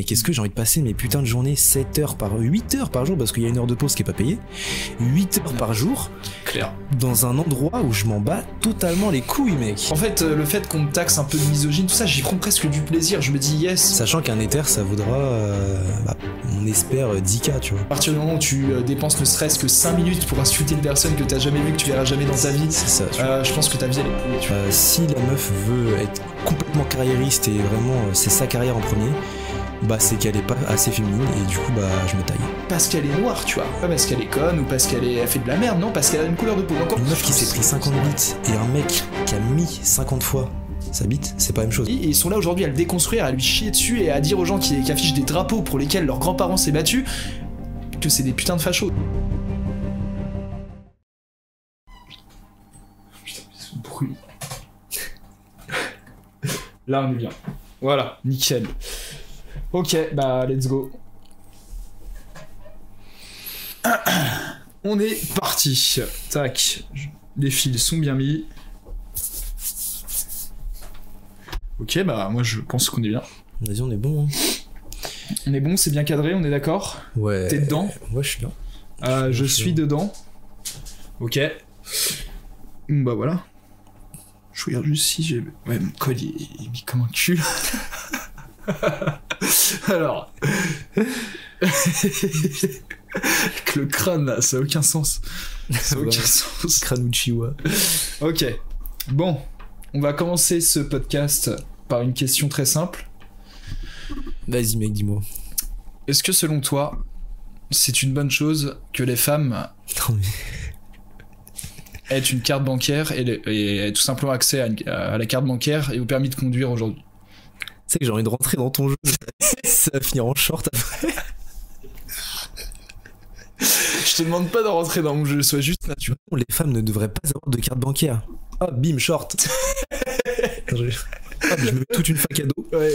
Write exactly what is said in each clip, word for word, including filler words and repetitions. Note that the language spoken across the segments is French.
Mais qu'est-ce que j'ai envie de passer mes putains de journées sept heures par huit heures par jour, parce qu'il y a une heure de pause qui est pas payée, huit heures par jour, clair, dans un endroit où je m'en bats totalement les couilles, mec. En fait, le fait qu'on me taxe un peu de misogyne, tout ça, j'y prends presque du plaisir, je me dis yes. Sachant qu'un Ether, ça vaudra, euh, bah, on espère, dix K, tu vois. À partir du moment où tu dépenses ne serait-ce que cinq minutes pour insulter une personne que t'as jamais vue, que tu verras jamais dans ta vie, c'est ça, euh, je pense que ta vie, elle est pourrie, tu vois. Euh, si la meuf veut être complètement carriériste et vraiment, euh, c'est sa carrière en premier, bah c'est qu'elle est pas assez féminine et du coup bah je me taille. Parce qu'elle est noire, tu vois, pas parce qu'elle est conne ou parce qu'elle est... fait de la merde, non, parce qu'elle a une couleur de peau. Encore une meuf qui s'est pris cinquante bits et un mec qui a mis cinquante fois sa bite, c'est pas la même chose. Et ils sont là aujourd'hui à le déconstruire, à lui chier dessus et à dire aux gens qui, qui affichent des drapeaux pour lesquels leurs grands-parents s'est battus que c'est des putains de fachos. Putain, ce bruit. Là on est bien. Voilà, nickel. Ok, bah let's go. On est parti. Tac, les fils sont bien mis. Ok, bah moi je pense qu'on est bien. Vas-y, on est bon. Hein. On est bon, c'est bien cadré, on est d'accord? Ouais. T'es dedans? Ouais, je suis là. Euh, je suis dedans. Ok. Bah voilà. Je regarde juste si j'ai... Ouais, mon code il est mis comme un cul. Alors, avec le crâne là, ça n'a aucun sens. Ça n'a aucun sens. Crâne ou chihuahua. Ok, bon, on va commencer ce podcast par une question très simple. Vas-y mec, dis-moi. Est-ce que selon toi, c'est une bonne chose que les femmes non, mais... aient une carte bancaire et, les, et aient tout simplement accès à, une, à la carte bancaire et au permis de conduire aujourd'hui? Tu sais que j'ai envie de rentrer dans ton jeu, ça va finir en short après. Je te demande pas de rentrer dans mon jeu, sois juste là, tu vois. Les femmes ne devraient pas avoir de carte bancaire. Ah, bim, short. Attends, je... Ah, je me mets toute une fac à dos. Ouais.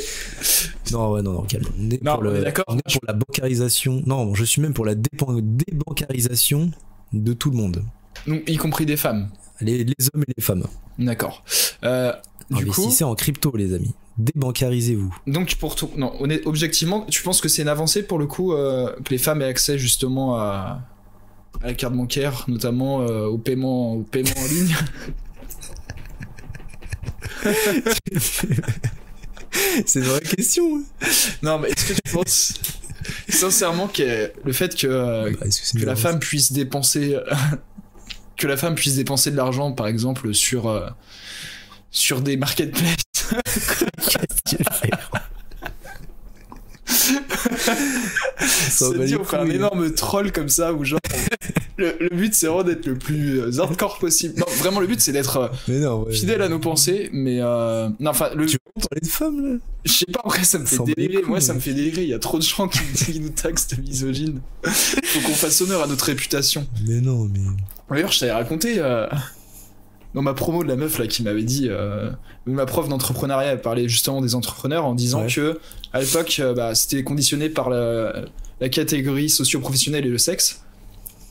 Non, ouais, non, non, calme. On est, non, pour, on le... est, on est pour la bancarisation. Non, je suis même pour la déban... débancarisation de tout le monde. Donc, y compris des femmes. Les, les hommes et les femmes. D'accord. Euh, du coup... Investissez en crypto, les amis. Débancarisez-vous. Donc pour tout, non, on est, objectivement, tu penses que c'est une avancée pour le coup euh, que les femmes aient accès justement à, à la carte bancaire, notamment euh, au paiement, au paiement en ligne. C'est une vraie question. Non, mais est-ce que tu penses sincèrement que le fait que, euh, bah, que, que la femme puisse dépenser, que la femme puisse dépenser de l'argent, par exemple sur euh, sur des marketplaces. Qu'est-ce que c'est dit, on fait un énorme troll comme ça où genre le, le but c'est vraiment d'être le plus hardcore possible. Non, vraiment le but c'est d'être ouais, fidèle ouais. à nos pensées, mais euh... non, enfin le. Tu veux parler de femmes là? Je sais pas, après ça me fait délirer. Moi ouais, ça me fait délirer. Il y a trop de gens qui, qui nous taxent de misogyne. Faut qu'on fasse honneur à notre réputation. Mais non, mais. D'ailleurs, je t'avais raconté. Euh... Dans ma promo de la meuf là qui m'avait dit, euh, ma prof d'entrepreneuriat a parlé justement des entrepreneurs en disant ouais. que à l'époque euh, bah, c'était conditionné par la, la catégorie socio-professionnelle et le sexe,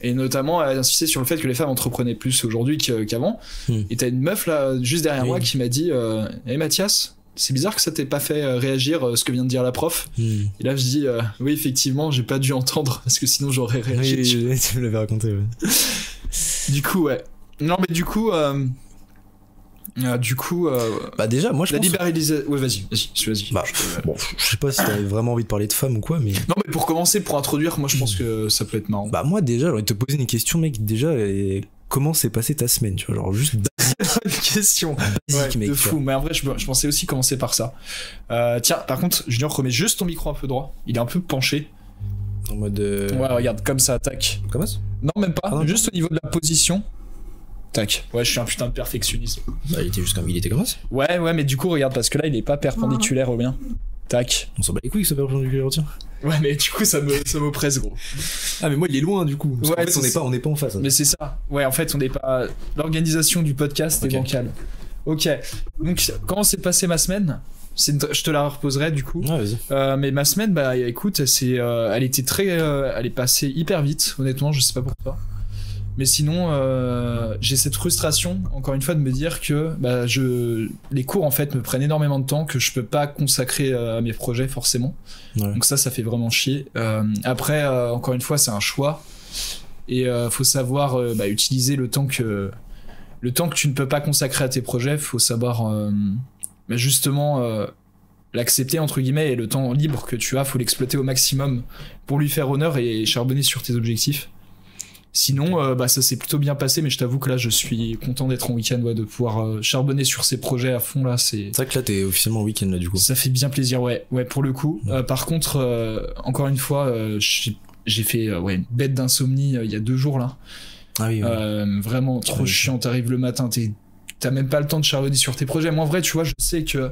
et notamment elle insistait sur le fait que les femmes entreprenaient plus aujourd'hui qu'avant. Hmm. Et t'as une meuf là juste derrière oui. moi qui m'a dit, euh, hey Mathias, c'est bizarre que ça t'ait pas fait réagir euh, ce que vient de dire la prof. Hmm. Et là je dis euh, oui effectivement j'ai pas dû entendre parce que sinon j'aurais réagi. Oui, tu... tu me l'avais raconté. Ouais. Du coup ouais. Non mais du coup, euh... Euh, du coup, euh... bah déjà moi je la pense libéralisation. Ouais vas-y, vas-y, vas-y. Bah, bon, je sais pas si t'avais vraiment envie de parler de femmes ou quoi, mais non mais pour commencer, pour introduire, moi je pense que ça peut être marrant. Bah moi déjà, j'aurais te poser une question, mec. Déjà, et... comment s'est passée ta semaine, tu vois, genre juste une question. Basique, ouais, mec, de fou. Mais en vrai, je, je pensais aussi commencer par ça. Euh, tiens, par contre, Junior, remets juste ton micro un peu droit. Il est un peu penché. En mode. Euh... Ouais, regarde, comme ça attaque. Comment ça? Non, même pas. Ah, non. Juste au niveau de la position. Tac. Ouais, je suis un putain de perfectionniste. Bah, il était juste comme il était grosse. Ouais, ouais, mais du coup, regarde, parce que là, il est pas perpendiculaire au mien. Tac. On s'en bat les couilles, ça perpendiculaire, tiens. Ouais, mais du coup, ça me, ça m'oppresse, gros. Ah, mais moi, il est loin, du coup. Parce ouais, en fait, on n'est pas, on n'est pas en face. Hein. Mais c'est ça. Ouais, en fait, on n'est pas. L'organisation du podcast okay. est bancale. Ok. Donc, comment s'est passée ma semaine? Je te la reposerai du coup. Ah, vas-y. Euh, mais ma semaine, bah, écoute, c'est, euh, elle était très, euh, elle est passée hyper vite. Honnêtement, je sais pas pourquoi. Mais sinon, euh, j'ai cette frustration, encore une fois, de me dire que bah, je, les cours, en fait, me prennent énormément de temps que je peux pas consacrer euh, à mes projets, forcément. Ouais. Donc ça, ça fait vraiment chier. Euh, après, euh, encore une fois, c'est un choix. Et euh, faut savoir euh, bah, utiliser le temps, que, le temps que tu ne peux pas consacrer à tes projets. Faut savoir, euh, bah, justement... Euh, l'accepter entre guillemets, et le temps libre que tu as, faut l'exploiter au maximum pour lui faire honneur et charbonner sur tes objectifs. Sinon, euh, bah, ça s'est plutôt bien passé, mais je t'avoue que là, je suis content d'être en week-end, ouais, de pouvoir euh, charbonner sur ces projets à fond là. C'est vrai que là, t'es officiellement en week-end là du coup. Ça fait bien plaisir, ouais, ouais, pour le coup. Ouais. Euh, par contre, euh, encore une fois, euh, j'ai fait euh, ouais, une bête d'insomnie euh, il y a deux jours là. Ah oui. Ouais. Euh, vraiment trop ah, chiant. T'arrives le matin, t'as même pas le temps de charbonner sur tes projets. Moi, en vrai, tu vois, je sais que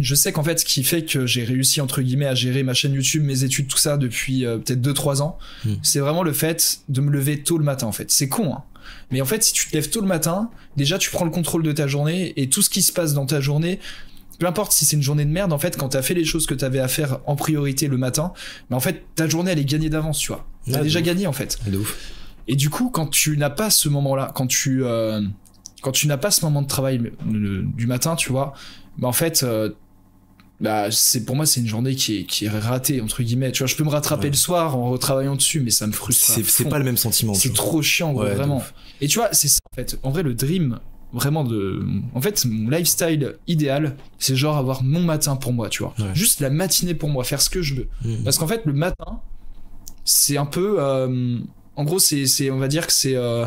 Je sais qu'en fait, ce qui fait que j'ai réussi, entre guillemets, à gérer ma chaîne YouTube, mes études, tout ça, depuis euh, peut-être deux trois ans, mmh. c'est vraiment le fait de me lever tôt le matin, en fait. C'est con, hein. Mais en fait, si tu te lèves tôt le matin, déjà, tu prends le contrôle de ta journée, et tout ce qui se passe dans ta journée, peu importe si c'est une journée de merde, en fait, quand t'as fait les choses que t'avais à faire en priorité le matin, bah, en fait, ta journée, elle est gagnée d'avance, tu vois. T'as déjà gagné, en fait. De ouf. Et du coup, quand tu n'as pas ce moment-là, quand tu, euh, quand tu n'as pas ce moment de travail le, le, du matin, tu vois, bah, en fait... Euh, Bah, c'est, pour moi, c'est une journée qui est, qui est ratée, entre guillemets. Tu vois, je peux me rattraper ouais. le soir en retravaillant dessus, mais ça me frustre. C'est pas le même sentiment. C'est trop chiant, ouais, gros, vraiment. Et tu vois, c'est ça, en fait. En vrai, le dream, vraiment, de. En fait, mon lifestyle idéal, c'est genre avoir mon matin pour moi, tu vois. Ouais. Juste la matinée pour moi, faire ce que je veux. Mmh. Parce qu'en fait, le matin, c'est un peu. Euh... En gros, c'est, on va dire que c'est. Euh...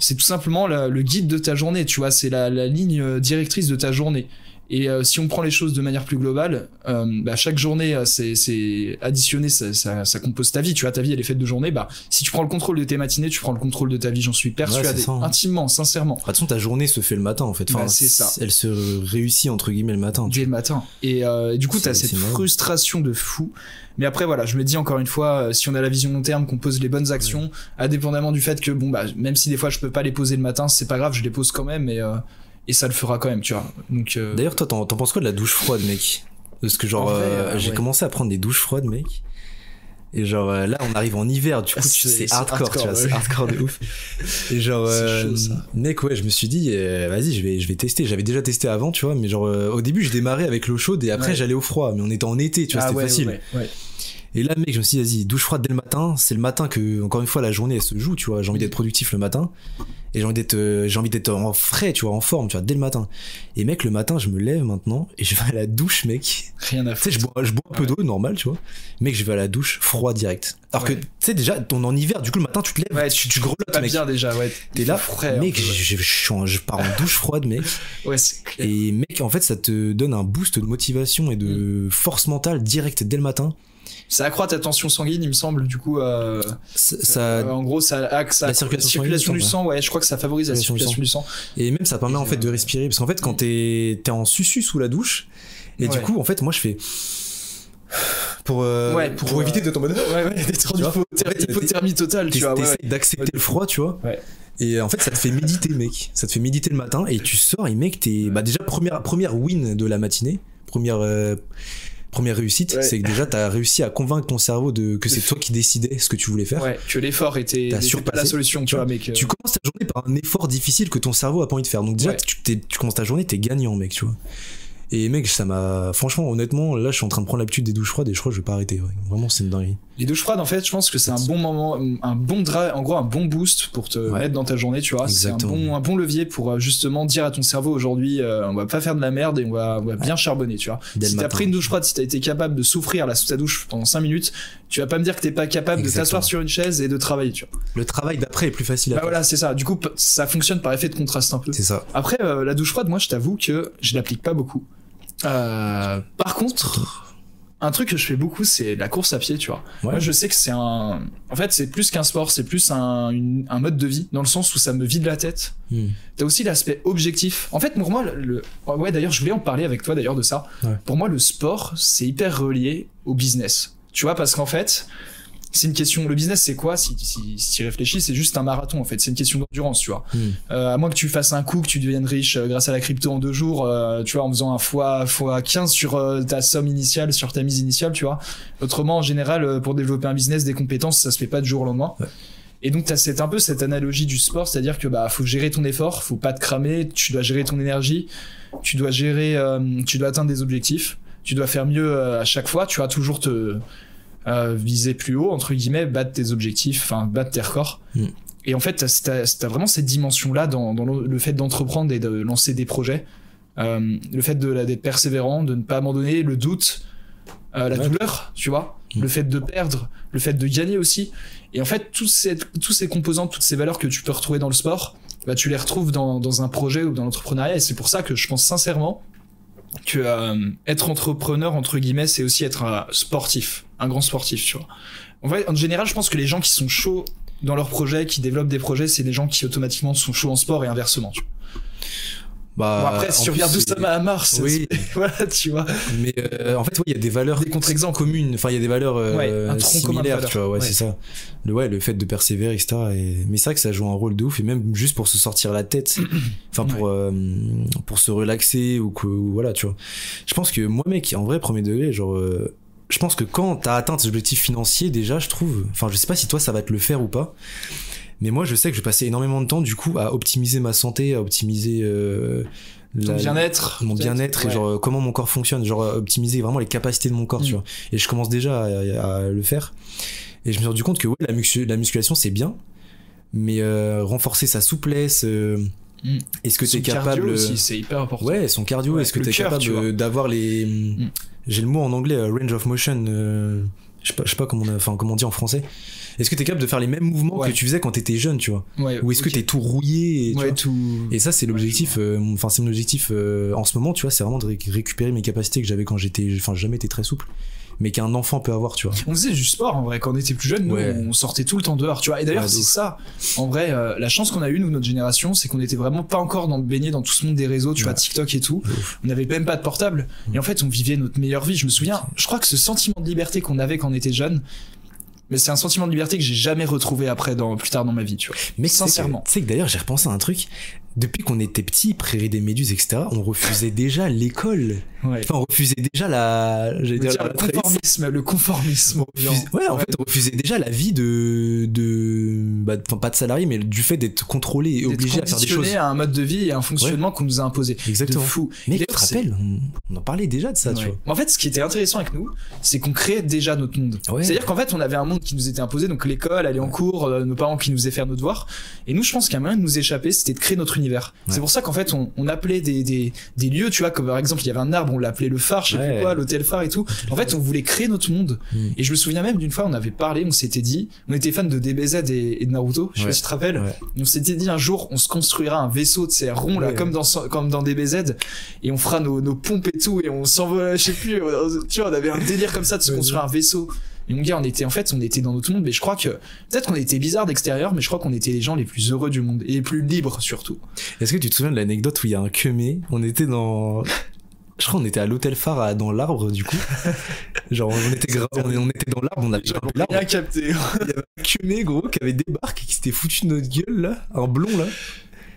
C'est tout simplement la, le guide de ta journée, tu vois. C'est la, la ligne directrice de ta journée. Et euh, si on prend les choses de manière plus globale, euh, bah, chaque journée, euh, c'est additionné, ça, ça, ça compose ta vie. Tu vois, ta vie, elle est faite de journées. Bah, si tu prends le contrôle de tes matinées, tu prends le contrôle de ta vie. J'en suis persuadé, ouais, intimement, sincèrement. De toute façon, ta journée se fait le matin, en fait. Enfin, bah, c'est ça. Elle se réussit, entre guillemets, le matin. Dès le matin. Et, euh, et du coup, t'as cette frustration de fou. Mais après, voilà, je me dis encore une fois, euh, si on a la vision long terme, qu'on pose les bonnes actions, ouais. indépendamment du fait que, bon, bah, même si des fois je peux pas les poser le matin, c'est pas grave, je les pose quand même. Et, euh, Et ça le fera quand même, tu vois. Donc. Euh... D'ailleurs, toi, t'en penses quoi de la douche froide, mec? Parce que genre, euh, ouais. j'ai commencé à prendre des douches froides, mec. Et genre, euh, là, on arrive en hiver, du coup, c'est hardcore, hardcore, tu vois, ouais. c'est hardcore de ouf. Et genre, euh, chaud, ça. mec, ouais, je me suis dit, euh, vas-y, je vais, je vais tester. J'avais déjà testé avant, tu vois, mais genre, euh, au début, je démarrais avec l'eau chaude et après, ouais. j'allais au froid. Mais on était en été, tu vois, ah, c'était ouais, facile. Ouais, ouais. Et là, mec, je me suis dit, vas-y, douche froide dès le matin. C'est le matin que, encore une fois, la journée, elle se joue, tu vois. J'ai envie d'être productif le matin. Et j'ai envie d'être euh, j'ai envie d'être en frais, tu vois, en forme, tu vois, dès le matin. Et mec, le matin, je me lève maintenant et je vais à la douche, mec. Rien à foutre. Tu sais, je bois, je bois un peu ouais. d'eau, normal, tu vois. Mec, je vais à la douche, froid direct. Alors ouais. que, tu sais, déjà, on est en hiver, du coup, le matin, tu te lèves, ouais, tu, tu grelottes, mec. T'es bien déjà, ouais. T'es là, frais. Mec, peu, ouais. je, je, je, je pars en douche froide, mec. Ouais, c'est clair. Et mec, en fait, ça te donne un boost de motivation et de mm. force mentale direct dès le matin. Ça accroît ta tension sanguine, il me semble, du coup. Euh, ça, ça, euh, en gros, ça, ah, ça la circulation, circulation du sang, ouais. ouais, je crois que ça favorise la, la circulation du sang. du sang. Et même, ça permet et en fait euh... de respirer, parce qu'en fait, quand t'es t'es en susu sous la douche, et ouais. du coup, en fait, moi, je fais. Pour, euh, ouais, pour, pour euh... éviter de tomber ouais, ouais, d'être en hypothermie totale, tu vois. T'essayes ouais. d'accepter le froid, tu vois. Ouais. Et en fait, ça te fait méditer, mec. Ça te fait méditer le matin, et tu sors, et mec, t'es. Bah, déjà, première, première win de la matinée. Première. Euh... Première réussite, ouais. c'est que déjà t'as réussi à convaincre ton cerveau de que c'est toi qui décidais ce que tu voulais faire. Ouais, que l'effort était, était pas la solution, tu vois, mec. Tu commences ta journée par un effort difficile que ton cerveau a pas envie de faire. Donc déjà, ouais. tu, tu commences ta journée, t'es gagnant, mec, tu vois. Et mec, ça m'a. Franchement, honnêtement, là, je suis en train de prendre l'habitude des douches froides et je crois que je vais pas arrêter. Ouais. Vraiment, c'est une dinguerie. Les douches froides, en fait, je pense que c'est un bon moment, un bon dra... en gros, un bon boost pour te ouais. mettre dans ta journée, tu vois. C'est un bon, un bon levier pour justement dire à ton cerveau aujourd'hui, euh, on va pas faire de la merde et on va, on va bien ouais. charbonner, tu vois. Dès si t'as pris une douche froide, si t'as été capable de souffrir là sous ta douche pendant cinq minutes, tu vas pas me dire que t'es pas capable Exactement. de t'asseoir sur une chaise et de travailler, tu vois. Le travail d'après est plus facile à bah faire. Voilà, c'est ça. Du coup, ça fonctionne par effet de contraste un peu. C'est ça. Après, euh, la douche froide, moi, je t'avoue que je l'applique pas beaucoup. Euh, par contre, un truc que je fais beaucoup, c'est la course à pied, tu vois. Ouais. Moi, je sais que c'est un. En fait, c'est plus qu'un sport, c'est plus un, une, un mode de vie, dans le sens où ça me vide la tête. Mmh. T'as aussi l'aspect objectif. En fait, pour moi, le. Ouais, d'ailleurs, je voulais en parler avec toi, d'ailleurs, de ça. Ouais. Pour moi, le sport, c'est hyper relié au business. Tu vois, parce qu'en fait. C'est une question. Le business, c'est quoi? Si, si, si tu réfléchis, c'est juste un marathon en fait. C'est une question d'endurance, tu vois. Mmh. Euh, à moins que tu fasses un coup, que tu deviennes riche euh, grâce à la crypto en deux jours, euh, tu vois, en faisant un fois fois quinze sur euh, ta somme initiale, sur ta mise initiale, tu vois. Autrement, en général, euh, pour développer un business, des compétences, ça se fait pas du jour au lendemain. Ouais. Et donc c'est un peu cette analogie du sport, c'est-à-dire que bah faut gérer ton effort, faut pas te cramer, tu dois gérer ton énergie, tu dois gérer, euh, tu dois atteindre des objectifs, tu dois faire mieux euh, à chaque fois, tu vas toujours te euh, viser plus haut entre guillemets, battre tes objectifs, enfin battre tes records. Mmh. Et en fait t'as, t'as vraiment cette dimension-là dans, dans le, le fait d'entreprendre et de lancer des projets, euh, le fait de d'être persévérant, de ne pas abandonner, le doute, euh, la ouais. douleur, tu vois. Le fait de perdre, le fait de gagner aussi. Et en fait, toutes ces, tous ces composants, toutes ces valeurs que tu peux retrouver dans le sport, bah, tu les retrouves dans, dans un projet ou dans l'entrepreneuriat. Et c'est pour ça que je pense sincèrement que euh, être entrepreneur, entre guillemets, c'est aussi être un sportif, un grand sportif, tu vois. En vrai, en général, je pense que les gens qui sont chauds dans leurs projets, qui développent des projets, c'est des gens qui automatiquement sont chauds en sport et inversement, tu vois. Bah, bon après, si tu regardes tout ça à Mars, oui. voilà, tu vois. Mais euh, en fait, il ouais, y a des valeurs des contre-exemples communes. Enfin, il y a des valeurs euh, ouais, un tronc similaires, tu vois. Ouais, ouais. c'est ça. Le ouais, le fait de persévérer, et cetera. Et... Mais c'est vrai que ça joue un rôle de ouf. Et même juste pour se sortir la tête, enfin pour ouais. euh, pour se relaxer ou que voilà, tu vois. Je pense que moi, mec, en vrai, premier degré, genre, euh, je pense que quand t'as atteint tes objectifs financiers, déjà, je trouve. Enfin, je sais pas si toi, ça va te le faire ou pas. Mais moi, je sais que je passais énormément de temps, du coup, à optimiser ma santé, à optimiser euh, la, bien-être, mon bien-être ouais. et genre comment mon corps fonctionne, genre optimiser vraiment les capacités de mon corps, mmh. tu vois. Et je commence déjà à, à le faire. Et je me suis rendu compte que ouais, la, muscu- la musculation, c'est bien, mais euh, renforcer sa souplesse. Euh, mmh. Est-ce que son t'es capable aussi, c'est hyper important. Ouais, son cardio. Ouais, est-ce que t'es cœur, capable tu d'avoir les mmh. j'ai le mot en anglais, uh, range of motion. Euh, je sais pas, je sais pas comment on a, enfin comment on dit en français. Est-ce que t'es capable de faire les mêmes mouvements ouais. que tu faisais quand t'étais jeune, tu vois, ouais, ou est-ce okay. que t'es tout rouillé et, ouais, tout... et ça c'est l'objectif. Enfin euh, c'est mon objectif euh, en ce moment, tu vois, c'est vraiment de ré- récupérer mes capacités que j'avais quand j'étais, enfin jamais été très souple, mais qu'un enfant peut avoir, tu vois. On faisait du sport en vrai quand on était plus jeune, nous, ouais. on sortait tout le temps dehors, tu vois. Et d'ailleurs ouais, c'est ça. En vrai, euh, la chance qu'on a eue nous, notre génération, c'est qu'on était vraiment pas encore dans baigné dans tout ce monde des réseaux, tu ouais. vois, TikTok et tout. Ouf. On avait même pas de portable mmh. et en fait on vivait notre meilleure vie. Je me souviens, je crois que ce sentiment de liberté qu'on avait quand on était jeune, mais c'est un sentiment de liberté que j'ai jamais retrouvé après dans, plus tard dans ma vie, tu vois. Mais sincèrement. Tu sais que d'ailleurs, j'ai repensé à un truc. Depuis qu'on était petits, Prairie des Méduses, et cetera, on refusait déjà l'école. Ouais. Enfin, on refusait déjà la... J'allais dire, dire la le trahisse. conformisme, le conformisme. Refusait, ouais, en ouais. fait, on refusait déjà la vie de... de bah, enfin, pas de salarié, mais du fait d'être contrôlé et d'être obligé à faire des choses. Conditionné à un mode de vie et à un fonctionnement ouais. qu'on nous a imposé. Exactement. De fou. Mais tu te rappelles, on en parlait déjà de ça, ouais. tu vois. En fait, ce qui était intéressant avec nous, c'est qu'on créait déjà notre monde. Ouais. C'est-à-dire qu'en fait, on avait un monde qui nous était imposé, donc l'école, aller en ouais. cours, nos parents qui nous faisaient faire nos devoirs. Et nous, je pense qu'un moyen de nous échapper, c'était de créer notre univers. Ouais. C'est pour ça qu'en fait, on, on appelait des, des, des lieux, tu vois, comme par exemple, il y avait un arbre, on l'appelait le phare, je sais ouais. plus quoi, l'hôtel phare et tout. En fait, on voulait créer notre monde. Mmh. Et je me souviens même d'une fois, on avait parlé, on s'était dit, on était fan de D B Z et, et de Naruto, je sais ouais. pas si tu te rappelles. Ouais. On s'était dit, un jour, on se construira un vaisseau, tu sais, rond, ouais, là, ouais. comme dans, comme dans D B Z, et on fera nos, nos pompes et tout, et on s'envole, je sais plus, on, tu vois, on avait un délire comme ça de se construire un vaisseau. Et mon gars, on était, en fait, on était dans notre monde, mais je crois que, peut-être qu'on était bizarre d'extérieur, mais je crois qu'on était les gens les plus heureux du monde, et les plus libres, surtout. Est-ce que tu te souviens de l'anecdote où il y a un queumé? On était dans... Je crois qu'on était à l'hôtel phare à, dans l'arbre, du coup. Genre, on était, gra- on, on était dans l'arbre, on avait grimpé l'arbre. Rien capté. Il y avait un queumé, gros, qui avait débarqué, qui s'était foutu de notre gueule, là. Un blond, là.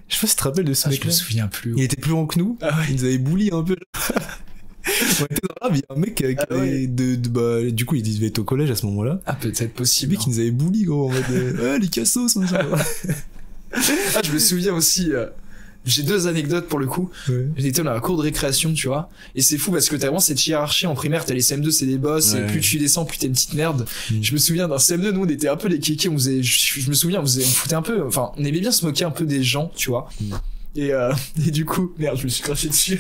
Je sais pas si tu te rappelles de ce ah, mec-là. Je me souviens plus. Il ouais. était plus grand que nous. Ah, ouais. Il nous avait bully un peu, là. On était dans l'arbre, il y a un mec avec ah, ouais. de, de, bah, du coup il devait être au collège à ce moment là. Ah, peut-être possible. Le mec qui nous avait bully, gros, en mode euh, ah, les cassos. Ah, je me souviens aussi, euh, j'ai deux anecdotes pour le coup. ouais. J'étais dans la cour de récréation, tu vois, et c'est fou parce que t'as vraiment cette hiérarchie en primaire, t'as les C M deux, c'est des boss, ouais. et plus tu descends plus t'es une petite merde. mmh. Je me souviens d'un C M deux, nous on était un peu les kékés, on faisait, je, je me souviens on, faisait, on foutait un peu, enfin on aimait bien se moquer un peu des gens, tu vois. mmh. et, euh, et du coup merde, je me suis craché dessus.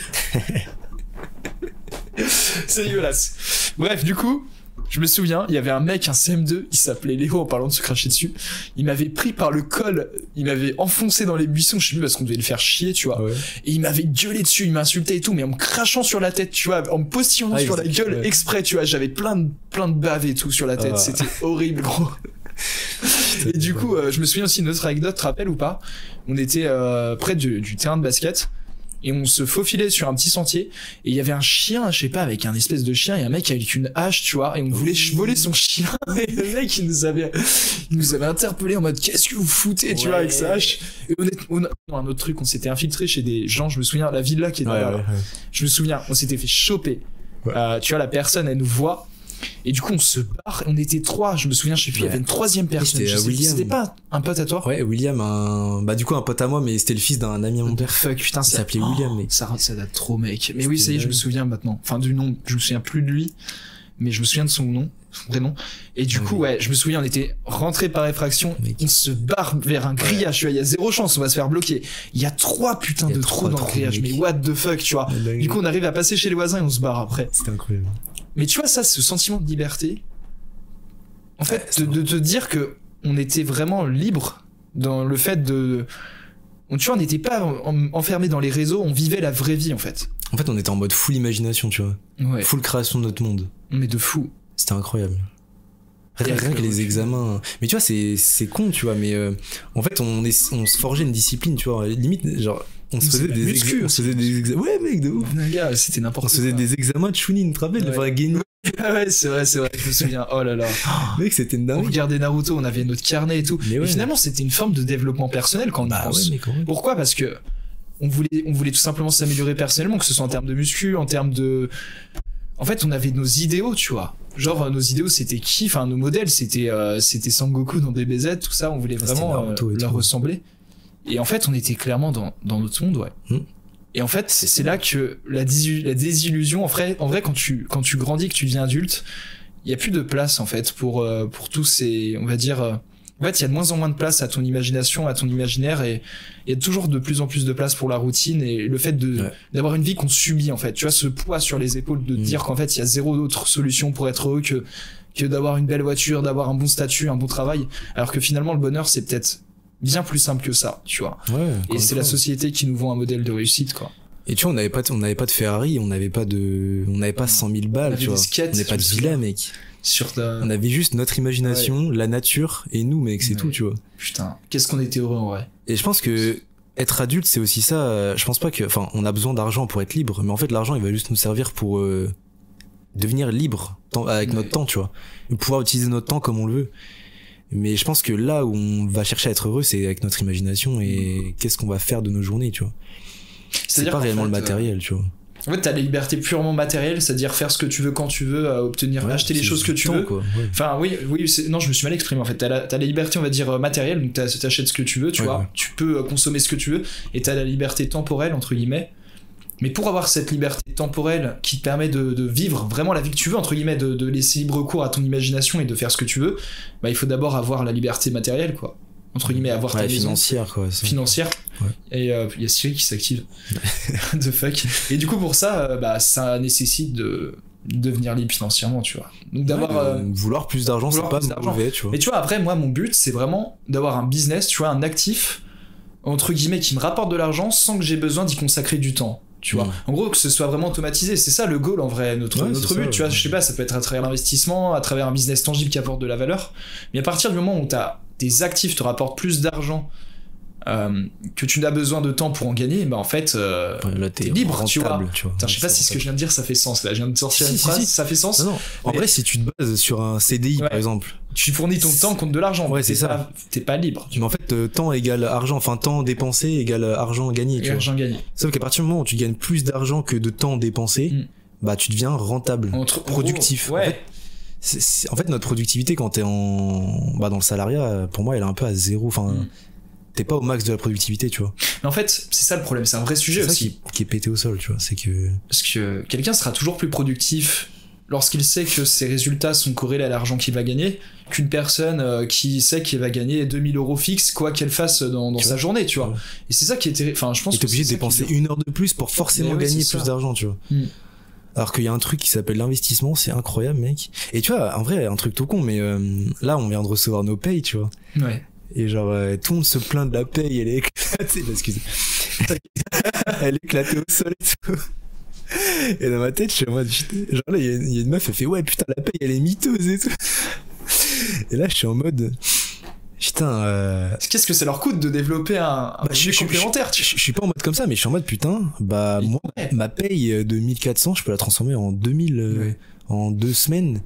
C'est dégueulasse. Bref, du coup, je me souviens, il y avait un mec, un C M deux, il s'appelait Léo, en parlant de se cracher dessus. Il m'avait pris par le col, il m'avait enfoncé dans les buissons, je sais plus, parce qu'on devait le faire chier, tu vois. Ouais. Et il m'avait gueulé dessus, il m'insultait et tout, mais en me crachant sur la tête, tu vois, en me postillonnant ah, sur la gueule ouais. exprès, tu vois. J'avais plein de, plein de baves et tout sur la tête, ah. c'était horrible, gros. Et du coup, euh, je me souviens aussi d'une autre anecdote, te rappelles ou pas? On était euh, près du, du terrain de basket. Et on se faufilait sur un petit sentier, et il y avait un chien, je sais pas, avec un espèce de chien, et un mec avec une hache, tu vois, et on voulait voler son chien, et le mec, il nous avait, il nous avait interpellé en mode, qu'est-ce que vous foutez, ouais. tu vois, avec sa hache. Et honnêtement, un autre truc, on s'était infiltré chez des gens, je me souviens, la villa qui est derrière, ouais, ouais, ouais. je me souviens, on s'était fait choper, ouais. euh, tu vois, la personne, elle nous voit, Et du coup, on se barre. On était trois. Je me souviens, je sais plus. Ouais. Il y avait une troisième personne. C'était pas un pote à toi? Ouais, William. Un... Bah, du coup, un pote à moi, mais c'était le fils d'un ami à mon père. Fuck, putain, ça s'appelait oh, William. Mais... Ça, ça date trop, mec. Mais oui, ça y est, je me souviens maintenant. Enfin, du nom. Je me souviens plus de lui, mais je me souviens de son nom. Vraiment. Et du oui. coup, ouais, je me souviens, on était rentré par effraction. Mec. On se barre vers un grillage. Tu vois, il y a zéro chance, on va se faire bloquer. Il y a trois putains de trous dans le grillage. Mec. Mais what the fuck, tu vois. Là, du coup, on arrive à passer chez les voisins et on se barre après. C'était incroyable. Mais tu vois, ça, ce sentiment de liberté, en fait, ouais, de te dire que on était vraiment libre dans le fait de. Tu vois, on n'était pas enfermé dans les réseaux, on vivait la vraie vie, en fait. En fait, on était en mode full imagination, tu vois. Ouais. Full création de notre monde. Mais de fou. C'était incroyable. Rien, rien que les examens. Mais tu vois, c'est con, tu vois. Mais euh, en fait, on, est, on se forgeait une discipline, tu vois. Limite, genre, on se faisait des examens. On se faisait des examens. Ouais, mec, de ouf. C'était n'importe quoi. On se faisait des examens de Chunin, tu te rappelles, de la game. Ah ouais, c'est vrai, c'est vrai, je me souviens. Oh là là. Mec, c'était une dingue. On regardait Naruto, on avait notre carnet et tout. Mais ouais, et finalement, c'était une forme de développement personnel quand on y bah pense. Ouais, pourquoi? Parce que on voulait, on voulait tout simplement s'améliorer personnellement, que ce soit en termes de muscu, en termes de. En fait, on avait nos idéaux, tu vois. Genre, nos idéaux, c'était qui? Enfin, nos modèles, c'était euh, c'était Sangoku dans D B Z, tout ça. On voulait vraiment euh, leur ressembler. Et en fait, on était clairement dans, dans notre monde, ouais. Mmh. Et en fait, c'est là que la, la désillusion, en vrai, en vrai quand, tu, quand tu grandis, que tu deviens adulte, il n'y a plus de place, en fait, pour, euh, pour tous ces... On va dire... Euh, en fait, il y a de moins en moins de place à ton imagination, à ton imaginaire, et il y a toujours de plus en plus de place pour la routine et le fait de ouais. d'avoir une vie qu'on subit, en fait. Tu vois, ce poids sur les épaules de mmh. dire qu'en fait, il y a zéro autre solution pour être heureux que, que d'avoir une belle voiture, d'avoir un bon statut, un bon travail, alors que finalement, le bonheur, c'est peut-être bien plus simple que ça, tu vois. Ouais, et c'est la société qui nous vend un modèle de réussite, quoi. Et tu vois, on n'avait pas, on n'avait pas de Ferrari, on n'avait pas de, on n'avait pas cent mille balles, tu vois. On n'avait pas de villa, mec. Sur ta... On avait juste notre imagination, ouais. la nature et nous, mec, c'est ouais. tout, tu vois. Putain, qu'est-ce qu'on était heureux en vrai. Et je pense que être adulte, c'est aussi ça. Je pense pas que, enfin, on a besoin d'argent pour être libre, mais en fait, l'argent, il va juste nous servir pour euh, devenir libre avec ouais. notre temps, tu vois, et pouvoir utiliser notre temps comme on le veut. Mais je pense que là où on va chercher à être heureux, c'est avec notre imagination et qu'est-ce qu'on va faire de nos journées, tu vois. C'est pas réellement le matériel, tu vois. En fait, t'as la liberté purement matérielle, c'est-à-dire faire ce que tu veux quand tu veux, à obtenir, ouais, acheter les choses que tu temps, veux. Quoi, ouais. Enfin, oui, oui, non, je me suis mal exprimé en fait. T'as la, la liberté, on va dire, matérielle, donc t'achètes ce que tu veux, tu ouais, vois. Ouais. Tu peux consommer ce que tu veux, et t'as la liberté temporelle, entre guillemets. Mais pour avoir cette liberté temporelle qui te permet de, de vivre vraiment la vie que tu veux, entre guillemets, de, de laisser libre cours à ton imagination et de faire ce que tu veux, bah, il faut d'abord avoir la liberté matérielle, quoi. Entre guillemets, avoir ouais, ta financière, maison, quoi. Ça. Financière. Ouais. Et il euh, y a Siri qui s'active. The fuck. Et du coup, pour ça, euh, bah, ça nécessite de devenir libre financièrement, tu vois. Donc d'avoir. Ouais, euh, vouloir plus d'argent, c'est pas mauvais, tu vois. Mais tu vois, après, moi, mon but, c'est vraiment d'avoir un business, tu vois, un actif, entre guillemets, qui me rapporte de l'argent sans que j'ai besoin d'y consacrer du temps. Tu vois, mmh. en gros, que ce soit vraiment automatisé, c'est ça le goal en vrai, notre, ouais, notre but, ça, tu ouais. vois, je sais pas, ça peut être à travers l'investissement, à travers un business tangible qui apporte de la valeur, mais à partir du moment où t'as tes actifs te rapportent plus d'argent euh, que tu n'as besoin de temps pour en gagner, bah en fait, euh, ouais, t'es libre, rentable, tu vois. Tu vois. Putain, je sais pas si ce que je viens de dire ça fait sens, là, je viens de sortir si, une si, phrase, si. Ça fait sens. Non, non. En mais... vrai, si tu te bases sur un C D I ouais. par exemple, tu fournis ton temps contre de l'argent, ouais, c'est ça. T'es pas libre. Mais en fait, euh, temps égale argent, enfin temps dépensé égale argent gagné. Tu vois. Argent gagné. Sauf qu'à partir du moment où tu gagnes plus d'argent que de temps dépensé, mm. bah tu deviens rentable, Entre... productif. Oh, ouais. En fait, c est, c est... en fait, notre productivité quand t'es en, bah dans le salariat, pour moi, elle est un peu à zéro. Enfin, mm. t'es pas au max de la productivité, tu vois. Mais en fait, c'est ça le problème. C'est un vrai sujet aussi. Ça qui, qui est pété au sol, tu vois. C'est que parce que quelqu'un sera toujours plus productif lorsqu'il sait que ses résultats sont corrélés à l'argent qu'il va gagner, qu'une personne euh, qui sait qu'elle va gagner deux mille euros fixe, quoi qu'elle fasse dans, dans sa journée, tu vois. Ouais. Et c'est ça qui est... Enfin, je pense que t'es obligé de dépenser une heure de plus pour forcément ouais, gagner plus d'argent, tu vois. Hmm. Alors qu'il y a un truc qui s'appelle l'investissement, c'est incroyable, mec. Et tu vois, en vrai, un truc tout con, mais euh, là, on vient de recevoir nos payes, tu vois. Ouais. Et genre, euh, tout le monde se plaint de la paye, elle est éclatée, excusez. Elle est éclatée au sol et tout. Et dans ma tête, je suis en mode putain, genre là, il y, y a une meuf, elle fait ouais, putain, la paye, elle est miteuse et tout. Et là, je suis en mode putain. Euh... Qu'est-ce que ça leur coûte de développer un, un bah, je, complémentaire je, tu... je, je suis pas en mode comme ça, mais je suis en mode putain, bah, et moi, ouais. ma paye de mille quatre cents, je peux la transformer en deux mille euh, ouais. en deux semaines.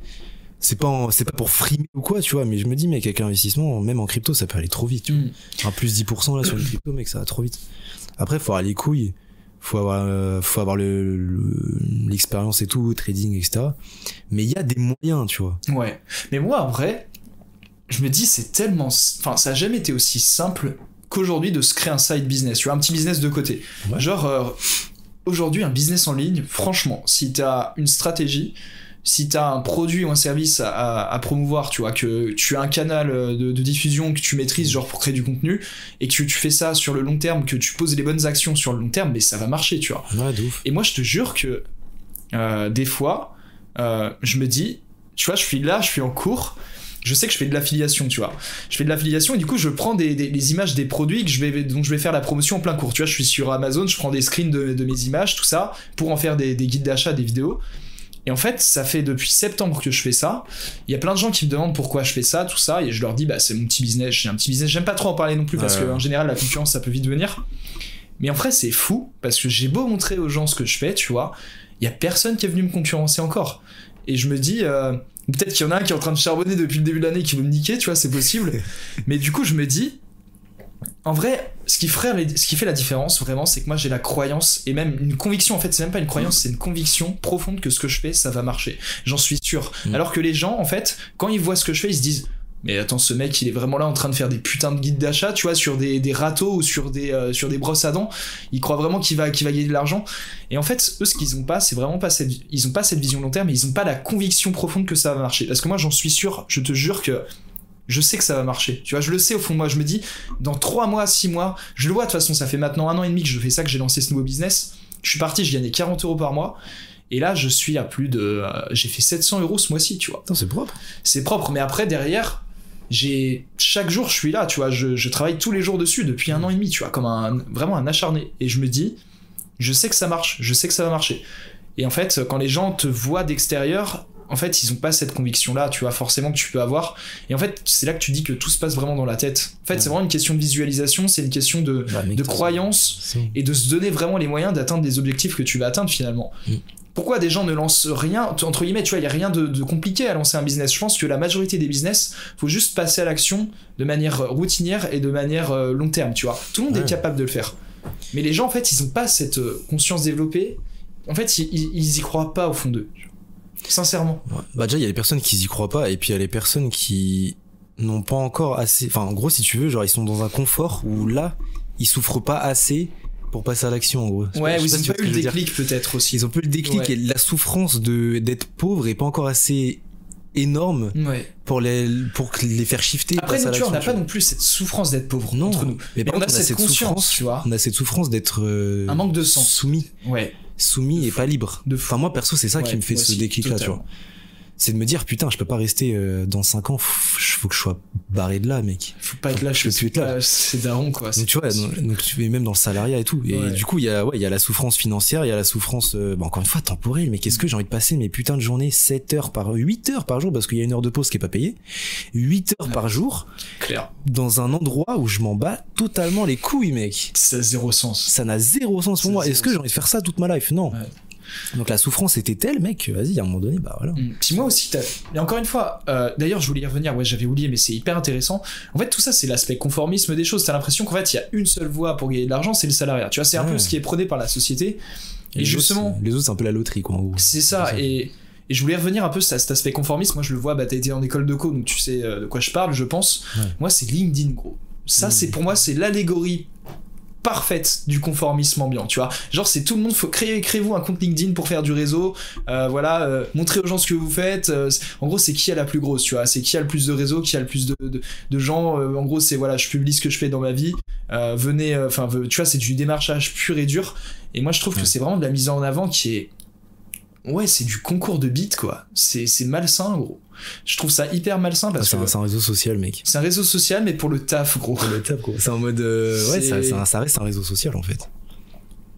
C'est pas, en, c'est pas pour frimer ou quoi, tu vois, mais je me dis, mec, avec l'investissement, même en crypto, ça peut aller trop vite. Tu vois. Mm. Un plus dix pour cent là sur le crypto, mec, ça va trop vite. Après, faut avoir les couilles. faut avoir, euh, faut avoir le, le, l'expérience et tout, trading, et cetera. Mais il y a des moyens, tu vois. Ouais. Mais moi, en vrai, je me dis, c'est tellement... Enfin, ça n'a jamais été aussi simple qu'aujourd'hui de se créer un side business, tu vois, un petit business de côté. Ouais. Genre, euh, aujourd'hui, un business en ligne, franchement, si tu as une stratégie... Si tu as un produit ou un service à, à, à promouvoir, tu vois, que tu as un canal de, de diffusion que tu maîtrises, genre pour créer du contenu, et que tu, tu fais ça sur le long terme, que tu poses les bonnes actions sur le long terme, mais ça va marcher, tu vois. Ouais, de ouf. Et moi, je te jure que euh, des fois, euh, je me dis, tu vois, je suis là, je suis en cours, je sais que je fais de l'affiliation, tu vois. Je fais de l'affiliation et du coup, je prends des, des, les images des produits que je vais, dont je vais faire la promotion en plein cours. Tu vois, je suis sur Amazon, je prends des screens de, de mes images, tout ça, pour en faire des, des guides d'achat, des vidéos. Et en fait, ça fait depuis septembre que je fais ça. Il y a plein de gens qui me demandent pourquoi je fais ça, tout ça. Et je leur dis, bah, c'est mon petit business. J'ai un petit business. J'aime pas trop en parler non plus parce ouais. qu'en général, la concurrence, ça peut vite venir. Mais en vrai, c'est fou parce que j'ai beau montrer aux gens ce que je fais, tu vois. Il y a personne qui est venu me concurrencer encore. Et je me dis, euh, peut-être qu'il y en a un qui est en train de charbonner depuis le début de l'année qui veut me niquer, tu vois, c'est possible. Mais du coup, je me dis, en vrai, ce qui, ferait, ce qui fait la différence vraiment, c'est que moi j'ai la croyance et même une conviction. En fait, c'est même pas une croyance, c'est une conviction profonde que ce que je fais, ça va marcher. J'en suis sûr. Mmh. Alors que les gens, en fait, quand ils voient ce que je fais, ils se disent, mais attends, ce mec, il est vraiment là en train de faire des putains de guides d'achat, tu vois, sur des, des râteaux ou sur des, euh, sur des brosses à dents. Ils croient vraiment qu'il va, qu'il va gagner de l'argent. Et en fait, eux, ce qu'ils ont pas, c'est vraiment pas cette, ils ont pas cette vision long terme, et ils ont pas la conviction profonde que ça va marcher. Parce que moi, j'en suis sûr. Je te jure que je sais que ça va marcher, tu vois, je le sais au fond de moi, je me dis, dans trois mois, six mois, je le vois, de toute façon, ça fait maintenant un an et demi que je fais ça, que j'ai lancé ce nouveau business, je suis parti, je gagnais quarante euros par mois, et là, je suis à plus de, euh, j'ai fait sept cents euros ce mois-ci, tu vois. Non, c'est propre. C'est propre, mais après, derrière, j'ai, chaque jour, je suis là, tu vois, je, je travaille tous les jours dessus, depuis un an et demi, tu vois, comme un, vraiment un acharné, et je me dis, je sais que ça marche, je sais que ça va marcher. Et en fait, quand les gens te voient d'extérieur, en fait, ils ont pas cette conviction-là, tu vois, forcément que tu peux avoir. Et en fait, c'est là que tu dis que tout se passe vraiment dans la tête. En fait, ouais. c'est vraiment une question de visualisation, c'est une question de, bah, de croyance c'est... et de se donner vraiment les moyens d'atteindre des objectifs que tu vas atteindre finalement. Mm. Pourquoi des gens ne lancent rien, entre guillemets, tu vois, il n'y a rien de, de compliqué à lancer un business. Je pense que la majorité des business, faut juste passer à l'action de manière routinière et de manière euh, long terme, tu vois. Tout le monde ouais. est capable de le faire. Mais les gens, en fait, ils ont pas cette conscience développée. En fait, ils, ils, ils y croient pas au fond d'eux. Sincèrement. Ouais. Bah déjà il y a les personnes qui y croient pas et puis il y a les personnes qui n'ont pas encore assez. Enfin en gros si tu veux genre ils sont dans un confort où là ils souffrent pas assez pour passer à l'action en gros. C'est ouais. Pas, ou ils ont pas eu le déclic peut-être aussi. Ils ont peu le déclic ouais. et la souffrance de d'être pauvre est pas encore assez énorme ouais. pour les pour les faire shifter. Après nous, tu vois, on n'a pas non plus cette souffrance d'être pauvre non, entre nous. Mais, mais on, on a cette, cette conscience, tu vois. On a cette souffrance d'être euh, un manque de sens, soumis. Ouais. Soumis et pas libre. Enfin moi perso c'est ça ouais, qui me fait ce déclic là, tu vois. C'est de me dire putain je peux pas rester euh, dans cinq ans, faut, faut que je sois barré de là mec. Faut pas être là, je peux plus être là. C'est daron quoi. Donc tu vois, donc tu es même dans le salariat et tout. Et ouais. du coup il y a ouais il y a la souffrance financière, il y a la souffrance euh, bah, encore une fois temporelle. Mais qu'est-ce que j'ai envie de passer mes putains de journées sept heures par huit heures par jour parce qu'il y a une heure de pause qui est pas payée. huit heures ouais. par jour. Claire. Dans un endroit où je m'en bats totalement les couilles mec. Ça a zéro sens. Ça n'a zéro sens pour ça moi. Est-ce que j'ai envie de faire ça toute ma life? Non. Ouais. Donc la souffrance était telle, mec, vas-y, à un moment donné, bah voilà. Puis moi aussi, t'as... Et encore une fois, euh, d'ailleurs, je voulais y revenir, ouais, j'avais oublié, mais c'est hyper intéressant. En fait, tout ça, c'est l'aspect conformisme des choses. T'as l'impression qu'en fait, il y a une seule voie pour gagner de l'argent, c'est le salariat. Tu vois, c'est ouais. un peu ce qui est prôné par la société. Et, et justement. Autres, les autres, c'est un peu la loterie, quoi, en gros. C'est ça, c'est ça. Et, et je voulais revenir un peu à cet aspect conformiste. Moi, je le vois, bah, t'as été en école de co, donc tu sais de quoi je parle, je pense. Ouais. Moi, c'est LinkedIn, gros. Ça, mmh. c'est pour moi, c'est l'allégorie parfaite du conformisme ambiant, tu vois. Genre c'est tout le monde, faut créer, créez-vous un compte LinkedIn pour faire du réseau, euh, voilà, euh, montrez aux gens ce que vous faites. Euh, en gros c'est qui a la plus grosse, tu vois, c'est qui a le plus de réseau, qui a le plus de, de, de gens. Euh, en gros c'est voilà, je publie ce que je fais dans ma vie. Euh, venez, enfin euh, tu vois c'est du démarchage pur et dur. Et moi je trouve ouais. que c'est vraiment de la mise en avant qui est, ouais c'est du concours de bits quoi. C'est c'est malsain gros. Je trouve ça hyper malsain parce ah, c'est que un, c'est un réseau social mec. C'est un réseau social mais pour le taf gros. Pour le taf gros. C'est en mode euh, ouais ça, ça, ça reste un réseau social en fait.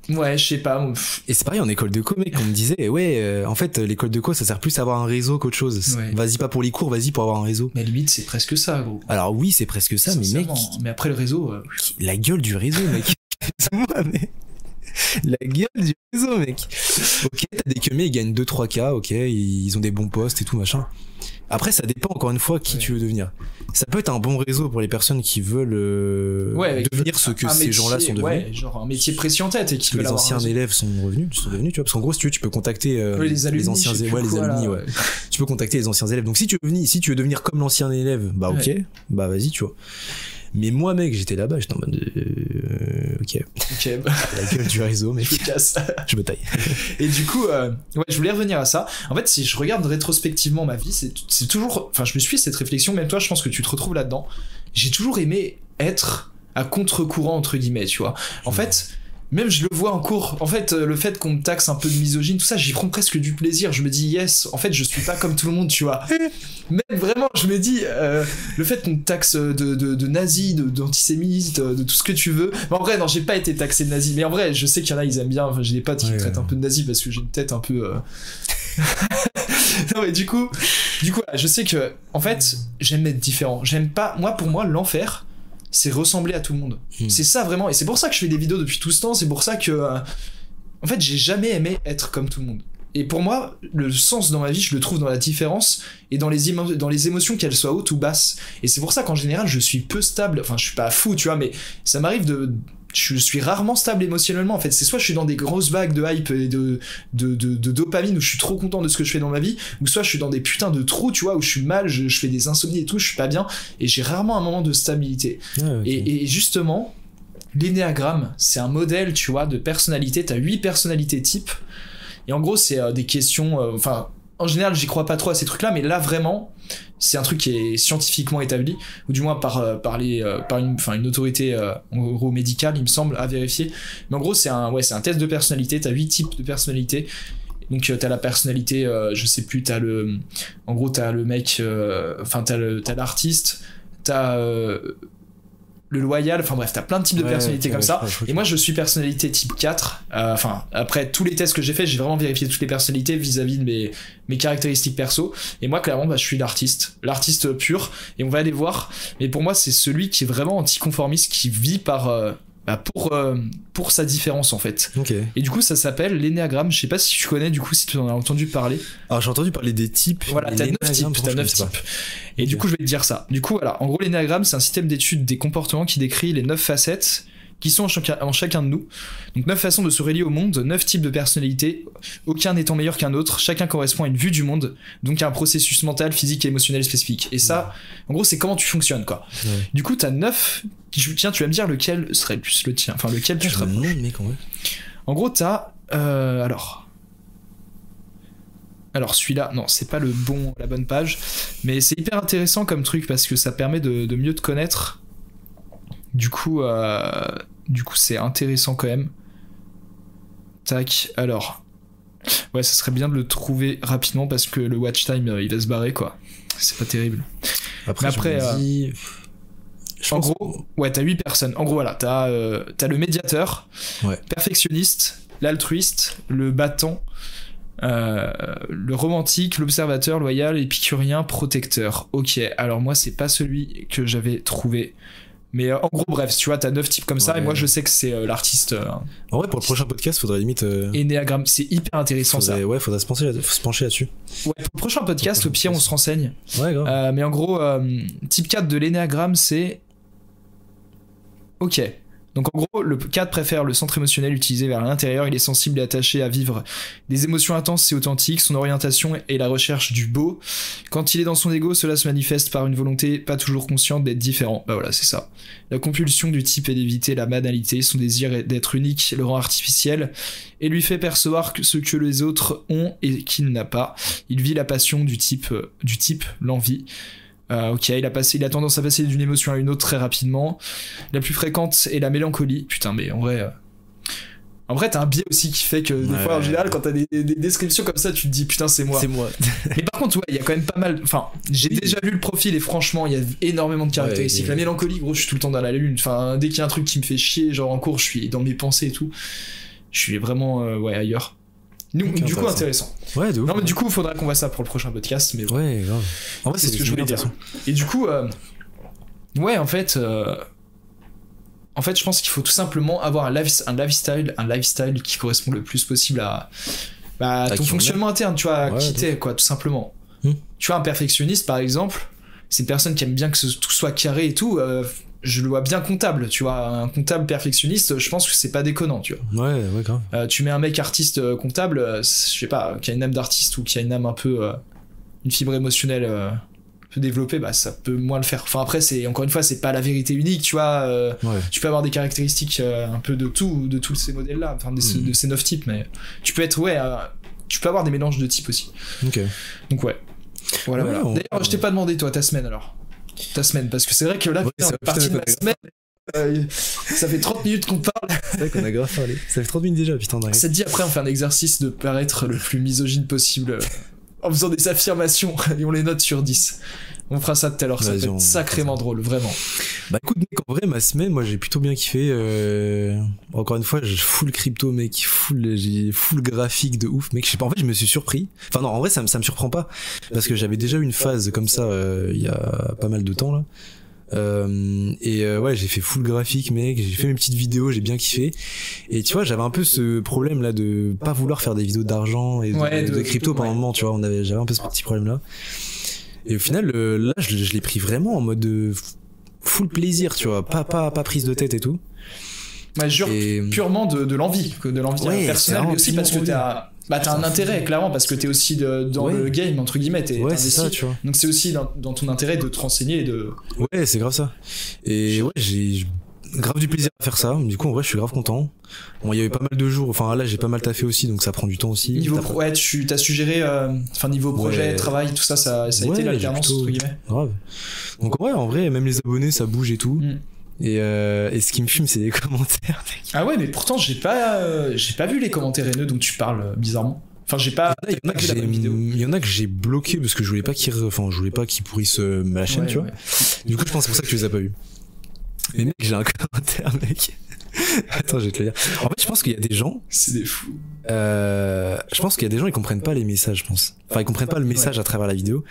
Ouais je sais pas. Et c'est pareil en école de co mec on me disait ouais euh, en fait l'école de co ça sert plus à avoir un réseau qu'autre chose. Ouais. Vas-y pas pour les cours, vas-y pour avoir un réseau. Mais limite c'est presque ça gros. Alors oui c'est presque ça mais mec. Mais après le réseau. Euh... La gueule du réseau mec. La gueule du réseau mec. Ok t'as des que mais ils gagnent deux trois k, ok ils ont des bons postes et tout machin. Après, ça dépend encore une fois qui ouais. tu veux devenir. Ça peut être un bon réseau pour les personnes qui veulent euh, ouais, devenir ce que ces gens-là sont devenus. Ouais, genre un métier précis en tête et qui veulent les anciens élèves sont revenus, sont devenus, tu vois. Parce qu'en gros, si tu veux, tu peux contacter euh, ouais, les, alumni, les anciens élèves. Ouais, les alumni, ouais. Tu peux contacter les anciens élèves. Donc si tu veux venir, si tu veux devenir comme l'ancien élève, bah ok, ouais. bah vas-y, tu vois. Mais moi, mec, j'étais là-bas, j'étais en mode de... euh, ok, okay. la gueule du réseau, mais je me taille. Et du coup, euh, ouais, je voulais revenir à ça. En fait, si je regarde rétrospectivement ma vie, c'est toujours, enfin, je me suis fait cette réflexion. Même toi, je pense que tu te retrouves là-dedans. J'ai toujours aimé être à contre-courant entre guillemets, tu vois. En ouais. fait. Même je le vois en cours, en fait le fait qu'on me taxe un peu de misogyne, tout ça, j'y prends presque du plaisir, je me dis yes, en fait je suis pas comme tout le monde, tu vois. Même vraiment, je me dis, euh, le fait qu'on me taxe de, de, de nazi, d'antisémite, de, de tout ce que tu veux, mais en vrai non, j'ai pas été taxé de nazi, mais en vrai je sais qu'il y en a, ils aiment bien, enfin, j'ai des potes qui ouais, me traitent ouais. un peu de nazi parce que j'ai une tête un peu... Euh... non mais du coup, du coup, je sais que, en fait, j'aime être différent, j'aime pas, moi pour moi l'enfer... c'est ressembler à tout le monde. Mmh. C'est ça vraiment. Et c'est pour ça que je fais des vidéos depuis tout ce temps. C'est pour ça que... Euh, en fait, j'ai jamais aimé être comme tout le monde. Et pour moi, le sens dans ma vie, je le trouve dans la différence et dans les, émo dans les émotions, qu'elles soient hautes ou basses. Et c'est pour ça qu'en général, je suis peu stable. Enfin, je suis pas fou, tu vois, mais ça m'arrive de... Je suis rarement stable émotionnellement, en fait. C'est soit je suis dans des grosses vagues de hype et de, de, de, de dopamine où je suis trop content de ce que je fais dans ma vie, ou soit je suis dans des putains de trous, tu vois, où je suis mal, je, je fais des insomnies et tout, je suis pas bien, et j'ai rarement un moment de stabilité. Ah, okay. et, et justement, l'énéagramme, c'est un modèle, tu vois, de personnalité. T'as huit personnalités types, et en gros, c'est euh, des questions... Euh, enfin, en général, j'y crois pas trop à ces trucs-là, mais là, vraiment... c'est un truc qui est scientifiquement établi, ou du moins par, par, les, par une, enfin une autorité euh, en gros médicale, il me semble, à vérifier. Mais en gros, c'est un, ouais, c'est un test de personnalité. T'as huit types de personnalités. Donc euh, t'as la personnalité, euh, je sais plus, t'as le, en gros t'as le mec, enfin euh, t'as l'artiste, t'as euh, le loyal, enfin bref, t'as plein de types de ouais, personnalités ouais, comme ouais, ça. Et moi, je suis personnalité type quatre. Enfin, euh, après tous les tests que j'ai fait, j'ai vraiment vérifié toutes les personnalités vis-à-vis de mes, mes caractéristiques perso. Et moi, clairement, bah, je suis l'artiste, l'artiste pur. Et on va aller voir. Mais pour moi, c'est celui qui est vraiment anticonformiste, qui vit par, euh, bah, pour, euh, pour sa différence en fait. Okay. Et du coup, ça s'appelle l'énéagramme. Je sais pas si tu connais, du coup, si tu en as entendu parler. Alors, j'ai entendu parler des types. Voilà, t'as neuf types. T'as neuf types. Et du coup, je vais te dire ça. Du coup, voilà. En gros, l'énéagramme, c'est un système d'étude des comportements qui décrit les neuf facettes qui sont en, chaca en chacun de nous. Donc, neuf façons de se relier au monde, neuf types de personnalités, aucun n'étant meilleur qu'un autre. Chacun correspond à une vue du monde, donc à un processus mental, physique et émotionnel spécifique. Et ça, ouais. en gros, c'est comment tu fonctionnes, quoi. Ouais. Du coup, t'as neuf. Tiens, tu vas me dire lequel serait le plus le tien. Enfin, lequel tu te rapproches. En gros, t'as. Euh, alors. Alors celui-là, non, c'est pas le bon, la bonne page, mais c'est hyper intéressant comme truc parce que ça permet de, de mieux te connaître. Du coup, euh, du coup, c'est intéressant quand même. Tac. Alors, ouais, ça serait bien de le trouver rapidement parce que le watch time, euh, il va se barrer quoi. C'est pas terrible. Après, après je euh, dis... je en gros, que... ouais, t'as huit personnes. En gros, voilà, t'as euh, t'as le médiateur, ouais. perfectionniste, l'altruiste, le battant. Euh, le romantique, l'observateur, loyal, épicurien, protecteur. Ok, alors moi c'est pas celui que j'avais trouvé. Mais euh, en gros, bref, tu vois, t'as neuf types comme ça, ouais. et moi je sais que c'est euh, l'artiste. Euh, en vrai, pour le prochain podcast, faudrait limite. Euh... Énéagramme, c'est hyper intéressant faudrait, ça. Ouais, faudrait se pencher, là, faut se pencher là-dessus. Ouais, pour le prochain podcast, au pire, on se renseigne. Ouais, grave. Euh, mais en gros, euh, type quatre de l'énéagramme, c'est. Ok. Donc en gros, le quatre préfère le centre émotionnel utilisé vers l'intérieur, il est sensible et attaché à vivre des émotions intenses et authentiques, son orientation est la recherche du beau. Quand il est dans son ego, cela se manifeste par une volonté pas toujours consciente d'être différent. Bah voilà, c'est ça. La compulsion du type est d'éviter la banalité, son désir d'être unique le rend artificiel et lui fait percevoir que ce que les autres ont et qu'il n'a pas. Il vit la passion du type, du type l'envie. Euh, ok, il a, passé, il a tendance à passer d'une émotion à une autre très rapidement. La plus fréquente est la mélancolie. Putain, mais en vrai... Euh... En vrai, t'as un biais aussi qui fait que des ouais, fois, ouais, en général, ouais. quand t'as des, des descriptions comme ça, tu te dis, putain, c'est moi. C'est moi. Mais par contre, ouais, il y a quand même pas mal... Enfin, j'ai oui. déjà vu le profil et franchement, il y a énormément de caractéristiques. Ouais, et... La mélancolie, gros, je suis tout le temps dans la lune. Enfin, dès qu'il y a un truc qui me fait chier, genre en cours, je suis dans mes pensées et tout. Je suis vraiment, euh, ouais, ailleurs. Donc, okay, du coup intéressant. Ouais, de ouf, non mais ouais. du coup, faudra qu'on voit ça pour le prochain podcast. Mais ouais, grave. En vrai, c'est ce que je voulais dire. Et du coup, euh, ouais, en fait, euh, en fait, je pense qu'il faut tout simplement avoir un, life, un lifestyle, un lifestyle qui correspond le plus possible à, bah, à ton fonctionnement interne, tu vois, ouais, quitter quoi, tout simplement. Mmh. Tu vois, un perfectionniste, par exemple, c'est une personne qui aime bien que ce, tout soit carré et tout. Euh, je le vois bien comptable, tu vois. Un comptable perfectionniste, je pense que c'est pas déconnant, tu vois. Ouais, ouais, grave. Euh, tu mets un mec artiste comptable, euh, je sais pas, qui a une âme d'artiste ou qui a une âme un peu... Euh, une fibre émotionnelle... Euh, développer, bah ça peut moins le faire. Enfin après, c'est encore une fois, c'est pas la vérité unique, tu vois. Euh, ouais. Tu peux avoir des caractéristiques euh, un peu de tout, de tous ces modèles-là, enfin de, mmh. de ces neuf types, mais tu peux être ouais, euh, tu peux avoir des mélanges de types aussi. Ok. Donc ouais. Voilà. Ouais, voilà. On... D'ailleurs, je t'ai pas demandé toi ta semaine alors. Ta semaine, parce que c'est vrai que là, ouais, putain, ça, partie putain, de ma semaine. Euh, ça fait trente minutes qu'on parle. C'est vrai qu'on a grave parlé. Ça fait trente minutes déjà, putain. Ça te dit après on fait un exercice de paraître le plus misogyne possible. En faisant des affirmations et on les note sur dix. On fera ça tout à l'heure, ça peut être sacrément drôle, vraiment. Bah écoute mec, en vrai ma semaine, moi j'ai plutôt bien kiffé. Euh... Encore une fois, je full crypto mec, full, full graphique de ouf mec. Je sais pas, en fait je me suis surpris. Enfin non, en vrai ça, ça me surprend pas. Parce que j'avais déjà eu une phase comme ça euh, il y a pas mal de temps là. Euh, et euh, ouais j'ai fait full graphique mec, j'ai fait mes petites vidéos, j'ai bien kiffé. Et tu vois j'avais un peu ce problème là de pas vouloir faire des vidéos d'argent et de, ouais, de, de crypto pendant un moment, tu vois, on avait, j'avais un peu ce petit problème là. Et au final euh, là je, je l'ai pris vraiment en mode de full plaisir, tu vois, pas, pas, pas prise de tête et tout. Ouais, jure et... purement de l'envie, de l'envie ouais, personnelle, mais aussi parce que t'as... Bah t'as un intérêt clairement parce que t'es aussi de, dans ouais. le game entre guillemets, t'es ouais, c'est ça, tu vois. Donc c'est aussi dans, dans ton intérêt de te renseigner et de... Ouais c'est grave ça. Et ouais j'ai grave du plaisir à faire ça, du coup en vrai je suis grave content. Bon il y a eu pas mal de jours, enfin là j'ai pas mal taffé aussi donc ça prend du temps aussi. Niveau pro... Ouais tu t'as suggéré, enfin euh, niveau projet, ouais. travail, tout ça, ça, ça a ouais, été l'alternance plutôt... entre guillemets. Grave. Donc ouais en vrai même les abonnés ça bouge et tout. Mm. Et, euh, et ce qui me fume c'est les commentaires mec. Ah ouais mais pourtant j'ai pas euh, j'ai pas vu les commentaires haineux dont tu parles euh, bizarrement. Enfin j'ai pas. Il y en a, y en a, que, j'ai, y en a que j'ai bloqué parce que je voulais pas qu'ils enfin je voulais pas qu'ils pourrissent euh, ma chaîne ouais, tu ouais. vois. Du coup je pense c'est pour ça que tu les as pas vus. Mais mec j'ai un commentaire mec. Attends je vais te le dire. En fait je pense qu'il y a des gens. C'est des fous. Euh, je pense qu'il y a des gens ils comprennent pas les messages je pense. Enfin ils comprennent pas le message ouais. à travers la vidéo.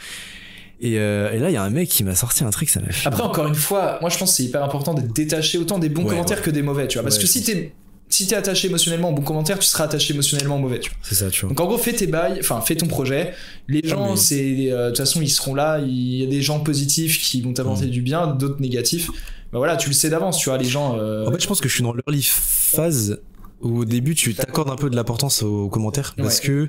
Et, euh, et là, il y a un mec qui m'a sorti un truc, ça m'a fait. Après, encore une fois, moi je pense que c'est hyper important d'être détaché autant des bons ouais, commentaires ouais. que des mauvais, tu vois. Parce ouais, que si t'es, si t'es attaché émotionnellement aux bons commentaires, tu seras attaché émotionnellement aux mauvais, tu vois. C'est ça, tu vois. Donc en gros, fais tes bails, enfin fais ton projet. Les ah, gens, mais... c'est de euh, toute façon, ils seront là. Il y a des gens positifs qui vont t'apporter mmh. du bien, d'autres négatifs. Bah voilà, tu le sais d'avance, tu vois. Les gens. Euh... En fait, je pense que je suis dans l'early phase où au début, tu t'accordes un peu de l'importance aux commentaires parce ouais. que.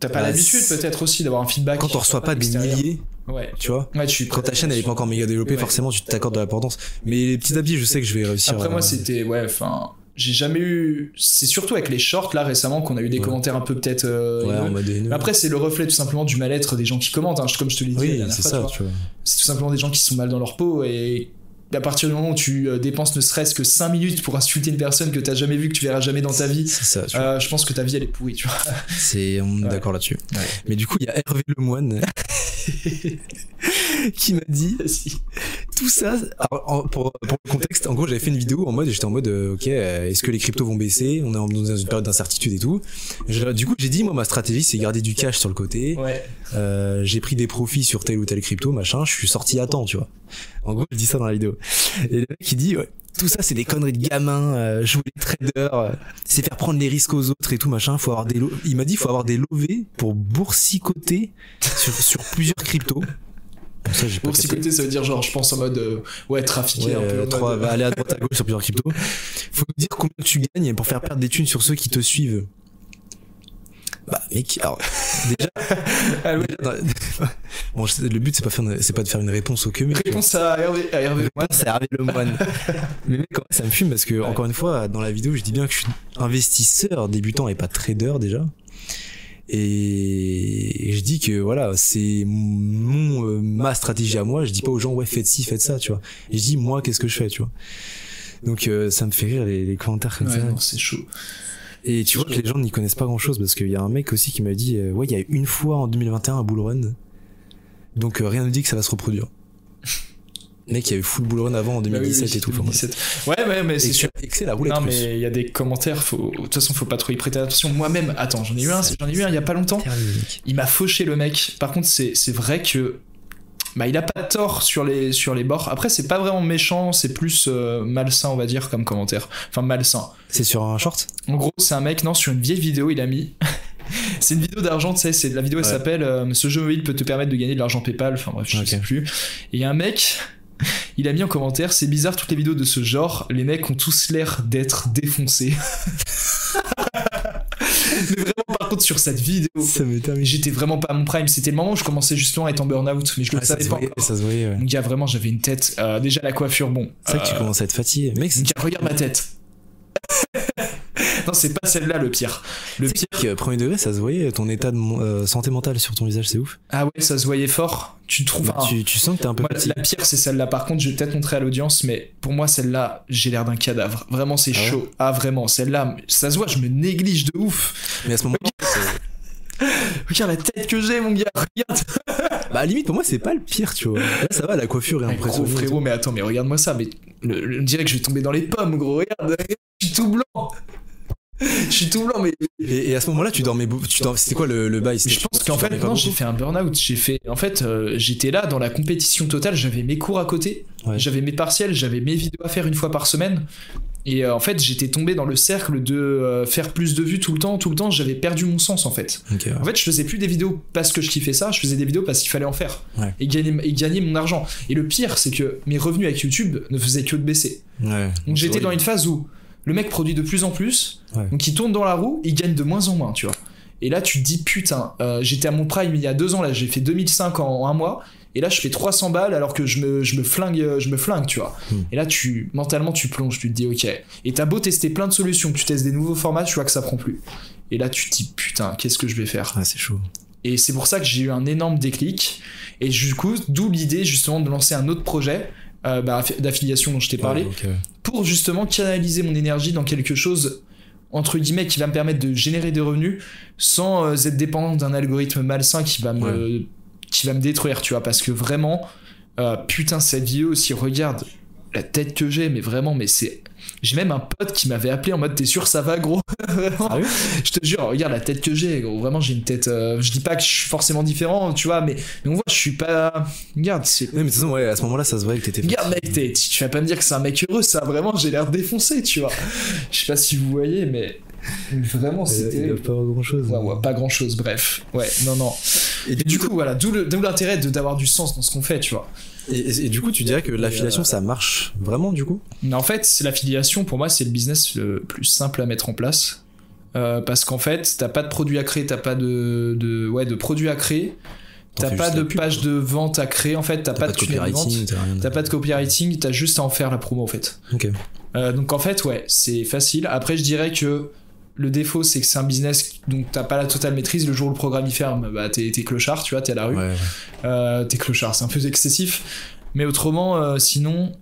T'as pas bah, l'habitude peut-être aussi d'avoir un feedback. Quand on reçoit pas des milliers, ouais. tu vois. Ouais, tu quand ta chaîne elle est pas encore méga développée, ouais. forcément tu t'accordes de l'importance. Mais petit à petit, je sais que je vais réussir. Après à... moi c'était ouais, enfin j'ai jamais eu. C'est surtout avec les shorts là récemment qu'on a eu des ouais. commentaires un peu peut-être. Euh, ouais, en mode haineux. Mais après c'est le reflet tout simplement du mal-être des gens qui commentent. Hein. Comme je te l'ai dit. Oui, la c'est fois, ça. Tu vois. Tu vois. C'est tout simplement des gens qui sont mal dans leur peau et. À partir du moment où tu dépenses ne serait-ce que cinq minutes pour insulter une personne que t'as jamais vue, que tu verras jamais dans ta vie, ça, euh, je pense que ta vie elle est pourrie, tu vois. C'est, on est ouais. d'accord là-dessus. Ouais. Mais du coup, il y a Hervé Lemoine qui m'a dit tout ça. Alors, pour, pour le contexte, en gros, j'avais fait une vidéo en mode, j'étais en mode, ok, est-ce que les cryptos vont baisser? On est dans une période d'incertitude et tout. Du coup, j'ai dit, moi, ma stratégie, c'est garder du cash sur le côté. Ouais. Euh, j'ai pris des profits sur tel ou tel crypto, machin. Je suis sorti à temps, tu vois. En gros, je dis ça dans la vidéo. Et le mec, il dit, ouais, tout ça, c'est des conneries de gamins, euh, jouer les traders, euh, c'est faire prendre les risques aux autres et tout, machin. Faut avoir des lo- il m'a dit, faut avoir des lovés pour boursicoter sur, sur plusieurs cryptos. Bon, ça, j'ai pas boursicoter, ça veut dire, genre, je pense en mode, euh, ouais, trafiquer ouais, un peu. Trois, mode... bah, aller à droite à gauche sur plusieurs cryptos. Faut nous dire combien tu gagnes pour faire perdre des thunes sur ceux qui te suivent. Bah mec, alors déjà, ah, oui. déjà non, bon, je, le but c'est pas, faire, c'est pas de faire une réponse au que mais réponse à Hervé, à Hervé Lemoine, c'est Hervé Lemoine. Mais mec, ça me fume parce que ouais. encore une fois, dans la vidéo, je dis bien que je suis investisseur débutant et pas trader déjà. Et, et je dis que voilà, c'est mon euh, ma stratégie à moi. Je dis pas aux gens ouais faites ci, faites ça, tu vois. Et je dis moi qu'est-ce que je fais, tu vois. Donc euh, ça me fait rire les, les commentaires comme ouais, ça. Non, c'est chaud. Et tu vois que les gens n'y connaissent pas grand chose parce qu'il y a un mec aussi qui m'a dit euh, ouais il y a une fois en deux mille vingt et un un bull run donc euh, rien ne dit que ça va se reproduire. Mec il y a eu full bull run avant en deux mille dix-sept bah oui, et tout deux mille dix-sept. Ouais mais, mais c'est sûr c'est la roulette. Non plus. Mais il y a des commentaires faut de toute façon faut pas trop y prêter attention. Moi-même attends j'en ai eu un j'en ai eu un il y a pas longtemps il m'a fauché le mec. Par contre c'est c'est vrai que bah il a pas tort sur les sur les bords. Après c'est pas vraiment méchant, c'est plus euh, malsain on va dire comme commentaire. Enfin malsain. C'est sur un short. En gros c'est un mec non sur une vieille vidéo il a mis C'est une vidéo d'argent, tu sais, c'est la vidéo elle s'appelle ouais. euh, ce jeu mobile peut te permettre de gagner de l'argent PayPal, enfin bref, je okay. sais plus. Et il y a un mec, il a mis en commentaire, c'est bizarre toutes les vidéos de ce genre, les mecs ont tous l'air d'être défoncés. Mais vraiment, par contre, sur cette vidéo, ça m'étonne. J'étais vraiment pas à mon prime. C'était le moment où je commençais justement à être en burn-out, mais je le ah, savais ça se voyait, pas. Ça se voyait, ouais. Donc, il y a vraiment, j'avais une tête. Euh, déjà, la coiffure, bon. C'est euh... vrai que tu commences à être fatigué. Mec, donc, regarde ma tête. Non, c'est pas celle-là le pire. Le pire. Que, premier degré, ça se voyait, ton état de euh, santé mentale sur ton visage, c'est ouf. Ah ouais, ça se voyait fort. Tu trouves. Bah, un... tu, tu sens que t'es un peu. Moi, petit. La pire, c'est celle-là. Par contre, je vais peut-être montrer à l'audience, mais pour moi, celle-là, j'ai l'air d'un cadavre. Vraiment, c'est ah chaud. Ouais. Ah, vraiment, celle-là, ça se voit, je me néglige de ouf. Mais à ce moment-là, regarde la tête que j'ai, mon gars, regarde. Bah, à limite, pour moi, c'est pas le pire, tu vois. Là, ça va, la coiffure est ouais, impressionnante. Gros frérot, mais attends, mais regarde-moi ça. Mais le, le, on dirait que je vais tomber dans les pommes, gros. Regarde, je suis tout blanc. Je suis tout blanc, mais. Et, et à ce moment-là, tu dormais. C'était quoi le, le bail? Je pense qu'en fait, non, j'ai fait un burn-out. J'ai fait. En fait, euh, j'étais là dans la compétition totale. J'avais mes cours à côté. Ouais. J'avais mes partiels. J'avais mes vidéos à faire une fois par semaine. Et euh, en fait, j'étais tombé dans le cercle de euh, faire plus de vues tout le temps, tout le temps. J'avais perdu mon sens, en fait. Okay, ouais. En fait, je faisais plus des vidéos parce que je kiffais ça. Je faisais des vidéos parce qu'il fallait en faire ouais. et gagner et gagner mon argent. Et le pire, c'est que mes revenus avec YouTube ne faisaient que de baisser. Ouais, donc j'étais dans une phase où. Le mec produit de plus en plus, ouais. donc il tourne dans la roue, il gagne de moins en moins, tu vois. Et là, tu te dis, putain, euh, j'étais à mon prime il y a deux ans, là, j'ai fait deux mille cinq en un mois, et là, je fais trois cents balles alors que je me, je me, flingue, je me flingue, tu vois. Mmh. Et là, tu, mentalement, tu plonges, tu te dis, ok. Et t'as beau tester plein de solutions, tu testes des nouveaux formats, tu vois que ça prend plus. Et là, tu te dis, putain, qu'est-ce que je vais faire ? Ah, c'est chaud. Et c'est pour ça que j'ai eu un énorme déclic. Et du coup, d'où l'idée, justement, de lancer un autre projet. Euh, bah, d'affiliation dont je t'ai parlé, ouais, okay. pour justement canaliser mon énergie dans quelque chose entre guillemets qui va me permettre de générer des revenus sans euh, être dépendant d'un algorithme malsain qui va me, ouais. qui va me détruire, tu vois, parce que vraiment euh, putain cette vidéo, si regarde la tête que j'ai, mais vraiment, mais c'est... J'ai même un pote qui m'avait appelé en mode t'es sûr ça va gros. Vraiment, ah oui je te jure, regarde la tête que j'ai, gros. Vraiment, j'ai une tête. Euh, je dis pas que je suis forcément différent, tu vois, mais, mais on voit, je suis pas. Regarde, c'est. Oui, mais de toute façon, ouais, à ce moment-là, ça se voyait que t'étais. Regarde, mec, t'es... tu vas pas me dire que c'est un mec heureux, ça. Vraiment, j'ai l'air défoncé, tu vois. Je sais pas si vous voyez, mais. Vraiment, c'était. Il pas grand-chose. Ouais, ouais, pas grand-chose, bref. Ouais, non, non. Et, et du coup, coup voilà, d'où l'intérêt de, d'avoir du sens dans ce qu'on fait, tu vois. Et, et, et du coup, tu dirais que l'affiliation, ça marche vraiment, du coup ? En fait, l'affiliation, pour moi, c'est le business le plus simple à mettre en place. Euh, parce qu'en fait, t'as pas de produit à créer, t'as pas de, de, ouais, de produit à créer, t'as pas de pub, page quoi. De vente à créer, en fait, t'as, t'as pas, pas de tunnel de vente, t'as pas de copywriting, t'as juste à en faire la promo, en fait. Okay. Euh, donc, en fait, ouais, c'est facile. Après, je dirais que le défaut, c'est que c'est un business donc t'as pas la totale maîtrise. Le jour où le programme il ferme, bah t'es, t'es clochard, tu vois, t'es à la rue. Ouais, ouais. Euh, t'es clochard, c'est un peu excessif. Mais autrement, euh, sinon,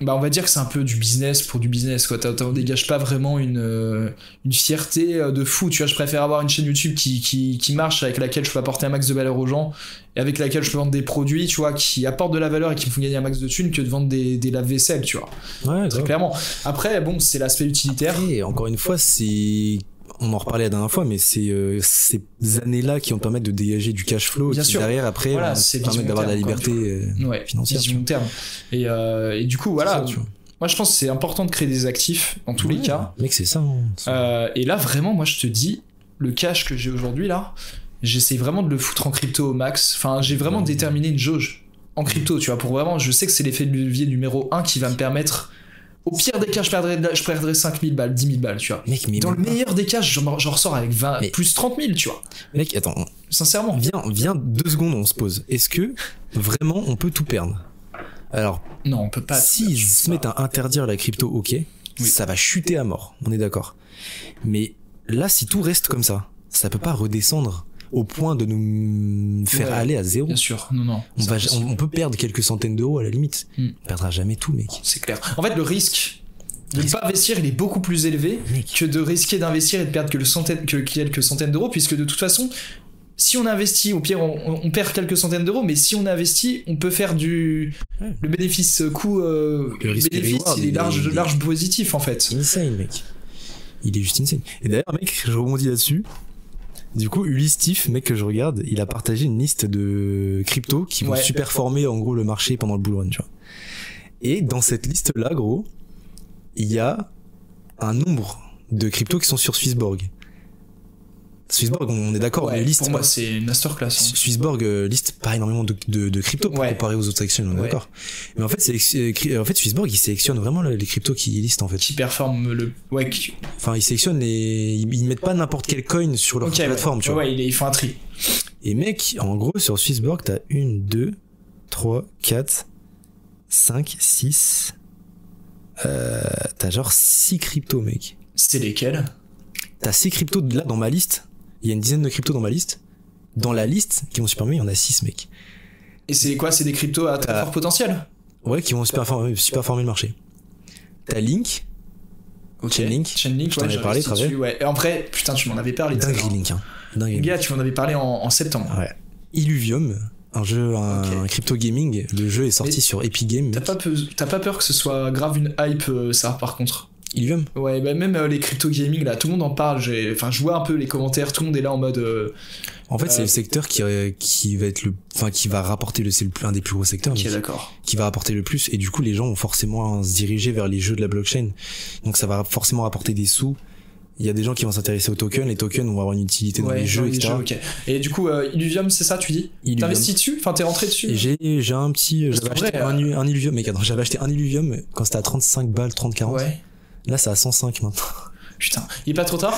bah on va dire que c'est un peu du business pour du business, quoi. T'en, t'en dégages pas vraiment une, euh, une fierté de fou, tu vois. Je préfère avoir une chaîne YouTube qui, qui, qui marche, avec laquelle je peux apporter un max de valeur aux gens, et avec laquelle je peux vendre des produits, tu vois, qui apportent de la valeur et qui me font gagner un max de thunes, que de vendre des, des lave-vaisselle, tu vois. Ouais, très clairement. Après, bon, c'est l'aspect utilitaire. Et encore une fois, c'est... On en reparlait la dernière fois, mais c'est euh, ces années-là qui vont permettre de dégager du cash flow. Bien et sûr. Derrière, après, voilà, c'est permettre d'avoir de la liberté euh, ouais, financière. Vision terme. Et, euh, et du coup, voilà. Ça, moi, je pense que c'est important de créer des actifs dans tous ouais, les cas. Mec, c'est ça. C'est... Euh, et là, vraiment, moi, je te dis, le cash que j'ai aujourd'hui, là, j'essaie vraiment de le foutre en crypto au max. Enfin, j'ai vraiment ouais. déterminé une jauge en crypto, tu vois, pour vraiment. Je sais que c'est l'effet de levier numéro un qui va me permettre. Au pire des cas, je perdrais, je perdrais cinq mille balles, dix mille balles, tu vois. Mec, mais dans le meilleur des cas, j'en, j'en ressors avec vingt, mais plus trente mille, tu vois. Mec, attends. Sincèrement. Viens, viens deux secondes, on se pose. Est-ce que vraiment on peut tout perdre ? Alors, non, on peut pas. S'ils se mettent à interdire la crypto, ok, oui. ça va chuter à mort, on est d'accord. Mais là, si tout reste comme ça, ça peut pas redescendre au point de nous faire ouais, aller à zéro. Bien sûr, non, non. On, va, on, on peut perdre quelques centaines d'euros à la limite. Mm. On perdra jamais tout, mec. C'est clair. En fait, le risque de ne pas investir, il est beaucoup plus élevé mec. Que de risquer d'investir et de perdre que, le centaine, que quelques centaines d'euros, puisque de toute façon, si on investit, au pire, on, on perd quelques centaines d'euros, mais si on investit, on peut faire du... Ouais. Le bénéfice coût... Euh, le risque bénéfice, il est large, des... large positif, en fait. Insane, mec. Il est juste insane. Et d'ailleurs, mec, je rebondis là-dessus. Du coup, Ulistif, mec que je regarde, il a partagé une liste de cryptos qui vont ouais. super former en gros le marché pendant le bull run, tu vois. Et dans cette liste-là, gros, il y a un nombre de cryptos qui sont sur SwissBorg. SwissBorg, on est d'accord, ouais, mais liste. Pour moi, c'est une masterclass. Hein. SwissBorg liste pas énormément de, de, de crypto ouais. comparé aux autres actions, on est ouais. d'accord. Mais en fait, en fait, SwissBorg, il sélectionne vraiment les cryptos qu'il liste en fait. Qui performent le. Ouais. Qui... Enfin, ils sélectionnent les. Ils mettent pas n'importe quel coin sur leur okay, plateforme, ouais. tu vois. Ouais, ils font un tri. Et mec, en gros, sur SwissBorg, t'as une, deux, trois, quatre, cinq, six. Euh, t'as genre six cryptos, mec. C'est lesquels? T'as six cryptos là dans ma liste. Il y a une dizaine de cryptos dans ma liste. Dans la liste qui vont super performer, il y en a six, mec. Et c'est quoi? C'est des cryptos à très fort potentiel? Ouais, qui vont super performer, super performer le marché. T'as Link. Ok. Chain Link. Chain Link, je t'en ouais, avais parlé, travail. Ouais. Et après, putain, tu m'en avais parlé. Dingue Link, hein. Dingue. Gars, tu m'en avais parlé en, en septembre. Ouais. Illuvium. Un jeu, un, okay. un crypto gaming. Le jeu est sorti mais sur Epic Games. T'as pas, pe pas peur que ce soit grave une hype, euh, ça, par contre? Illuvium. Ouais, bah même euh, les crypto gaming, là, tout le monde en parle. Enfin, je vois un peu les commentaires, tout le monde est là en mode. Euh, en fait, euh, c'est le secteur qui, euh, qui va être le, enfin, qui va rapporter le, c'est le un des plus gros secteurs. Qui okay, d'accord. Qui va rapporter le plus, et du coup, les gens vont forcément se diriger vers les jeux de la blockchain. Donc, ça va forcément rapporter des sous. Il y a des gens qui vont s'intéresser aux tokens, les tokens vont avoir une utilité dans ouais, les jeux, les et cetera. Jeux, okay. Et du coup, euh, Illuvium, c'est ça, tu dis? T'investis dessus? Enfin, t'es rentré dessus? J'ai un petit. J'avais acheté, euh... Illuvium, mec, attends, j'avais acheté un Illuvium quand c'était à trente-cinq balles, trente quarante. Ouais. Là, c'est à cent cinq maintenant. Putain, il est pas trop tard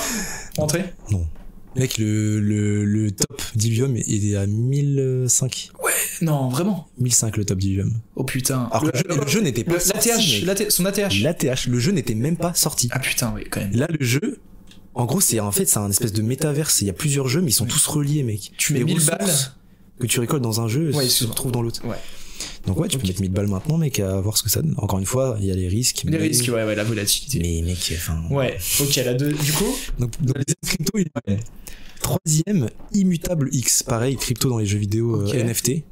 pour entrer? Non. non. Mec, le, le, le top d'Illuvium est à mille cinq. Ouais, non, vraiment. mille cinq le top d'Illuvium. Oh putain. Alors le, que le, le jeu n'était pas le, sorti. L'A T H, son A T H. L'A T H, le jeu n'était même pas sorti. Ah putain, oui, quand même. Là, le jeu. En gros, c'est en fait c'est un espèce de métaverse. Il y a plusieurs jeux, mais ils sont oui. tous reliés, mec. Tu mets mille balles que tu récoltes dans un jeu, ouais, se retrouvent dans l'autre. Ouais. Donc ouais, tu okay. peux mettre mille balles maintenant, mec, à voir ce que ça donne. Encore une fois, il y a les risques. Les mais... risques, ouais, ouais, la volatilité. Mais mec, enfin. Ouais. Ok, la deux. Du coup. Donc dans les cryptos, il y a troisième Immutable X, pareil, crypto dans les jeux vidéo okay. euh, N F T,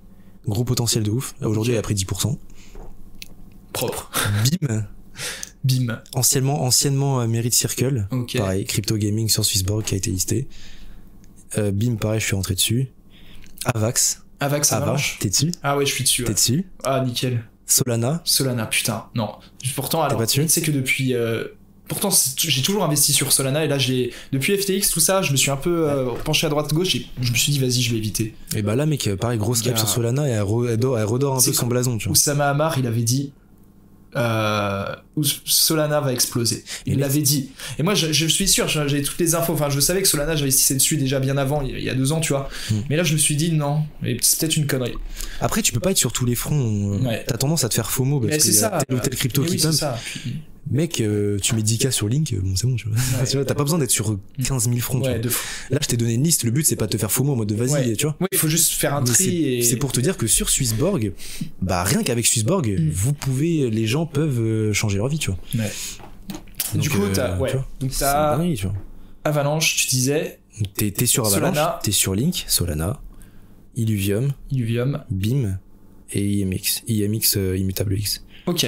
gros potentiel de ouf. Aujourd'hui, okay. elle a pris dix pour cent. Propre. Bim. Bim. Anciennement, anciennement euh, Merit Circle. Okay. Pareil, crypto gaming sur SwissBorg qui a été listé. Euh, Bim, pareil, je suis rentré dessus. Avax. Avax, Avalanche. T'es dessus? Ah ouais, je suis dessus. T'es ouais. dessus? Ah, nickel. Solana. Solana, putain. Non. Pourtant, alors, tu sais que depuis. Euh... Pourtant, j'ai toujours investi sur Solana et là, j'ai. Depuis F T X, tout ça, je me suis un peu euh, penché à droite, gauche et je me suis dit, vas-y, je vais éviter. Et bah là, mec, pareil, grosse cap sur Solana et elle redore, elle redore un peu son blason, tu vois. Oussama Hamar, il avait dit. Euh, où Solana va exploser. Il l'avait dit. Et moi, je, je suis sûr, j'ai toutes les infos. Enfin, je savais que Solana, j'investissais dessus déjà bien avant, il y a deux ans, tu vois. Mm. Mais là, je me suis dit non. C'est peut-être une connerie. Après, tu peux pas être sur tous les fronts. Ouais. T'as tendance à te faire FOMO parce qu'il y a tel ou tel crypto qui tombe. Mec, euh, tu mets dix K sur Link, bon c'est bon, tu vois. Ouais, tu vois, t'as pas besoin d'être sur quinze mille francs. Ouais, là, je t'ai donné une liste. Le but, c'est pas de te faire FOMO en mode vas-y, ouais. tu vois. Oui, il faut juste faire un tri. C'est et... pour te dire que sur SwissBorg, bah rien qu'avec SwissBorg, mm. vous pouvez, les gens peuvent changer leur vie, tu vois. Ouais. Donc, du coup, euh, t'as, ouais. donc t'as Avalanche, tu disais. T'es sur Avalanche, t'es sur Link, Solana, Illuvium, Illuvium, Bim et I M X, I M X euh, Immutable X. Ok.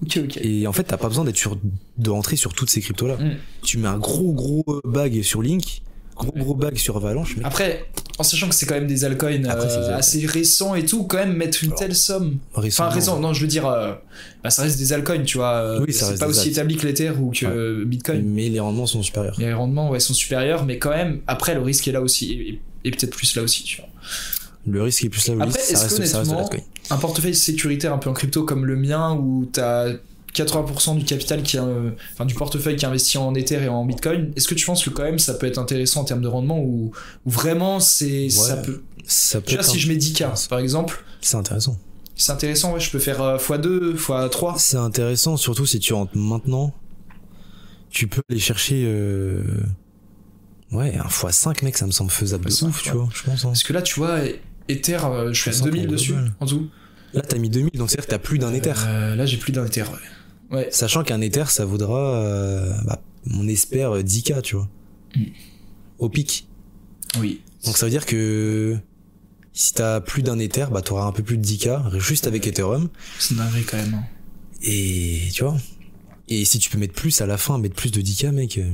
Okay, okay. Et en fait, t'as pas besoin d'être sur de rentrer sur toutes ces cryptos là. Mm. Tu mets un gros gros bag sur Link, gros gros bag sur Avalanche. Mais... Après, en sachant que c'est quand même des altcoins euh, assez récents et tout, quand même mettre une Alors, telle somme. Récent, enfin, récent. Non, je veux dire, euh, bah, ça reste des altcoins, tu vois. Oui, c'est pas aussi établi que l'Ether ou que ouais. Bitcoin. Mais les rendements sont supérieurs. Les rendements, ouais, sont supérieurs, mais quand même, après, le risque est là aussi et, et peut-être plus là aussi, tu vois. Le risque est plus là où Après, est-ce qu'honnêtement, un portefeuille sécuritaire un peu en crypto comme le mien, où t'as quatre-vingts pour cent du capital qui, euh, enfin du portefeuille qui est investi en Ether et en Bitcoin, est-ce que tu penses que quand même ça peut être intéressant en termes de rendement ou vraiment c'est ouais, ça peut, ça peut déjà si un... je mets dix K par exemple, c'est intéressant. C'est intéressant, ouais, je peux faire euh, fois deux, fois trois. C'est intéressant surtout si tu rentres maintenant, tu peux aller chercher. Euh... Ouais, un fois cinq, mec, ça me semble faisable de ouf, tu vois, je pense. Hein. Parce que là, tu vois, Ether, euh, je suis à deux mille dessus, en tout. Là, t'as mis deux mille, donc c'est-à-dire que t'as plus d'un Ether. Euh, là, j'ai plus d'un Ether, ouais. ouais. Sachant qu'un Ether, ça vaudra, euh, bah, on espère, dix K, tu vois. Mm. Au pic. Oui. Donc ça veut dire que si t'as plus d'un Ether, bah, t'auras un peu plus de dix K, juste avec euh, Ethereum. C'est dingue, quand même. Hein. Et tu vois. Et si tu peux mettre plus à la fin, mettre plus de dix K, mec. Euh...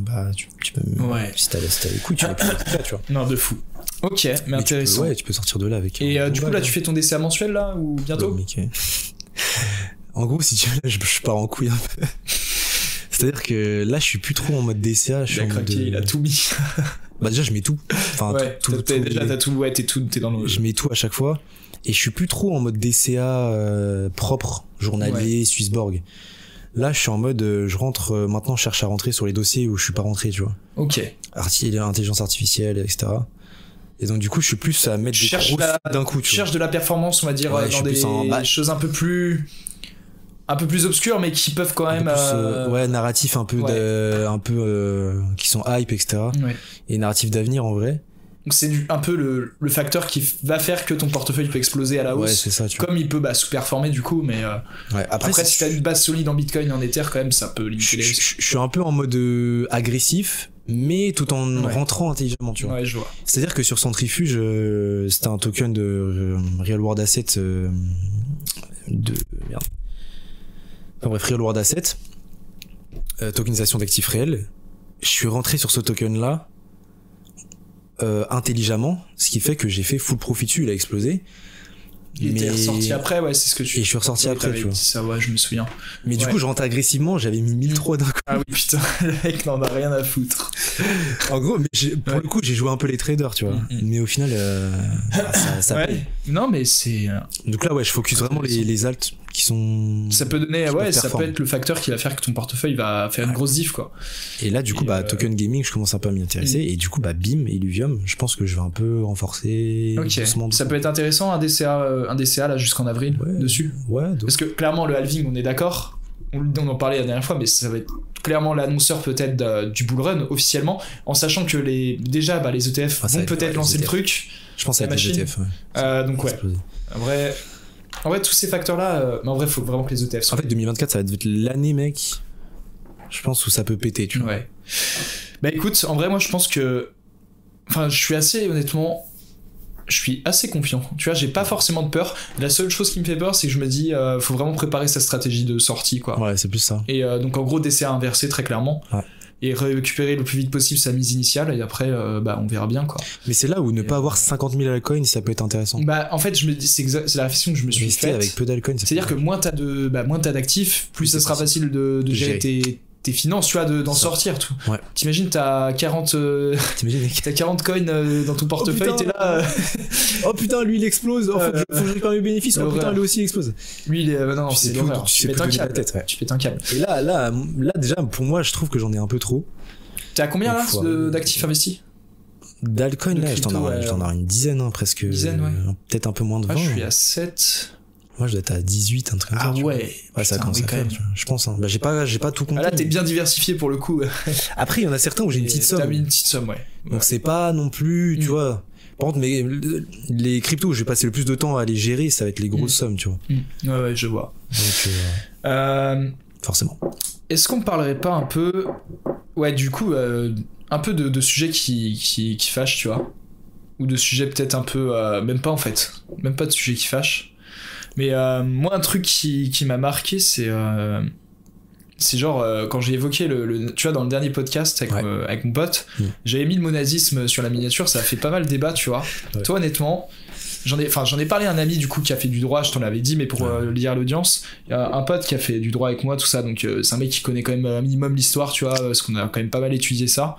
Bah, tu, tu peux. Ouais. Si t'as les couilles, tu vas plus faire, tu vois. Non, de fou. Ok, mais, mais intéressant. Tu peux, ouais, tu peux sortir de là avec. Et euh, du coup, là, là, tu fais ton D C A mensuel, là, ou bientôt ouais, mec, ouais. En gros, si tu veux, là, je, je pars en couille un peu. C'est-à-dire que là, je suis plus trop en mode D C A. Je il suis a craqué, de... il a tout mis. Bah déjà, je mets tout. Enfin, ouais, tout, t'as, tout déjà, les... t'as tout, ouais, t'es tout, t'es dans le... Je mets tout à chaque fois. Et je suis plus trop en mode D C A euh, propre, journalier, ouais. SwissBorg. Là, je suis en mode, euh, je rentre, euh, maintenant, je cherche à rentrer sur les dossiers où je suis pas rentré, tu vois. Ok. Arti- intelligence artificielle, et cetera. Et donc, du coup, je suis plus à mettre des grosses la... d'un coup, tu cherche de la performance, on va dire, ouais, euh, dans des en... bah, choses un peu plus... un peu plus obscures, mais qui peuvent quand même... Plus, euh, euh... ouais, narratifs un peu... Ouais. De, un peu euh, qui sont hype, et cetera. Ouais. Et narratifs d'avenir, en vrai. Donc, c'est du, un peu le, le facteur qui va faire que ton portefeuille peut exploser à la hausse. Ouais, c'est ça, tu comme vois. Il peut bah, sous-performer, du coup, mais... Euh, ouais, après, après si tu as une base solide en Bitcoin et en Ether, quand même, ça peut limiter les risques. Je suis un peu en mode euh, agressif, mais tout en ouais. rentrant intelligemment, tu vois. Ouais, je vois. C'est-à-dire que sur Centrifuge, euh, c'était un token de euh, Real World Asset... Euh, de... Merde. Enfin bref, Real World Asset, euh, tokenisation d'actifs réels. Je suis rentré sur ce token-là euh, intelligemment, ce qui fait que j'ai fait full profit dessus, il a explosé. Il mais... était ressorti après, ouais, c'est ce que tu... Et je suis ressorti ouais, après, tu vois. Ça, ouais, je me souviens. Mais ouais. Du coup, je rentre agressivement, j'avais mis mille trois d'un coup. Ah oui, putain, le mec n'en a rien à foutre. En gros, mais j'ai, pour ouais. le coup, j'ai joué un peu les traders, tu vois. Mm-hmm. Mais au final, euh, bah, ça, ça ouais. paye. Non, mais c'est... Donc là, ouais, je focus vraiment les, les alts qui sont... Ça peut donner, ouais, ça peut être le facteur qui va faire que ton portefeuille va faire ouais. une grosse diff, quoi. Et là, du coup, et bah, euh... token gaming, je commence un peu à m'y intéresser. Mm. Et du coup, bah, bim, Illuvium, je pense que je vais un peu renforcer... Ok, ça peut être intéressant, un D C A... Euh... un D C A là jusqu'en avril ouais, dessus ouais, donc... parce que clairement le halving on est d'accord, on, on en parlait la dernière fois, mais ça va être clairement l'annonceur peut-être de, du bull run officiellement, en sachant que les déjà bah, les E T F ah, vont peut-être ouais, lancer le truc, je pense à la machine E T F, ouais. euh, donc ouais en vrai, en vrai tous ces facteurs là euh, mais en vrai faut vraiment que les E T F soient en fait deux mille vingt-quatre ça va être l'année mec je pense où ça peut péter tu vois ouais. Bah écoute en vrai moi je pense que enfin je suis assez honnêtement je suis assez confiant, tu vois, j'ai pas forcément de peur. La seule chose qui me fait peur, c'est que je me dis, euh, faut vraiment préparer sa stratégie de sortie, quoi. Ouais, c'est plus ça. Et euh, donc, en gros, D C A inversé, très clairement. Ouais. Et récupérer le plus vite possible sa mise initiale, et après, euh, bah, on verra bien, quoi. Mais c'est là où et ne euh... pas avoir cinquante mille altcoins, ça peut être intéressant. Bah, en fait, je me dis, c'est, exa- c'est la réflexion que je me suis faite. Avec peu d'alcoins. C'est-à-dire que moins t'as de, bah, moins t'as d'actifs, plus, plus ça sera facile de, de, de gérer tes. tes finances, tu vois, de, d'en sortir tout. Ouais. T'imagines, t'as quarante, euh, t'as quarante coins euh, dans ton portefeuille, oh, putain, t'es là. Euh... oh putain, lui il explose. Oh, faut que je récupère mes bénéfices. Oh putain, vrai. Lui aussi il explose. Lui, il est. Bah, non, tu c'est l'horreur. Tu, tu pètes un câble. Ouais. Tu pètes un câble. Et là, là, là, déjà, pour moi, je trouve que j'en ai un peu trop. T'es à combien là fois, de, d'actifs investis? D'alcoin, là, je t'en ai une dizaine, hein, presque. Une dizaine, ouais. Peut-être un peu moins de vingt. Je suis à sept. Moi je dois être à dix-huit, un truc comme ça. Ah ouais, ouais putain, ça commence à faire, je pense. Hein. Bah, j'ai, pas, j'ai pas tout compté. Ah là, t'es bien diversifié pour le coup. Après, il y en a certains où j'ai une petite somme. T'as mis une petite somme, ouais. Donc ouais. C'est pas non plus, tu mmh. vois. Par contre, mais, les cryptos où je vais passer le plus de temps à les gérer, ça va être les grosses mmh. sommes, tu vois. Mmh. Ouais, ouais, je vois. Donc, euh, euh, forcément. Est-ce qu'on parlerait pas un peu. Ouais, du coup, euh, un peu de, de sujets qui, qui, qui fâchent, tu vois. Ou de sujets peut-être un peu. Euh, même pas en fait. Même pas de sujets qui fâchent. Mais euh, moi, un truc qui, qui m'a marqué, c'est, euh, c'est genre, euh, quand j'ai évoqué, le, le, tu vois, dans le dernier podcast avec, ouais. me, avec mon pote, mmh. j'avais mis le monazisme sur la miniature, ça a fait pas mal débat, tu vois. Ouais. Toi, honnêtement, j'en ai, enfin, j'en ai parlé à un ami, du coup, qui a fait du droit, je t'en l'avais dit, mais pour ouais. euh, lire l'audience, il y a un pote qui a fait du droit avec moi, tout ça, donc euh, c'est un mec qui connaît quand même un minimum l'histoire, tu vois, parce qu'on a quand même pas mal étudié ça.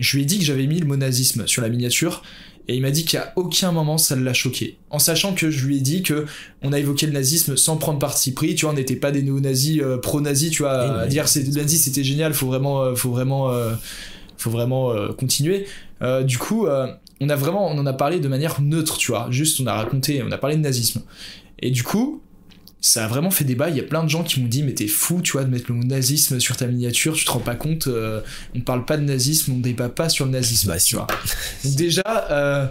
Je lui ai dit que j'avais mis le monazisme sur la miniature, et il m'a dit qu'à aucun moment ça ne l'a choqué. En sachant que je lui ai dit que on a évoqué le nazisme sans prendre parti pris, tu vois, on n'était pas des néo-nazis, euh, pro-nazis, tu vois, à dire que le nazi c'était génial, faut vraiment, euh, faut vraiment, euh, faut vraiment euh, continuer. Euh, du coup, euh, on a vraiment, on en a parlé de manière neutre, tu vois, juste on a raconté, on a parlé de nazisme. Et du coup, ça a vraiment fait débat, il y a plein de gens qui m'ont dit mais t'es fou tu vois de mettre le mot nazisme sur ta miniature, tu te rends pas compte, euh, on parle pas de nazisme, on débat pas sur le nazisme, bah, tu vois. Déjà euh...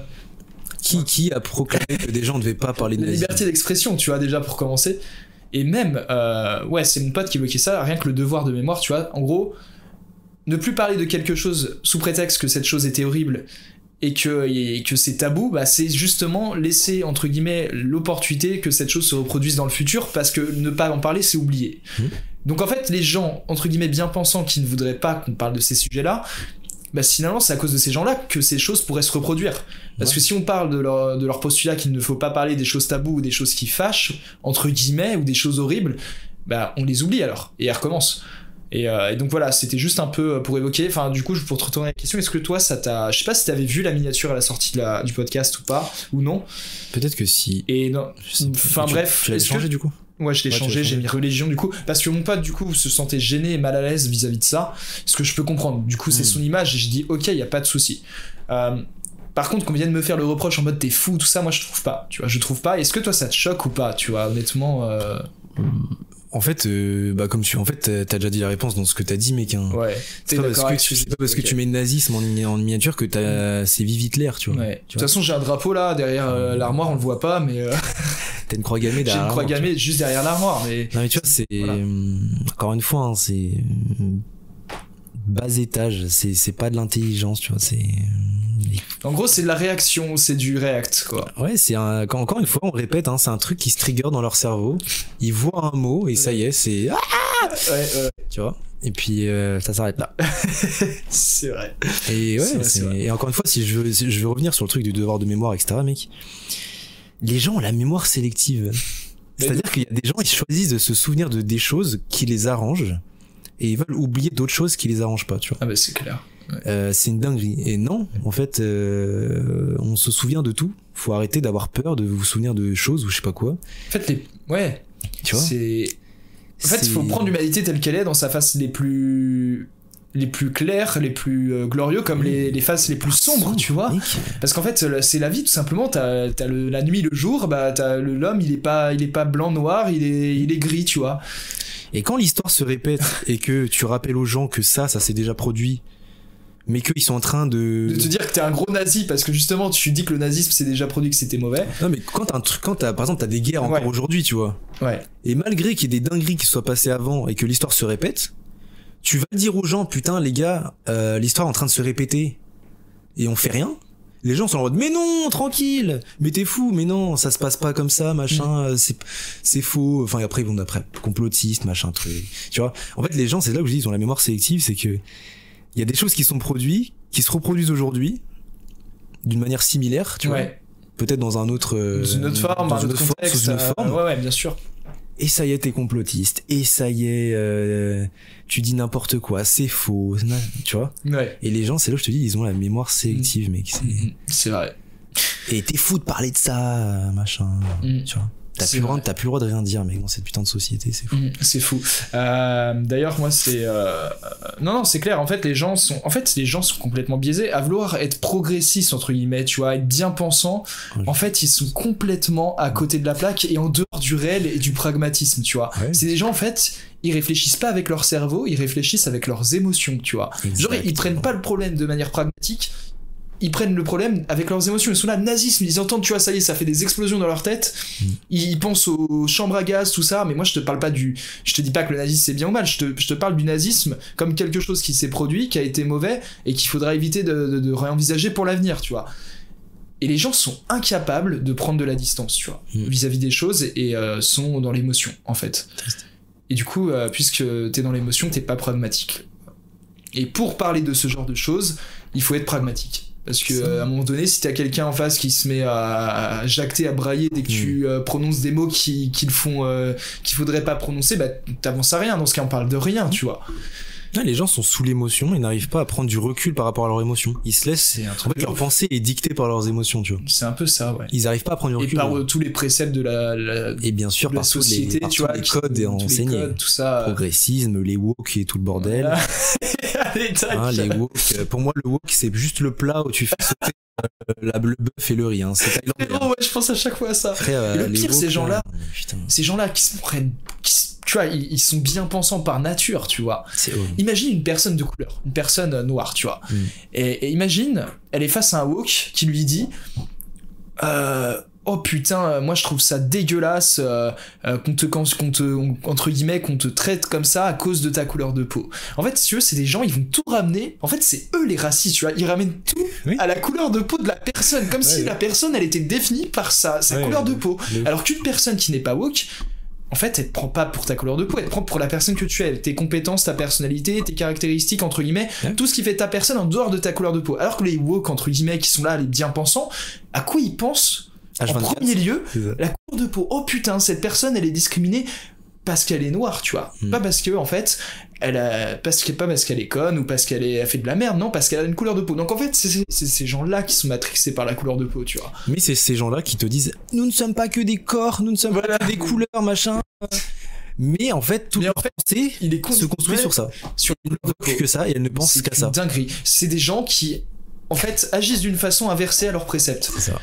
qui, qui a proclamé que des gens ne devaient pas parler de nazisme? Liberté d'expression, tu vois, déjà pour commencer. Et même euh, ouais c'est mon pote qui évoquait ça, rien que le devoir de mémoire, tu vois, en gros ne plus parler de quelque chose sous prétexte que cette chose était horrible et que, et que c'est tabou, bah c'est justement laisser entre guillemets l'opportunité que cette chose se reproduise dans le futur, parce que ne pas en parler c'est oublier. Mmh. Donc en fait les gens entre guillemets bien pensants qui ne voudraient pas qu'on parle de ces sujets là, bah finalement c'est à cause de ces gens là que ces choses pourraient se reproduire, parce ouais. que si on parle de leur, de leur postulat qu'il ne faut pas parler des choses taboues ou des choses qui fâchent entre guillemets ou des choses horribles, bah on les oublie alors et elles recommencent. Et, euh, et donc voilà, c'était juste un peu pour évoquer. Enfin, du coup, pour te retourner à la question, est-ce que toi, ça t'a... Je sais pas si t'avais vu la miniature à la sortie de la... du podcast ou pas, ou non. Peut-être que si. Et non. Enfin bref. Tu l'as changé que... du coup. Ouais, je l'ai ouais, changé, j'ai mis religion du coup, parce que mon pote du coup se sentait gêné et mal à l'aise vis-à-vis de ça, ce que je peux comprendre. Du coup, mmh. c'est son image et je dis ok, il y a pas de souci. Euh, par contre, qu'on vienne me faire le reproche en mode t'es fou, tout ça, moi je trouve pas. Tu vois, je trouve pas. Est-ce que toi ça te choque ou pas, tu vois, honnêtement euh... En fait, euh, bah comme tu, en fait, t'as déjà dit la réponse dans ce que t'as dit, mec. Hein. Ouais. C'est pas parce, que tu, c'est pas parce okay. que tu mets le nazisme en, en miniature que t'as, c'est vive Hitler, tu vois. Ouais. De toute façon, j'ai un drapeau là derrière euh, l'armoire, on le voit pas, mais. Euh... T'as une croix gammée derrière. J'ai une croix gammée juste derrière l'armoire, mais. Non mais tu vois, c'est voilà. Encore une fois, hein, c'est bas étage. C'est, c'est pas de l'intelligence, tu vois. C'est. En gros, c'est de la réaction, c'est du react, quoi. Ouais, c'est un... encore une fois, on répète, hein, c'est un truc qui se trigger dans leur cerveau. Ils voient un mot et ça y est, c'est. Ah ouais, ouais. Tu vois. Et puis euh, ça s'arrête là. C'est vrai. Et ouais. C'est vrai, c'est... C'est vrai. Et encore une fois, si je veux, si je veux revenir sur le truc du devoir de mémoire, et cetera, mec. Les gens ont la mémoire sélective. C'est-à-dire qu'il y a des gens, ils choisissent de se souvenir de des choses qui les arrangent et ils veulent oublier d'autres choses qui les arrangent pas, tu vois. Ah bah c'est clair. Ouais. Euh, c'est une dinguerie. Et non, en fait, euh, on se souvient de tout. Faut arrêter d'avoir peur de vous souvenir de choses ou je sais pas quoi. En fait, les... ouais. Tu vois. C'est... En fait, il faut prendre l'humanité telle qu'elle est dans sa face les plus les plus clairs, les plus glorieux, comme les, les faces les plus sombres, tu vois. Parce qu'en fait, c'est la vie, tout simplement. T'as, t'as le, la nuit, le jour, bah, t'as le, l'homme, il est pas, il est pas blanc, noir, il est, il est gris, tu vois. Et quand l'histoire se répète et que tu rappelles aux gens que ça, ça s'est déjà produit, mais qu'ils sont en train de... De te dire que t'es un gros nazi, parce que justement, tu dis que le nazisme s'est déjà produit, que c'était mauvais. Non, mais quand t'as un truc, quand t'as, par exemple, t'as des guerres encore ouais. aujourd'hui, tu vois. Ouais. Et malgré qu'il y ait des dingueries qui soient passées avant et que l'histoire se répète, tu vas dire aux gens, putain, les gars, euh, l'histoire est en train de se répéter et on fait rien. Les gens sont en mode, mais non, tranquille, mais t'es fou, mais non, ça se passe pas comme ça, machin, mmh. c'est, c'est faux. Enfin, après, ils vont après, complotiste, machin, truc. Tu vois, en fait, les gens, c'est là où je dis, ils ont la mémoire sélective, c'est que il y a des choses qui sont produites, qui se reproduisent aujourd'hui, d'une manière similaire, tu ouais. vois, peut-être dans un autre. Euh, dans une autre forme, dans un autre, autre contexte. Forme, euh, forme. Ouais, ouais, bien sûr. Et ça y est, t'es complotiste. Et ça y est, euh, tu dis n'importe quoi. C'est faux. Tu vois? Ouais. Et les gens, c'est là où je te dis, ils ont la mémoire sélective, mmh. mec. C'est... c'est vrai. Et t'es fou de parler de ça, machin. Mmh. Tu vois? T'as plus, droit, t'as plus le droit de rien dire, mec, dans cette putain de société, c'est fou. Mmh, c'est fou. Euh, d'ailleurs, moi, c'est... Euh... Non, non, c'est clair, en fait, les gens sont... En fait, les gens sont complètement biaisés. À vouloir être progressistes, entre guillemets, tu vois, être bien pensants, oui. en fait, ils sont complètement à côté de la plaque et en dehors du réel et du pragmatisme, tu vois. Oui. C'est des gens, en fait... ils réfléchissent pas avec leur cerveau, ils réfléchissent avec leurs émotions, tu vois. Exactement. Genre, ils prennent pas le problème de manière pragmatique, ils prennent le problème avec leurs émotions. Ils sont là, nazisme, ils entendent, tu vois, ça y est, ça fait des explosions dans leur tête. Mmh. Ils pensent aux chambres à gaz, tout ça, mais moi, je te parle pas du... Je te dis pas que le nazisme, c'est bien ou mal, je te, je te parle du nazisme comme quelque chose qui s'est produit, qui a été mauvais, et qu'il faudra éviter de, de, de réenvisager pour l'avenir, tu vois. Et les gens sont incapables de prendre de la distance, tu vois, mmh. vis-à-vis des choses, et euh, sont dans l'émotion, en fait. Triste. Et du coup, euh, puisque t'es dans l'émotion, t'es pas pragmatique. Et pour parler de ce genre de choses, il faut être pragmatique. Parce que euh, à un moment donné, si t'as quelqu'un en face qui se met à, à jacter, à brailler dès que mmh. tu euh, prononces des mots qui, qui le font, euh, qu'il faudrait pas prononcer, bah t'avances à rien. Dans ce cas, on parle de rien, tu vois. Là, les gens sont sous l'émotion et n'arrivent pas à prendre du recul par rapport à leur émotion. Ils se laissent. Un truc en fait, leur pensée est dictée par leurs émotions, tu vois. C'est un peu ça, ouais. Ils n'arrivent pas à prendre du recul. Et par ouais. tous les préceptes de la, la et bien sûr, par tous les, les codes enseignés. Tout ça. Progressisme, les woke et tout le bordel. Voilà. hein, les woke. Pour moi, le woke, c'est juste le plat où tu fais sauter la bleu bœuf et le riz. Hein. C'est vraiment, ouais, je pense à chaque fois à ça. Frère, et le pire, woke, ces gens-là, putain. Ces gens-là qui se prennent. Qui tu vois, ils sont bien pensants par nature, tu vois. C'est imagine une personne de couleur, une personne noire, tu vois. Mm. Et, et imagine, elle est face à un woke qui lui dit euh, oh putain, moi je trouve ça dégueulasse euh, qu'on te, qu'on te, on, entre guillemets, qu'on te traite comme ça à cause de ta couleur de peau. En fait, si eux, c'est des gens, ils vont tout ramener. En fait, c'est eux les racistes, tu vois. Ils ramènent tout oui. à la couleur de peau de la personne, comme ouais, si ouais. la personne, elle était définie par sa, sa ouais, couleur ouais, de peau. Ouais. Alors qu'une personne qui n'est pas woke, en fait, elle te prend pas pour ta couleur de peau, elle te prend pour la personne que tu es, tes compétences, ta personnalité, tes caractéristiques, entre guillemets, ouais. tout ce qui fait ta personne en dehors de ta couleur de peau. Alors que les woke, entre guillemets, qui sont là, les bien-pensants, à quoi ils pensent? H vingt-quatre, en premier lieu, la couleur de peau. Oh putain, cette personne, elle est discriminée parce qu'elle est noire, tu vois. Mmh. Pas parce que, en fait, elle a, parce que, pas parce qu'elle est conne ou parce qu'elle est, elle fait de la merde, non, parce qu'elle a une couleur de peau. Donc en fait, c'est ces gens-là qui sont matrixés par la couleur de peau, tu vois. Mais c'est ces gens-là qui te disent, nous ne sommes pas que des corps, nous ne sommes voilà. pas que des couleurs, machin. Mais en fait, tout le pensée il est se construit sur ça. Sur une couleur de peau. Que ça, et elle ne pense qu'à ça. C'est dinguerie. C'est des gens qui, en fait, agissent d'une façon inversée à leurs préceptes. C'est ça.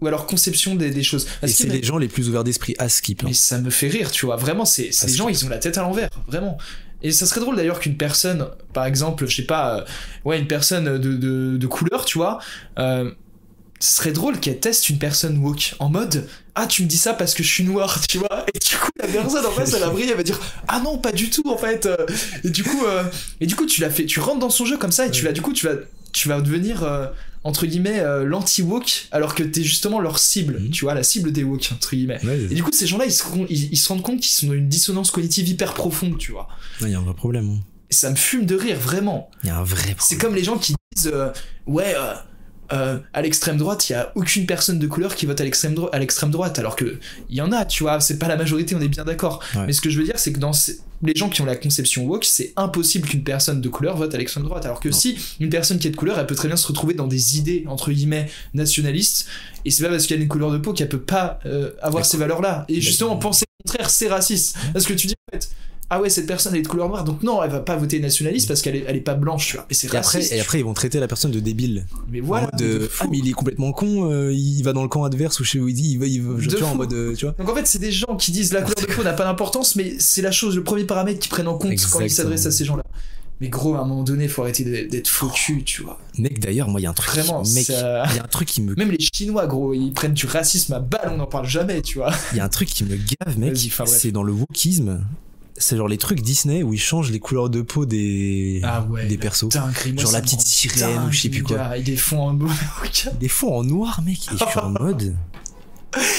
Ou alors conception des, des choses. Parce et c'est les gens les plus ouverts d'esprit à skip. Hein. Mais ça me fait rire, tu vois. Vraiment, ces gens, ils ont la tête à l'envers, vraiment. Et ça serait drôle d'ailleurs qu'une personne, par exemple, je sais pas, euh, ouais, une personne de, de, de couleur, tu vois, euh, ce serait drôle qu'elle teste une personne woke en mode ah, tu me dis ça parce que je suis noir, tu vois. Et du coup, la personne en face, elle a brillé, elle va dire ah non, pas du tout, en fait. Et du coup, euh, et du coup tu l'as fait, tu rentres dans son jeu comme ça et ouais. tu vas, du coup, tu vas, tu vas devenir. Euh, entre guillemets, euh, l'anti-woke, alors que t'es justement leur cible, mmh. tu vois, la cible des woke, entre guillemets. Ouais, et du coup, ces gens-là, ils, ils, ils se rendent compte qu'ils sont dans une dissonance cognitive hyper profonde, tu vois. Il ouais, y a un vrai problème. Hein. Et ça me fume de rire, vraiment. Il y a un vrai problème. C'est comme les gens qui disent, euh, ouais, euh, euh, à l'extrême droite, il n'y a aucune personne de couleur qui vote à l'extrême dro droite, alors que il y en a, tu vois, c'est pas la majorité, on est bien d'accord. Ouais. Mais ce que je veux dire, c'est que dans ces... les gens qui ont la conception woke, c'est impossible qu'une personne de couleur vote à l'extrême droite, alors que non. si une personne qui est de couleur, elle peut très bien se retrouver dans des idées entre guillemets nationalistes, et c'est pas parce qu'elle a une couleur de peau qu'elle peut pas euh, avoir ces valeurs-là. Et justement, penser au contraire, c'est raciste, parce que tu dis en fait, ah ouais, cette personne elle est de couleur noire, donc non, elle va pas voter nationaliste parce qu'elle est, elle est pas blanche, tu vois. Et c'est raciste. Après, et après, ils vont traiter la personne de débile. Mais voilà. En de, de fou. Ah, mais il est complètement con, euh, il va dans le camp adverse ou chez où il dit, il va, il va, je, tu vois, en mode, tu vois. Donc en fait, c'est des gens qui disent la couleur de peau n'a pas d'importance, mais c'est la chose, le premier paramètre qu'ils prennent en compte Exactement. Quand ils s'adressent à ces gens-là. Mais gros, à un moment donné, faut arrêter d'être faux cul, tu vois. Mec, d'ailleurs, moi, il y a un truc. Vraiment, mec, ça... y a un truc qui me. Même les Chinois, gros, ils prennent du racisme à balle, on n'en parle jamais, tu vois. Il y a un truc qui me gave, mec, c'est dans le wokisme. C'est genre les trucs Disney où ils changent les couleurs de peau des, ah ouais, des persos. Dingue, genre la petite sirène dingue, ou je sais plus quoi. Ils les font en Ils font en noir, mec. Et je suis en mode.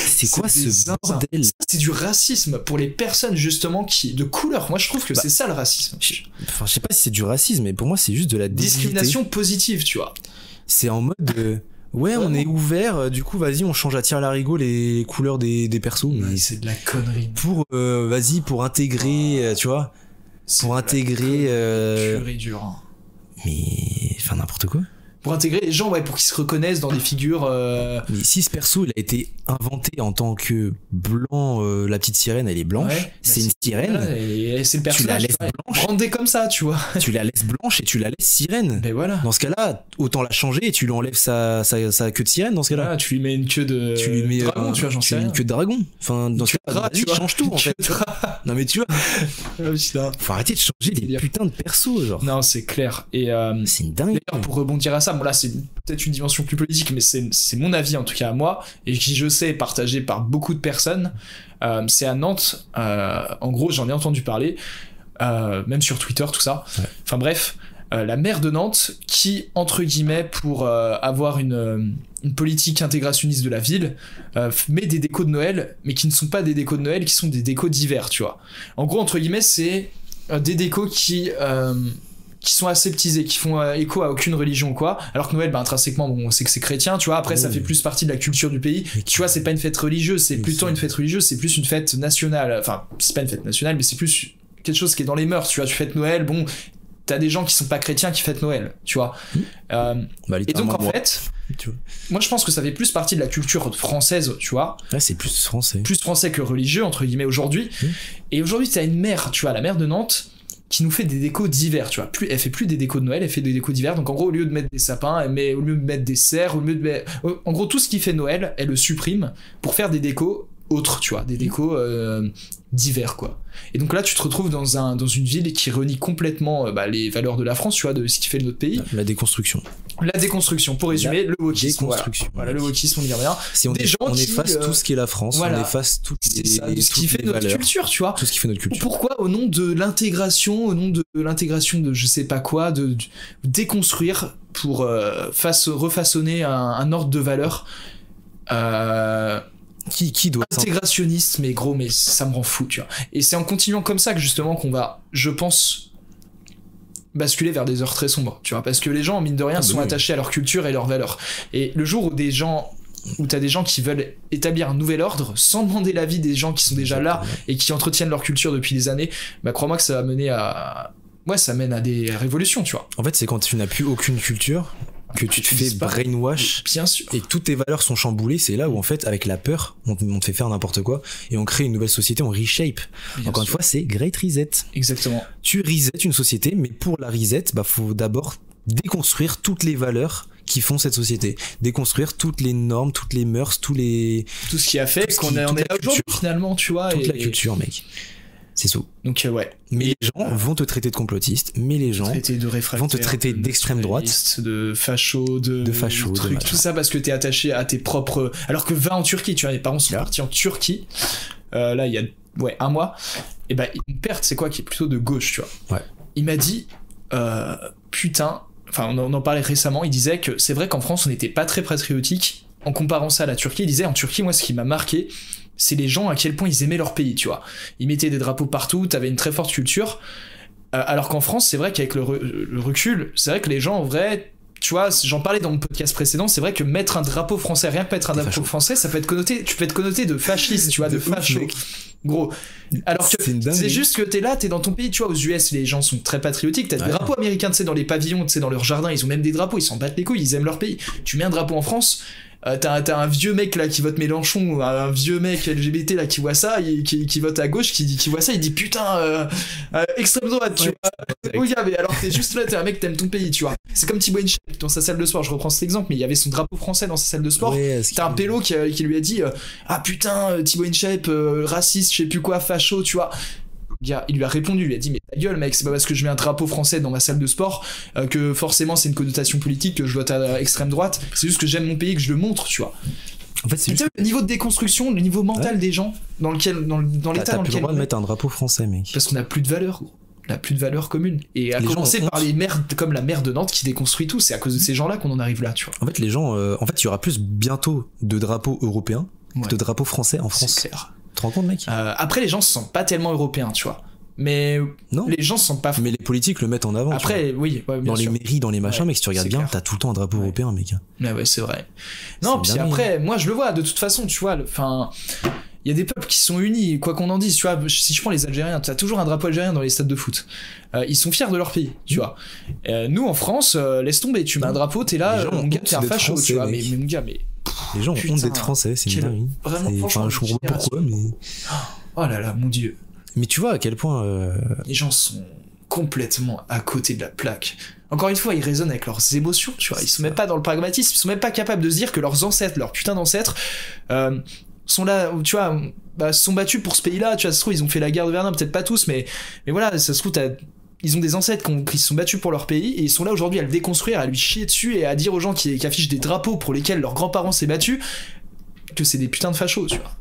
C'est quoi ce bordel? C'est du racisme pour les personnes justement qui de couleur. Moi je trouve que bah, c'est ça le racisme. Je... Enfin, je sais pas si c'est du racisme, mais pour moi c'est juste de la discrimination débilité. Positive, tu vois. C'est en mode. Euh... Ouais, vraiment. On est ouvert, du coup, vas-y, on change à tir larigot les couleurs des, des persos. Mais c'est de la connerie. Pour, euh, vas-y, pour intégrer, oh, tu vois, pour intégrer... Euh... Pur et dur. Hein. Mais, enfin, n'importe quoi. Pour intégrer les gens, ouais, pour qu'ils se reconnaissent dans des figures... Euh... Mais si ce perso, il a été inventé en tant que blanc, euh, la petite sirène, elle est blanche, ouais, c'est bah une sirène, et c'est le personnage, tu la laisses blanche, brandée comme ça, tu vois. Tu la laisses blanche et tu la laisses sirène. Mais voilà. Dans ce cas-là, autant la changer et tu lui enlèves sa, sa, sa queue de sirène, dans ce cas-là. Ah, tu lui mets une queue de tu lui mets, dragon, euh, tu vois, j'en sais rien. Une queue de dragon. Enfin, dans ce cas-là, tu changes tout, en fait. Non mais tu vois, faut arrêter de changer des putains de persos, genre. Non, c'est clair. Et euh, c'est une dingue. D'ailleurs, pour rebondir à ça, bon là c'est peut-être une dimension plus politique, mais c'est mon avis en tout cas à moi, et qui je sais est partagé par beaucoup de personnes, euh, c'est à Nantes, euh, en gros j'en ai entendu parler, euh, même sur Twitter tout ça, ouais. Enfin bref, euh, la maire de Nantes qui entre guillemets pour euh, avoir une, une politique intégrationniste de la ville, euh, met des décos de Noël, mais qui ne sont pas des décos de Noël, qui sont des décos d'hiver, tu vois, en gros entre guillemets c'est euh, des décos qui euh, qui sont aseptisés, qui font euh, écho à aucune religion ou quoi, alors que Noël, bah, intrinsèquement, bon, on sait que c'est chrétien, tu vois, après, oui, ça oui. fait plus partie de la culture du pays, mais tu vois, c'est pas une fête religieuse, c'est oui, plutôt une fête religieuse, c'est plus une fête nationale, enfin, c'est pas une fête nationale, mais c'est plus quelque chose qui est dans les mœurs, tu vois, tu fêtes Noël, bon, t'as des gens qui sont pas chrétiens qui fêtent Noël, tu vois. Mmh. Euh, bah, et donc, en moi. fait, tu vois. Moi, je pense que ça fait plus partie de la culture française, tu vois. Là, c'est plus français. Plus français que religieux, entre guillemets, aujourd'hui. Mmh. Et aujourd'hui, t'as une mère, tu vois, la mère de Nantes, qui nous fait des décos d'hiver, tu vois. Plus, elle fait plus des décos de Noël, elle fait des décos d'hiver. Donc en gros, au lieu de mettre des sapins, elle met, au lieu de mettre des serres, au lieu de mettre... en gros tout ce qui fait Noël, elle le supprime pour faire des décos autres, tu vois, des décos euh, d'hiver quoi. Et donc là, tu te retrouves dans un dans une ville qui renie complètement euh, bah, les valeurs de la France, tu vois, de ce qui fait notre pays. La déconstruction. La déconstruction. Pour résumer, la le wokisme. Voilà. voilà, le wokisme, on y revient. Si on, Des gens on qui, efface euh, tout ce qui est la France, voilà. on efface tout ce qui fait notre culture, tu vois. Tout ce qui fait notre culture. Pourquoi, au nom de l'intégration, au nom de l'intégration de je sais pas quoi, de, de déconstruire pour euh, face, refaçonner un, un ordre de valeurs. Euh... Qui, qui doit intégrationniste, mais gros, mais ça me rend fou, tu vois. Et c'est en continuant comme ça que justement qu'on va, je pense, basculer vers des heures très sombres, tu vois, parce que les gens, mine de rien, ah, sont oui. attachés à leur culture et leurs valeurs. Et le jour où des gens où tu as des gens qui veulent établir un nouvel ordre sans demander l'avis des gens qui sont déjà là et qui entretiennent leur culture depuis des années, bah crois-moi que ça va mener à... Ouais, ça mène à des révolutions, tu vois. En fait, c'est quand tu n'as plus aucune culture que tu te fais brainwash, bien sûr, et toutes tes valeurs sont chamboulées. C'est là où en fait avec la peur on te, on te fait faire n'importe quoi et on crée une nouvelle société, on reshape. Bien encore sûr. Une fois, c'est Great Reset. Exactement, tu resets une société, mais pour la reset, bah faut d'abord déconstruire toutes les valeurs qui font cette société, déconstruire toutes les normes, toutes les mœurs, tous les tout ce qui a fait qu'on est en est là aujourd'hui finalement, tu vois, toute et... la culture, mec. C'est ça. Donc euh, ouais. Mais et les gens euh, vont te traiter de complotiste, mais les gens de vont te traiter d'extrême de droite, de facho, de, de facho, de trucs, de tout ça parce que t'es attaché à tes propres. Alors que va en Turquie, tu vois, mes parents sont partis en Turquie. Euh, là, il y a ouais un mois. Et ben bah, une perte, c'est quoi, qui est plutôt de gauche, tu vois. Ouais. Il m'a dit euh, putain. Enfin, on en parlait récemment. Il disait que c'est vrai qu'en France, on n'était pas très patriotique en comparant ça à la Turquie. Il disait en Turquie, moi, ce qui m'a marqué, c'est les gens à quel point ils aimaient leur pays, tu vois. Ils mettaient des drapeaux partout, t'avais une très forte culture. Euh, alors qu'en France, c'est vrai qu'avec le, re le recul, c'est vrai que les gens, en vrai, tu vois, j'en parlais dans mon podcast précédent, c'est vrai que mettre un drapeau français, rien que mettre un drapeau facho. français, ça peut être connoté, tu peux être connoté de fasciste, tu vois, de facho. Gros. Alors que c'est juste que t'es là, t'es dans ton pays, tu vois, aux U S, les gens sont très patriotiques, t'as des ouais. drapeaux américains, tu sais, dans les pavillons, tu sais, dans leur jardin, ils ont même des drapeaux, ils s'en battent les couilles, ils aiment leur pays. Tu mets un drapeau en France, Euh, t'as un vieux mec là qui vote Mélenchon, un vieux mec L G B T là qui voit ça, et, qui, qui vote à gauche, qui, qui voit ça, il dit putain, euh, euh, extrême droite, tu ouais, vois. Oui, mais alors t'es juste là, t'es un mec, t'aimes ton pays, tu vois. C'est comme Thibault Inchep dans sa salle de sport, je reprends cet exemple, mais il y avait son drapeau français dans sa salle de sport. Ouais, t'as un pélo qui, qui lui a dit euh, ah putain, Thibault Inchep, euh, raciste, je sais plus quoi, facho, tu vois. Il lui a répondu, il lui a dit mais ta gueule mec, c'est pas parce que je mets un drapeau français dans ma salle de sport euh, que forcément c'est une connotation politique que je vote à l'extrême droite, c'est juste que j'aime mon pays et que je le montre, tu vois. En fait, c'est juste... le niveau de déconstruction, le niveau mental ouais. des gens dans lequel, dans, dans l'état dans lequel... T'as plus le droit de mettre un drapeau français mec. Parce qu'on a plus de valeur, gros. On a plus de valeur commune. Et à les commencer par honte. Les maires comme la maire de Nantes qui déconstruit tout, c'est à cause de ces gens-là qu'on en arrive là, tu vois. En fait les gens, euh, en fait il y aura plus bientôt de drapeaux européens ouais. que de drapeaux français en France. C'est clair. Tu te rends compte, mec ? euh, Après, les gens se sentent pas tellement européens, tu vois. Mais non. Les gens se sentent pas. Mais les politiques le mettent en avant. Après, oui. Ouais, bien dans sûr. Les mairies, dans les machins, ouais, mec, si tu regardes bien, t'as tout le temps un drapeau ouais. européen, mec. Mais ouais, c'est vrai. Non, puis après, moi, je le vois, de toute façon, tu vois. Enfin, il y a des peuples qui sont unis, quoi qu'on en dise, tu vois. Si je prends les Algériens, t'as toujours un drapeau algérien dans les stades de foot. Euh, ils sont fiers de leur pays, tu vois. Euh, nous, en France, euh, laisse tomber, tu mets un drapeau, t'es là, mon gars, t'es un facho, tu vois. Mais mon gars, mais. Les gens ont honte d'être français, c'est dingue. Enfin, je comprends pas pourquoi, mais. Oh là là, mon dieu. Mais tu vois à quel point. Euh... Les gens sont complètement à côté de la plaque. Encore une fois, ils raisonnent avec leurs émotions, tu vois. Ils sont ça. Même pas dans le pragmatisme, ils sont même pas capables de se dire que leurs ancêtres, leurs putains d'ancêtres, euh, sont là, tu vois, bah, se sont battus pour ce pays-là, tu vois. Ça se trouve, ils ont fait la guerre de Verdun, peut-être pas tous, mais, mais voilà, ça se trouve, t'as. Ils ont des ancêtres qui se sont battus pour leur pays et ils sont là aujourd'hui à le déconstruire, à lui chier dessus et à dire aux gens qui, qui affichent des drapeaux pour lesquels leurs grands-parents s'est battus que c'est des putains de fachos, tu vois.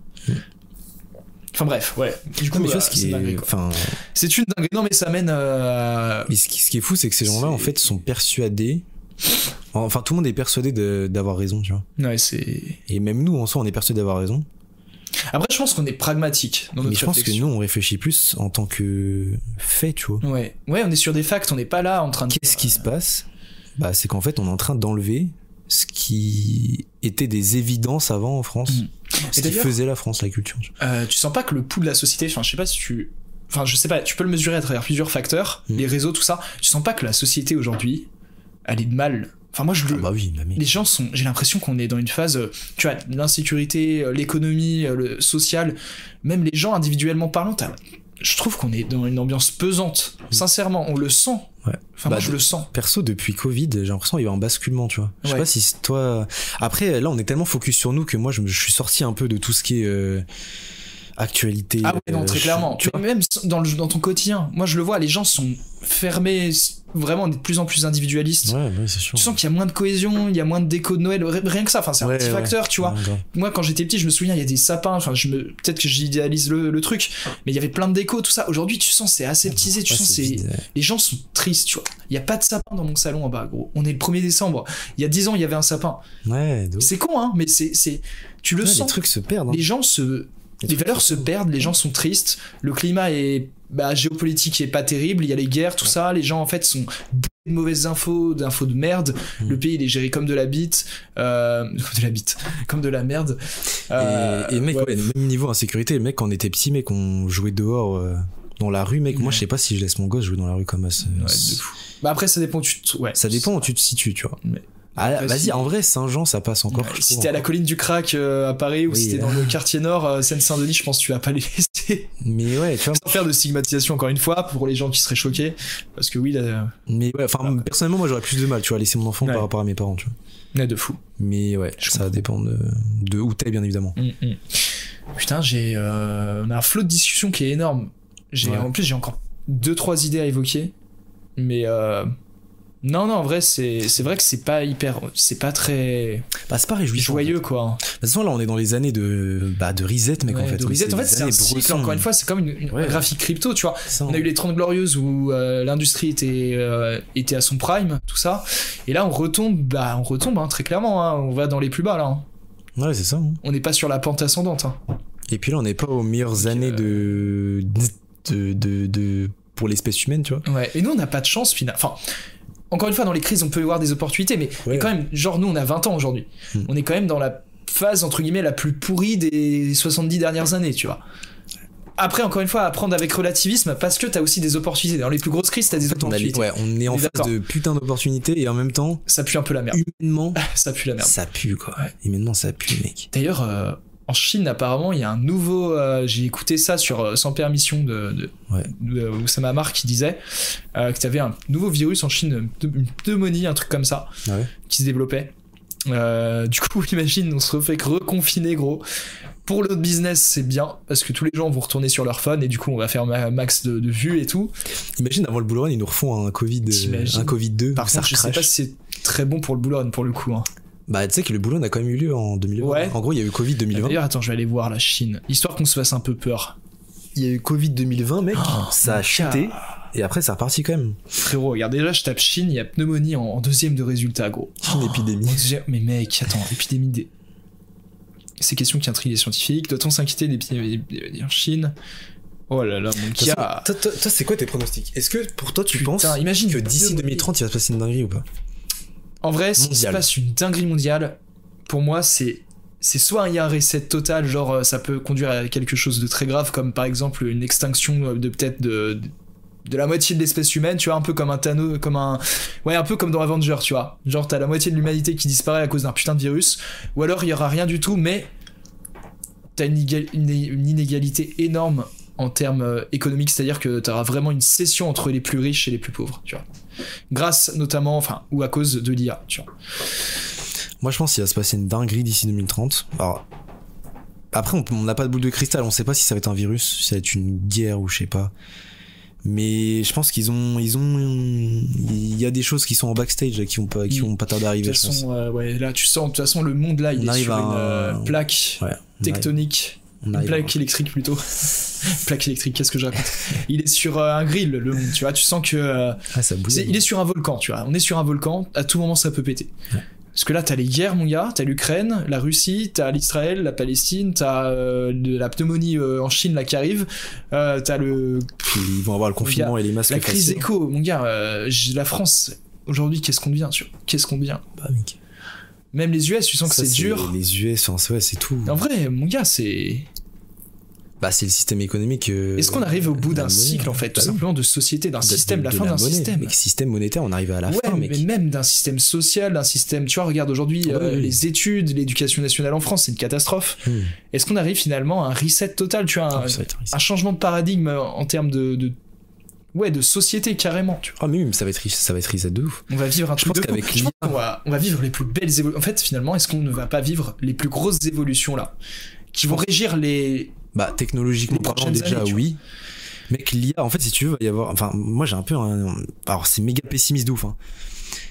Enfin bref, ouais. Du coup, euh, c'est dingue, enfin... C'est une dingue. Non mais ça mène euh... Mais ce qui, ce qui est fou, c'est que ces gens-là, en fait, sont persuadés... Enfin, tout le monde est persuadé d'avoir raison, tu vois. Ouais, c'est... Et même nous, en soi, on est persuadé d'avoir raison. Après, je pense qu'on est pragmatique dans notre Mais je pense réflexion. Que nous, on réfléchit plus en tant que fait, tu vois. Ouais, ouais, on est sur des facts, on n'est pas là en train de... Qu'est-ce qui se passe ? Bah, c'est qu'en fait, on est en train d'enlever ce qui était des évidences avant en France. Mmh. Ce qui faisait la France, la culture. Euh, tu sens pas que le pouls de la société... Enfin, je sais pas si tu... Enfin, je sais pas, tu peux le mesurer à travers plusieurs facteurs, mmh. les réseaux, tout ça. Tu sens pas que la société, aujourd'hui, elle est de mal... Enfin, moi, je le... ah bah oui, mais... les gens sont... J'ai l'impression qu'on est dans une phase... Tu vois, l'insécurité, l'économie, le social... Même les gens individuellement parlant, je trouve qu'on est dans une ambiance pesante. Mmh. Sincèrement, on le sent. Ouais. Enfin, bah, moi, je le sens. Perso, depuis Covid, j'ai l'impression qu'il y a eu un basculement, tu vois. Je sais ouais. pas si toi... Après, là, on est tellement focus sur nous que moi, je, me... je suis sorti un peu de tout ce qui est... Euh... actualité. Ah ouais, non, euh, très clairement. Tu vois, même dans, le, dans ton quotidien, moi je le vois, les gens sont fermés, vraiment, on est de plus en plus individualistes. Ouais, ouais, c'est sûr. Tu sens qu'il y a moins de cohésion, il y a moins de déco de Noël, rien que ça, enfin, c'est ouais, un petit ouais, facteur, ouais, tu vois. Ouais, ouais. Moi quand j'étais petit, je me souviens, il y a des sapins, enfin, je me... peut-être que j'idéalise le, le truc, mais il y avait plein de déco, tout ça. Aujourd'hui, tu sens c'est aseptisé, ouais, tu ouais, sens c'est. Les gens sont tristes, tu vois. Il n'y a pas de sapin dans mon salon en bas, gros. On est le premier décembre. Il y a dix ans, il y avait un sapin. Ouais, c'est con, hein, mais c'est. Tu le ouais, sens. Les trucs se perdent. Hein. Les gens se. Les valeurs se perdent, les gens sont tristes, le climat est bah, géopolitique est pas terrible, il y a les guerres, tout ça, les gens en fait sont de mauvaises infos, d'infos de merde. Mmh. Le pays il est géré comme de la bite, euh, de la bite, comme de la merde. Euh, et, et mec, ouais. Ouais, même niveau insécurité, mec, quand on était petit, mec, on jouait dehors. Euh... Dans la rue, mec, ouais. Moi je sais pas si je laisse mon gosse jouer dans la rue comme ça. Ouais, de fou. Bah après, ça dépend où tu te, ouais, ça dépend où tu te situes, tu vois. Mais... Ah, vas-y, en vrai, Saint-Jean, ça passe encore. Ouais, si t'es à la colline du crack euh, à Paris, ou oui, si t'es euh... dans le quartier nord, euh, Seine-Saint-Denis, je pense que tu vas pas les laisser. Mais ouais, tu vois. Sans faire de stigmatisation, encore une fois, pour les gens qui seraient choqués. Parce que oui, là. Mais ouais, enfin, voilà. Personnellement, moi j'aurais plus de mal, tu vois, à laisser mon enfant ouais. par rapport à mes parents, tu vois. Ouais, de fou. Mais ouais, je ça comprends. Dépend de, de où t'es, bien évidemment. Mm-hmm. Putain, j'ai. Euh... On a un flot de discussion qui est énorme. Ouais. En plus, j'ai encore deux trois idées à évoquer, mais euh, non, non, en vrai, c'est vrai que c'est pas hyper, c'est pas très, bah, c'est pas réjouissant, joyeux en fait. Quoi. De toute façon, là, on est dans les années de, bah, de reset, mec, ouais, en fait. De reset, en fait, c'est un cycle, encore une fois, c'est comme une, une ouais, graphique crypto, tu vois. Ça, on a eu les trente glorieuses où euh, l'industrie était, euh, était à son prime, tout ça, et là, on retombe, bah, on retombe, hein, très clairement, hein, on va dans les plus bas, là. Hein. Ouais, c'est ça. Hein. On n'est pas sur la pente ascendante. Hein. Et puis là, on n'est pas aux meilleures Donc, années euh... de. De, de, de, pour l'espèce humaine, tu vois. Ouais, et nous, on n'a pas de chance, finalement. Enfin, encore une fois, dans les crises, on peut y avoir des opportunités, mais, ouais, mais quand même, genre, nous, on a vingt ans aujourd'hui. Hmm. On est quand même dans la phase, entre guillemets, la plus pourrie des soixante-dix dernières années, tu vois. Après, encore une fois, à prendre avec relativisme, parce que t'as aussi des opportunités. Dans les plus grosses crises, t'as des en fait, opportunités. On a, ouais, on est en face de putain d'opportunités, et en même temps... Ça pue un peu la merde. Humainement, ça pue la merde. Ça pue, quoi. Ouais. Humainement, ça pue, mec. D'ailleurs... Euh... En Chine, apparemment, il y a un nouveau... Euh, j'ai écouté ça sur euh, Sans Permission de, de, ouais. de, de Oussama Ammar qui disait euh, que tu avais un nouveau virus en Chine, une pneumonie, un truc comme ça, ouais. qui se développait. Euh, du coup, imagine, on se refait reconfiner, gros. Pour le business, c'est bien, parce que tous les gens vont retourner sur leur phone et du coup, on va faire un max de, de vues et tout. Imagine, avant le bull run, ils nous refont un Covid deux. Un Covid deux, Par contre, je sais pas si c'est très bon pour le bull run, pour le coup, hein. Bah tu sais que le boulot on a quand même eu lieu en deux mille vingt. Ouais. En gros il y a eu Covid deux mille vingt. D'ailleurs attends je vais aller voir la Chine, histoire qu'on se fasse un peu peur. Il y a eu Covid deux mille vingt mec, oh, ça a chuté et après ça repartit quand même. Frérot regarde déjà je tape Chine, il y a pneumonie en, en deuxième de résultat gros. Chine oh, épidémie. Deuxième... Mais mec attends, épidémie des... Ces questions qui intriguent les scientifiques, doit-on s'inquiéter d'épidémie en Chine? Oh là là, mon gars. A... Toi, toi, toi c'est quoi tes pronostics? Est-ce que pour toi tu Putain, penses imagine que d'ici deux mille trente il va se passer une dinguerie ou pas? En vrai, s'il se passe une dinguerie mondiale, pour moi, c'est soit il y a un reset total, genre ça peut conduire à quelque chose de très grave, comme par exemple une extinction de peut-être de, de la moitié de l'espèce humaine, tu vois, un peu comme un Thanos, comme un... Ouais, un peu comme dans Avengers, tu vois. Genre t'as la moitié de l'humanité qui disparaît à cause d'un putain de virus, ou alors il y aura rien du tout, mais t'as une, une, une inégalité énorme en termes économiques, c'est-à-dire que t'auras vraiment une scission entre les plus riches et les plus pauvres, tu vois. Grâce notamment, enfin, ou à cause de l'I A, tu vois. Moi, je pense qu'il va se passer une dinguerie d'ici deux mille trente. Alors, après, on n'a pas de boule de cristal, on sait pas si ça va être un virus, si ça va être une guerre ou je sais pas. Mais je pense qu'ils ont, ils ont, il y a des choses qui sont en backstage là, qui vont pas, qui vont pas tarder à arriver. De toute façon, euh, ouais, là, tu sens, de toute façon, le monde là, il on est sur à... une euh, plaque ouais, tectonique. Une plaque électrique plutôt. Plaque électrique, qu'est-ce que je raconte? Il est sur euh, un grill, le monde, tu vois. Tu sens que. Euh, ah, ça bouge. Il est sur un volcan, tu vois. On est sur un volcan, à tout moment ça peut péter. Ouais. Parce que là, t'as les guerres, mon gars, t'as l'Ukraine, la Russie, t'as l'Israël, la Palestine, t'as euh, la pneumonie euh, en Chine là qui arrive, euh, t'as le. Puis ils vont avoir le confinement a, et les masques. La crise éco, mon gars, euh, la France, aujourd'hui, qu'est-ce qu'on devient, tu vois? Qu'est-ce qu'on devient? Bah, mec. Même les U S, tu sens ça, que c'est dur. Les U S, ouais, c'est tout. En vrai, mon gars, c'est. Bah, c'est le système économique. Euh, Est-ce qu'on arrive au bout d'un cycle, en fait, tout simplement, de société, d'un système, de, la de fin d'un système. Mec, système monétaire, on arrive à la ouais, fin, mec. Mais même d'un système social, d'un système. Tu vois, regarde aujourd'hui ouais, euh, oui. les études, l'éducation nationale en France, c'est une catastrophe. Hmm. Est-ce qu'on arrive finalement à un reset total, tu vois, un, oh, un, un changement de paradigme en termes de, de ouais, de société carrément, tu vois. Ah, oh, mais oui, mais ça va être riche, ça va être risé de ouf. On va vivre un truc de ouf. Je pense qu'on va, on va vivre les plus belles évolutions. En fait, finalement, est-ce qu'on ne va pas vivre les plus grosses évolutions là, qui vont régir les. Bah, technologiquement, les prochaines déjà, années, oui. Mec, l'I A, en fait, si tu veux, va y avoir. Enfin, moi, j'ai un peu. Un... Alors, c'est méga pessimiste de ouf, hein.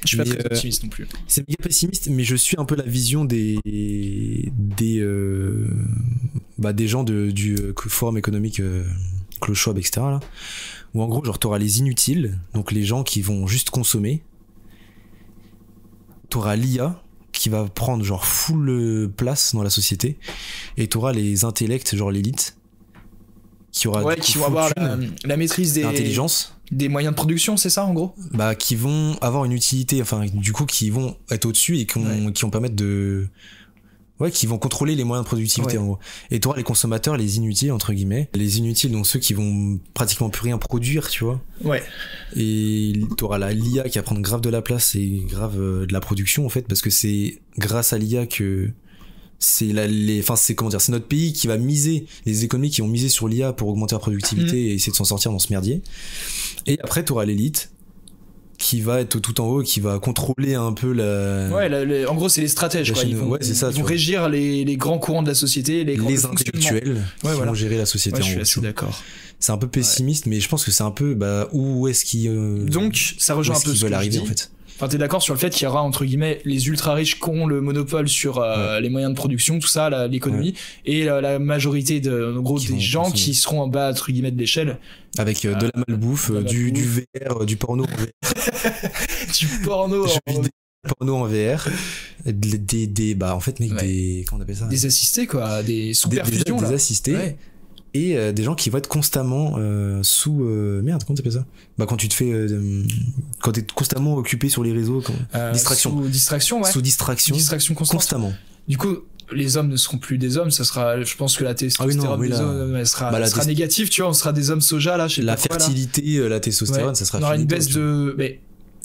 Je suis mais, pas très pessimiste non plus. C'est méga pessimiste, mais je suis un peu la vision des. des. Euh... Bah, des gens de, du forum économique euh... Clochouab, et cetera là. Où en gros, genre, t'auras les inutiles, donc les gens qui vont juste consommer. T'auras l'I A qui va prendre, genre, full place dans la société. Et t'auras les intellects, genre l'élite, qui aura. Ouais, qui vont avoir la, la maîtrise des. L'intelligence. des moyens de production, c'est ça en gros? Bah qui vont avoir une utilité, enfin du coup qui vont être au-dessus et qui vont, ouais. qui vont permettre de... Ouais, qui vont contrôler les moyens de productivité, ouais. en gros. Et toi, les consommateurs, les inutiles, entre guillemets. Les inutiles, donc ceux qui vont pratiquement plus rien produire, tu vois. Ouais. Et t'auras la l'I A qui va prendre grave de la place et grave de la production, en fait, parce que c'est grâce à l'I A que c'est la, les, enfin, c'est comment dire, c'est notre pays qui va miser, les économies qui vont miser sur l'I A pour augmenter la productivité mmh. et essayer de s'en sortir dans ce merdier. Et après, t'auras l'élite qui va être tout en haut, qui va contrôler un peu la... Ouais, la, la, en gros, c'est les stratèges, quoi. Ils vont, ouais, c'est ça, ils vont régir les, les grands courants de la société, les, les intellectuels qui ouais, voilà. vont gérer la société. Ouais, je suis assez d'accord. C'est un peu pessimiste, ouais. mais je pense que c'est un peu bah, où est-ce qu'ils euh, Donc, ça rejoint un peu ce que je dis. En fait. Enfin, t'es d'accord sur le fait qu'il y aura, entre guillemets, les ultra-riches qui ont le monopole sur euh, ouais. les moyens de production, tout ça, l'économie, ouais. et la, la majorité de, en gros, qui des gens consommer. qui seront en bas, entre guillemets, de l'échelle. Avec euh, de la malbouffe, de la du, du V R, du porno en V R. du porno en V R. porno en V R, des, des, des bah en fait mec ouais. des comment on appelle ça des assistés quoi, des superfusions des, des, des assistés ouais. et euh, des gens qui vont être constamment euh, sous euh, merde comment on appelle ça bah quand tu te fais euh, quand t'es constamment occupé sur les réseaux quand... euh, distraction sous distraction ouais. sous distraction distraction constante. constamment du coup les hommes ne seront plus des hommes, ça sera, je pense que la testostérone ah oui, oui, des la... hommes elle sera, bah, elle sera négative, tu vois, on sera des hommes soja là, je sais la pas fertilité, quoi, là. la testostérone, ouais. ça sera. On aura une baisse de, mais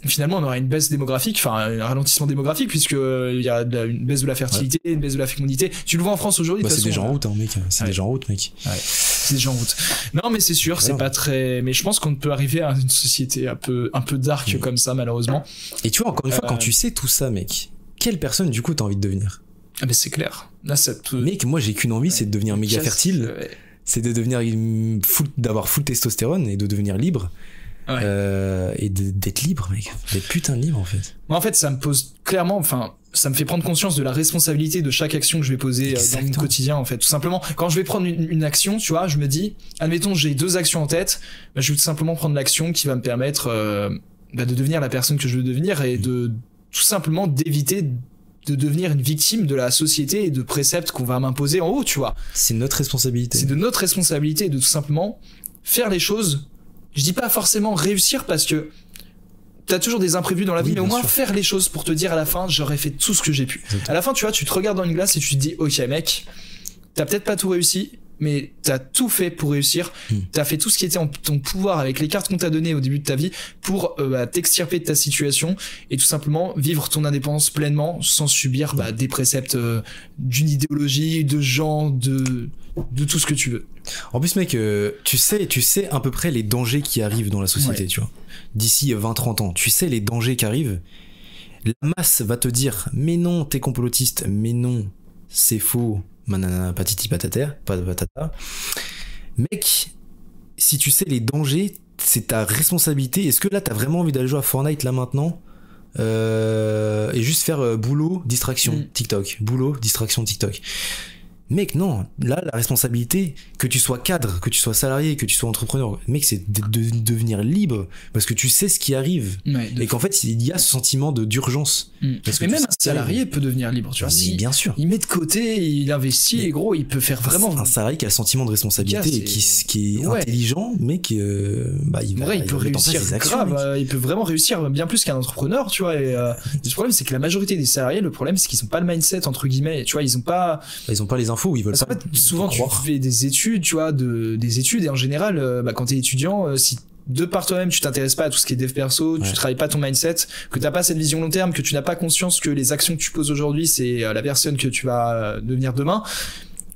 finalement on aura une baisse démographique, enfin un ralentissement démographique puisque il y a une baisse de la fertilité, ouais. une baisse de la fécondité. Tu le vois en France aujourd'hui. Bah, c'est déjà en route, hein, mec. C'est ouais. déjà en route, mec. Ouais. C'est déjà en route. Non, mais c'est sûr, ouais, c'est ouais. pas très. Mais je pense qu'on peut arriver à une société un peu, un peu dark ouais. comme ça, malheureusement. Et tu vois, encore une fois, euh... quand tu sais tout ça, mec, quelle personne du coup t'as envie de devenir? Ah ben c'est clair. Là, ça peut... Mec, moi j'ai qu'une envie, ouais. c'est de devenir méga fertile, ouais. c'est de devenir full, d'avoir full testostérone et de devenir libre ouais. euh, et d'être libre, mec, d'être putain de libre en fait. Moi en fait, ça me pose clairement, enfin, ça me fait prendre conscience de la responsabilité de chaque action que je vais poser Exactement. dans mon quotidien en fait. Tout simplement, quand je vais prendre une, une action, tu vois, je me dis, admettons, j'ai deux actions en tête, bah, je vais tout simplement prendre l'action qui va me permettre euh, bah, de devenir la personne que je veux devenir et de tout simplement d'éviter de devenir une victime de la société et de préceptes qu'on va m'imposer en haut, tu vois. C'est notre responsabilité. C'est de notre responsabilité de tout simplement faire les choses. Je dis pas forcément réussir parce que t'as toujours des imprévus dans la vie, oui, mais au moins sûr. faire les choses pour te dire à la fin, j'aurais fait tout ce que j'ai pu. Exactement. À la fin, tu vois, tu te regardes dans une glace et tu te dis, ok mec, t'as peut-être pas tout réussi, mais t'as tout fait pour réussir. Mmh. T'as fait tout ce qui était en ton pouvoir avec les cartes qu'on t'a données au début de ta vie pour euh, bah, t'extirper de ta situation et tout simplement vivre ton indépendance pleinement sans subir bah, des préceptes euh, d'une idéologie, de gens, de, de tout ce que tu veux. En plus mec, euh, tu sais, tu sais à peu près les dangers qui arrivent dans la société, ouais. tu vois. D'ici vingt trente ans, tu sais les dangers qui arrivent. La masse va te dire, mais non, t'es complotiste, mais non, c'est faux. Manana, patiti patata, patata. Mec, si tu sais les dangers, c'est ta responsabilité. Est-ce que là, t'as vraiment envie d'aller jouer à Fortnite là maintenant euh, et juste faire euh, boulot, distraction, mm. TikTok, boulot, distraction, TikTok. Mec, non. Là, la responsabilité, que tu sois cadre, que tu sois salarié, que tu sois entrepreneur, mec, c'est de, de, de devenir libre parce que tu sais ce qui arrive ouais, et qu'en fait, il y a ce sentiment de d'urgence. Mmh. Mais même un salarié peut devenir libre, tu vois. Si bien sûr. Il met de côté, il investit, mais et gros, il peut faire vraiment. Un salarié qui a le sentiment de responsabilité et qui, qui est ouais. intelligent, mais qui, euh, bah, il, va, ouais, il, il peut va réussir actions, grave. Euh, il peut vraiment réussir bien plus qu'un entrepreneur, tu vois. Et, euh, le problème, c'est que la majorité des salariés, le problème, c'est qu'ils n'ont pas le mindset entre guillemets. Tu vois, ils n'ont pas. Ils ont pas les infos où ils veulent. Parce pas. En fait, souvent, tu fais des études, tu vois, de, des études, et en général, euh, bah, quand t'es étudiant, euh, si de par toi-même, tu t'intéresses pas à tout ce qui est dev perso, ouais. tu travailles pas ton mindset, que t'as pas cette vision long terme, que tu n'as pas conscience que les actions que tu poses aujourd'hui, c'est euh, la personne que tu vas euh, devenir demain.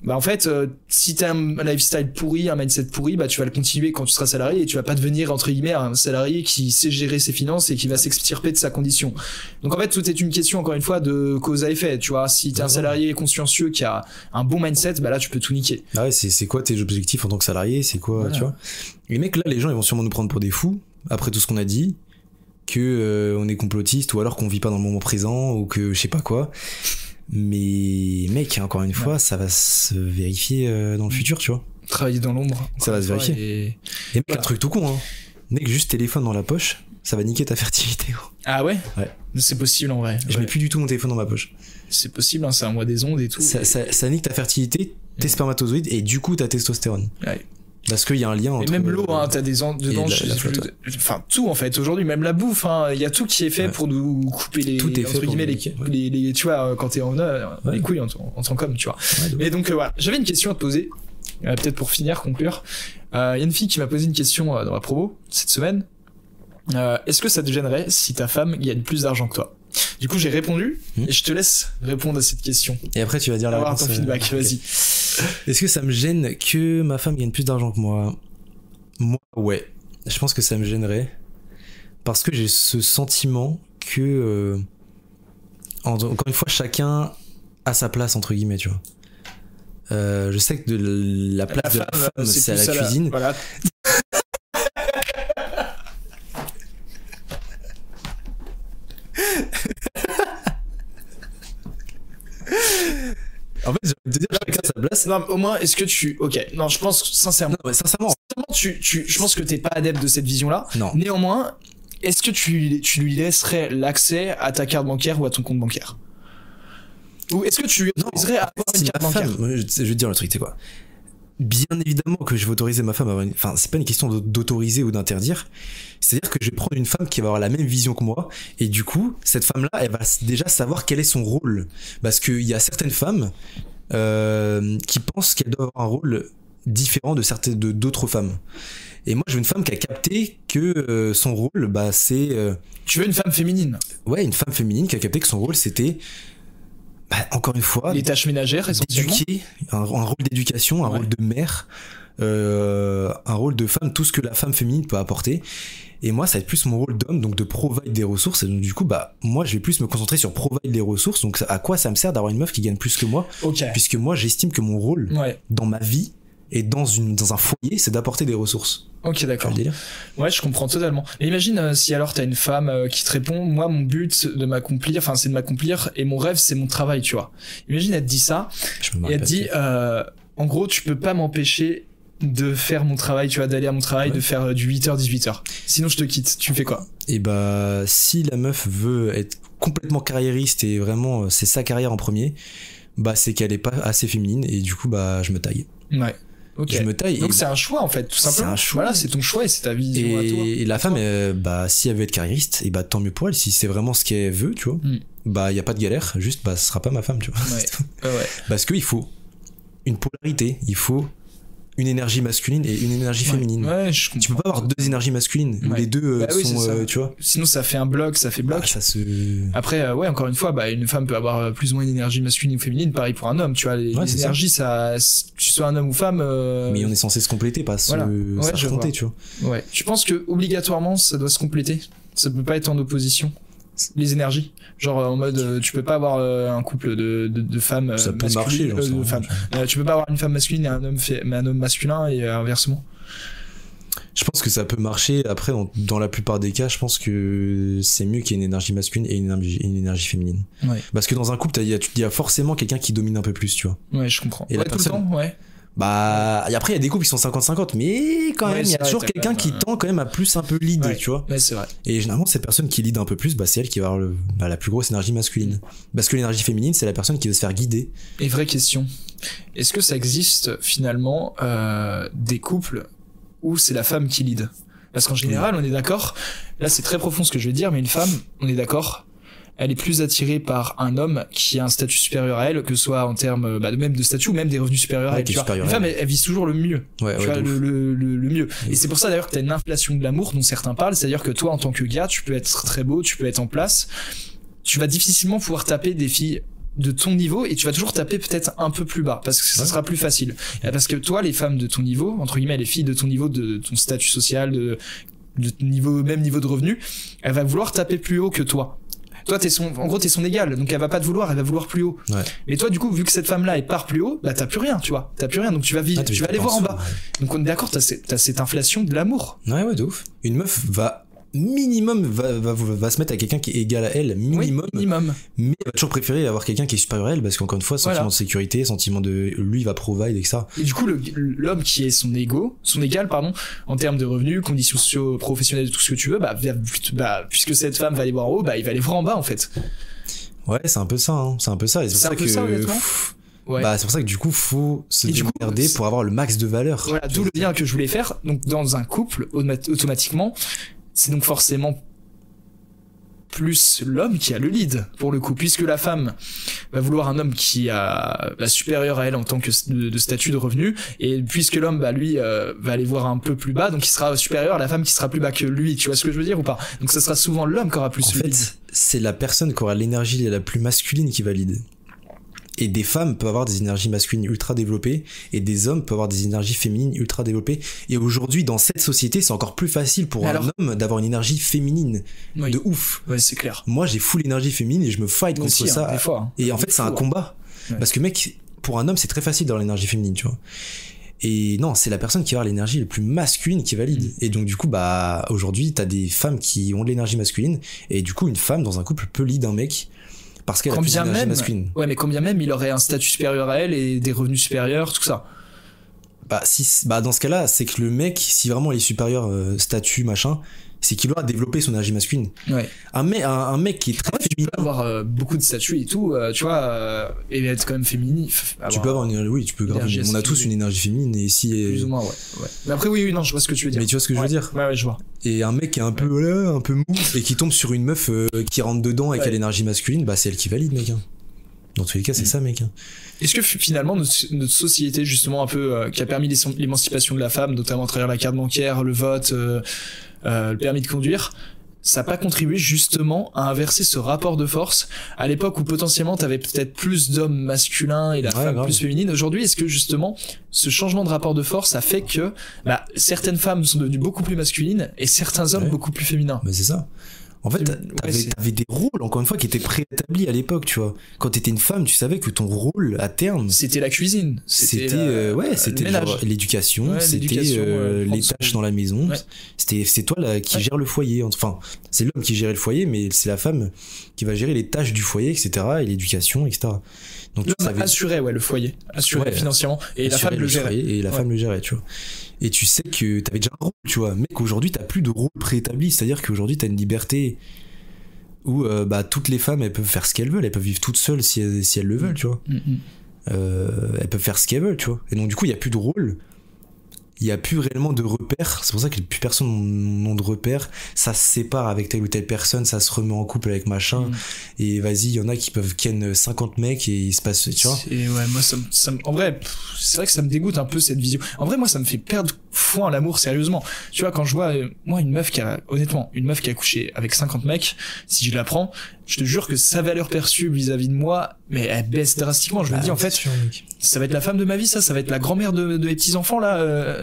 Bah en fait, euh, si t'as un lifestyle pourri, un mindset pourri, bah tu vas le continuer quand tu seras salarié et tu vas pas devenir entre guillemets un salarié qui sait gérer ses finances et qui va s'extirper de sa condition. Donc en fait, tout est une question encore une fois de cause à effet. Tu vois, si t'es un salarié consciencieux qui a un bon mindset, bah là tu peux tout niquer. Ah ouais, c'est c'est quoi tes objectifs en tant que salarié, c'est quoi, voilà. tu vois. Les mecs là, les gens ils vont sûrement nous prendre pour des fous après tout ce qu'on a dit. Que euh, on est complotiste ou alors qu'on vit pas dans le moment présent ou que je sais pas quoi. Mais mec, encore une fois, ouais. ça va se vérifier dans le futur, tu vois. Travailler dans l'ombre. Ça va se vérifier. Et, et mec, voilà. un truc tout con, hein. Mec, juste téléphone dans la poche, ça va niquer ta fertilité. Ah ouais? Ouais. C'est possible en vrai. Je ouais. mets plus du tout mon téléphone dans ma poche. C'est possible, hein, ça envoie des ondes et tout. Ça, et... ça, ça nique ta fertilité, tes ouais. spermatozoïdes et du coup ta testostérone. Ouais. Parce qu'il y a un lien entre... Et même l'eau, hein, t'as des en... dedans, la, je... la flotte, ouais. Enfin, tout en fait, aujourd'hui, même la bouffe, il hein, y a tout qui est fait ouais. pour nous couper les... Tout est fait entre guillemets, les... Ouais. Les, les... Tu vois, quand t'es en heure, ouais. les couilles en, en tant qu'homme, tu vois. Ouais, ouais. Et donc, euh, voilà, j'avais une question à te poser, euh, peut-être pour finir, conclure. Il euh, y a une fille qui m'a posé une question euh, dans la promo, cette semaine. Euh, Est-ce que ça te gênerait si ta femme gagne plus d'argent que toi? Du coup, j'ai répondu mmh. et je te laisse répondre à cette question. Et après, tu vas dire la réponse. Ton feedback, okay. Vas-y. Est-ce que ça me gêne que ma femme gagne plus d'argent que moi? Moi, ouais. Je pense que ça me gênerait parce que j'ai ce sentiment que, euh, encore une fois, chacun a sa place entre guillemets, tu vois. Euh, je sais que de la place la de femme, la femme, c'est à la cuisine. La... Voilà. En fait, je vais te dire chacun sa place. Non, au moins, est-ce que tu... Ok, non, je pense sincèrement... Non, mais sincèrement, sincèrement tu, tu, je pense que t'es pas adepte de cette vision-là. Non. Néanmoins, est-ce que tu, tu lui laisserais l'accès à ta carte bancaire ou à ton compte bancaire? Ou est-ce que tu lui autoriserais à avoir une carte bancaire? Je vais te dire le truc, c'est quoi? Bien évidemment que je vais autoriser ma femme à avoir une... Enfin, c'est pas une question d'autoriser ou d'interdire. C'est-à-dire que je vais prendre une femme qui va avoir la même vision que moi. Et du coup, cette femme-là, elle va déjà savoir quel est son rôle. Parce qu'il y a certaines femmes euh, qui pensent qu'elles doivent avoir un rôle différent de certaines, de d'autres femmes. Et moi, je veux une femme qui a capté que euh, son rôle, bah, c'est... Euh... Tu veux une femme féminine? Ouais, une femme féminine qui a capté que son rôle, c'était... Bah, encore une fois, les tâches ménagères, éduquer, un, un rôle d'éducation, un ouais. rôle de mère, euh, un rôle de femme, tout ce que la femme féminine peut apporter. Et moi, ça va être plus mon rôle d'homme, donc de provide des ressources. Et donc, du coup, bah, moi, je vais plus me concentrer sur provide des ressources. Donc, ça, à quoi ça me sert d'avoir une meuf qui gagne plus que moi? Okay. Puisque moi, j'estime que mon rôle ouais. dans ma vie et dans, une, dans un foyer, c'est d'apporter des ressources. Ok, d'accord. Ouais, je comprends totalement. Mais imagine euh, si alors t'as une femme euh, qui te répond, moi mon but de m'accomplir, enfin c'est de m'accomplir et mon rêve c'est mon travail, tu vois. Imagine elle te dit ça et elle te dit, euh, en gros tu peux pas m'empêcher de faire mon travail, tu vois, d'aller à mon travail, ouais. de faire euh, du huit heures dix-huit heures. Sinon je te quitte, tu fais quoi? Et bah si la meuf veut être complètement carriériste et vraiment euh, c'est sa carrière en premier, bah c'est qu'elle est pas assez féminine et du coup bah je me taille. Ouais. Okay. Je me taille. Donc c'est un choix en fait, tout simplement. C'est un choix. Voilà, c'est ton choix et c'est ta vision et, à toi. Et la femme, euh, bah si elle veut être carriériste, et bah tant mieux pour elle. Si c'est vraiment ce qu'elle veut, tu vois, mm. bah y a pas de galère. Juste, bah ce sera pas ma femme, tu vois. Ouais. euh, ouais. Parce qu'il faut une polarité, il faut une énergie masculine et une énergie féminine. Ouais, ouais, je comprends. Tu peux pas avoir deux énergies masculines. Ouais. Les deux bah, sont, oui, euh, tu vois. Sinon ça fait un bloc, ça fait bloc. Bah, ça se... Après, euh, ouais, encore une fois, bah une femme peut avoir plus ou moins une énergie masculine ou féminine. Pareil pour un homme, tu vois. Les, ouais, les énergies, ça, ça tu sois un homme ou femme. Euh... Mais on est censé se compléter, pas voilà. se s'affronter, ouais, tu vois. Ouais. Je pense que obligatoirement, ça doit se compléter. Ça peut pas être en opposition. Les énergies, genre en mode tu peux pas avoir un couple de, de, de femmes ça peut marcher, genre, euh, de femmes. Euh, tu peux pas avoir une femme masculine et un homme, mais un homme masculin et inversement. Je pense que ça peut marcher. Après, on, dans la plupart des cas, je pense que c'est mieux qu'il y ait une énergie masculine et une énergie, une énergie féminine. Ouais. Parce que dans un couple, il y, y a forcément quelqu'un qui domine un peu plus, tu vois. Ouais, je comprends. Et ouais, la tout personne... le temps, ouais. Bah, et après, il y a des couples qui sont cinquante cinquante, mais quand ouais, même, il y a vrai, toujours quelqu'un qui tend quand même à plus un peu leader, ouais, tu vois. Ouais, c'est vrai. Et généralement, cette personne qui lead un peu plus, bah, c'est elle qui va avoir le, bah, la plus grosse énergie masculine. Parce que l'énergie féminine, c'est la personne qui va se faire guider. Et vraie question. Est-ce que ça existe finalement euh, des couples où c'est la femme qui lead? Parce qu'en général, on est d'accord, là c'est très profond ce que je vais dire, mais une femme, on est d'accord, elle est plus attirée par un homme qui a un statut supérieur à elle, que ce soit en termes bah, même de statut ou même des revenus supérieurs ouais, à elle. Tu vois. Une femme, elle, elle vise toujours le mieux. Ouais, tu ouais, vois, le, le, le, le mieux. Et, Et c'est pour ça d'ailleurs que tu as une inflation de l'amour dont certains parlent. C'est-à-dire que toi, en tant que gars, tu peux être très beau, tu peux être en place. Tu vas difficilement pouvoir taper des filles de ton niveau et tu vas toujours taper peut-être un peu plus bas parce que ça sera plus facile. Parce que toi, les femmes de ton niveau, entre guillemets, les filles de ton niveau, de ton statut social, de, de niveau, même niveau de revenu, elle va vouloir taper plus haut que toi. Toi, t'es son, en gros, t'es son égal, donc elle va pas te vouloir, elle va vouloir plus haut. Ouais. Mais toi, du coup, vu que cette femme-là, elle part plus haut, bah, t'as plus rien, tu vois. T'as plus rien, donc tu vas vivre, ah, tu vas aller voir en bas. Ouais. Donc, on est d'accord, t'as cette, cette inflation de l'amour. Ouais, ouais, de ouf. Une meuf va, minimum, va, va, va, va se mettre à quelqu'un qui est égal à elle, minimum. Oui, minimum. Mais elle va toujours préférer avoir quelqu'un qui est supérieur à elle, parce qu'encore une fois, sentiment voilà. de sécurité, sentiment de, lui, il va provide, et cetera. Et du coup, l'homme qui est son égo, son égal, pardon, en termes de revenus, conditions socio-professionnelles, tout ce que tu veux, bah, bah, puisque cette femme va aller voir en haut, bah, il va aller voir en bas, en fait. Ouais, c'est un peu ça, hein. C'est un peu ça. C'est pour ça que. Ça, ouais. Bah, c'est pour ça que du coup, faut se démerder pour avoir le max de valeur. Voilà, d'où le lien que je voulais faire. Donc, dans un couple, automatiquement, c'est donc forcément plus l'homme qui a le lead, pour le coup, puisque la femme va vouloir un homme qui a bah, supérieur à elle en tant que de, de statut de revenu, et puisque l'homme, bah, lui, euh, va aller voir un peu plus bas, donc il sera supérieur à la femme qui sera plus bas que lui, tu vois ce que je veux dire ou pas? Donc ça sera souvent l'homme qui aura plus le lead. En fait, c'est la personne qui aura l'énergie la plus masculine qui va lead. Et des femmes peuvent avoir des énergies masculines ultra développées, et des hommes peuvent avoir des énergies féminines ultra développées. Et aujourd'hui, dans cette société, c'est encore plus facile pour alors, un homme d'avoir une énergie féminine oui. de ouf. Ouais, c'est clair. Moi, j'ai full énergie féminine et je me fight contre aussi, ça. Hein, fois, hein. Et en fait, c'est un combat. Ouais. Parce que mec, pour un homme, c'est très facile d'avoir l'énergie féminine, tu vois. Et non, c'est la personne qui va avoir l'énergie le plus masculine qui valide. Mmh. Et donc du coup, bah aujourd'hui, t'as des femmes qui ont de l'énergie masculine, et du coup, une femme dans un couple peut lead un mec. Parce qu'elle a plus d'énergie masculine. Ouais, mais combien même il aurait un statut supérieur à elle et des revenus supérieurs, tout ça. Bah, si, bah dans ce cas-là, c'est que le mec, si vraiment il est supérieur euh, statut, machin, c'est qu'il aura développé son énergie masculine. Ouais. Un, me un, un mec qui est très en fait, féminin... Tu peux avoir euh, beaucoup de statuts et tout, euh, tu vois, euh, et être quand même féminin. Tu peux avoir une... Oui, tu peux grave. On a tous une énergie féminine et si... Plus ou moins, ouais. ouais. Mais après, oui, oui, non, je vois ce que tu veux dire. Mais tu vois ce que ouais. je veux dire. Ouais, ouais, je vois. Et un mec qui est un peu, ouais. euh, un peu mou et qui tombe sur une meuf euh, qui rentre dedans et ouais. qui a l'énergie masculine, bah c'est elle qui valide, mec. Hein. Dans tous les cas, c'est mmh. ça, mec. Est-ce que finalement, notre, notre société, justement, un peu, euh, qui a permis l'émancipation de la femme, notamment à travers la carte bancaire, le vote... Euh, Euh, le permis de conduire, ça n'a pas contribué justement à inverser ce rapport de force à l'époque où potentiellement t'avais peut-être plus d'hommes masculins et la ouais, femme grave. Plus féminine. Aujourd'hui, est-ce que justement ce changement de rapport de force a fait que bah, certaines femmes sont devenues beaucoup plus masculines et certains hommes ouais. beaucoup plus féminins? Mais c'est ça. En fait, t'avais ouais, des rôles, encore une fois, qui étaient préétablis à l'époque, tu vois. Quand t'étais une femme, tu savais que ton rôle, à terme... C'était la cuisine. C'était euh, ouais, l'éducation, ouais, c'était euh, les tâches son... dans la maison. Ouais. C'est toi là, qui ouais. gère le foyer. Enfin, c'est l'homme qui gérait le foyer, mais c'est la femme qui va gérer les tâches du foyer, et cetera. Et l'éducation, et cetera. Donc, tu savais... assurait ouais, le foyer, assurait ouais, financièrement. Et la femme le gérait. Et la ouais. femme le gérait, tu vois. Et tu sais que t'avais déjà un rôle, tu vois. Mais qu'aujourd'hui, t'as plus de rôle préétabli. C'est-à-dire qu'aujourd'hui, t'as une liberté où euh, bah, toutes les femmes elles peuvent faire ce qu'elles veulent, elles peuvent vivre toutes seules si elles, si elles le veulent, tu vois. Mm-hmm. euh, elles peuvent faire ce qu'elles veulent, tu vois. Et donc du coup il n'y a plus de rôle, il n'y a plus réellement de repères, c'est pour ça que plus personne n'a de repères, ça se sépare avec telle ou telle personne, ça se remet en couple avec machin, mm. et vas-y, il y en a qui peuvent ken cinquante mecs et il se passe, tu vois. Et ouais, moi ça, ça en vrai, c'est vrai que ça me dégoûte un peu cette vision. En vrai, moi ça me fait perdre foi en l'amour, sérieusement. Tu vois, quand je vois, moi une meuf qui a, honnêtement, une meuf qui a couché avec cinquante mecs, si je la prends, je te jure que sa valeur perçue vis-à-vis de moi, mais elle baisse drastiquement. Je me dis, en fait, ça va être la femme de ma vie, ça, ça va être la grand-mère de, de mes petits-enfants, là. Euh,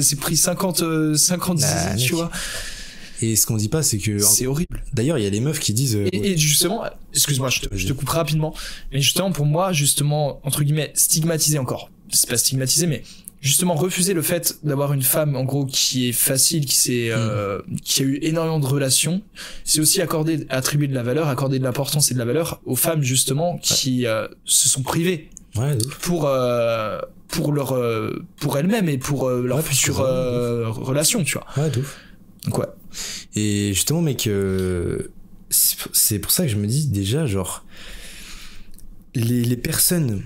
c'est pris cinquante, cinquante, bah, tu vois. Et ce qu'on dit pas, c'est que... C'est horrible. D'ailleurs, il y a des meufs qui disent... Euh, et, ouais. et justement, excuse-moi, je, je te coupe rapidement, mais justement, pour moi, justement, entre guillemets, stigmatiser encore. C'est pas stigmatiser, mais... Justement, refuser le fait d'avoir une femme, en gros, qui est facile, qui s'est, euh, qui a eu énormément de relations, c'est aussi accorder, attribuer de la valeur, accorder de l'importance et de la valeur aux femmes, justement, qui, ouais. euh, se sont privées. Ouais, de ouf. Pour, euh, pour leur, euh, pour elles-mêmes et pour euh, leur ouais, future, euh, relation, tu vois. Ouais, de ouf. Donc, ouais. Et justement, mec, euh, c'est pour ça que je me dis, déjà, genre, les, les personnes,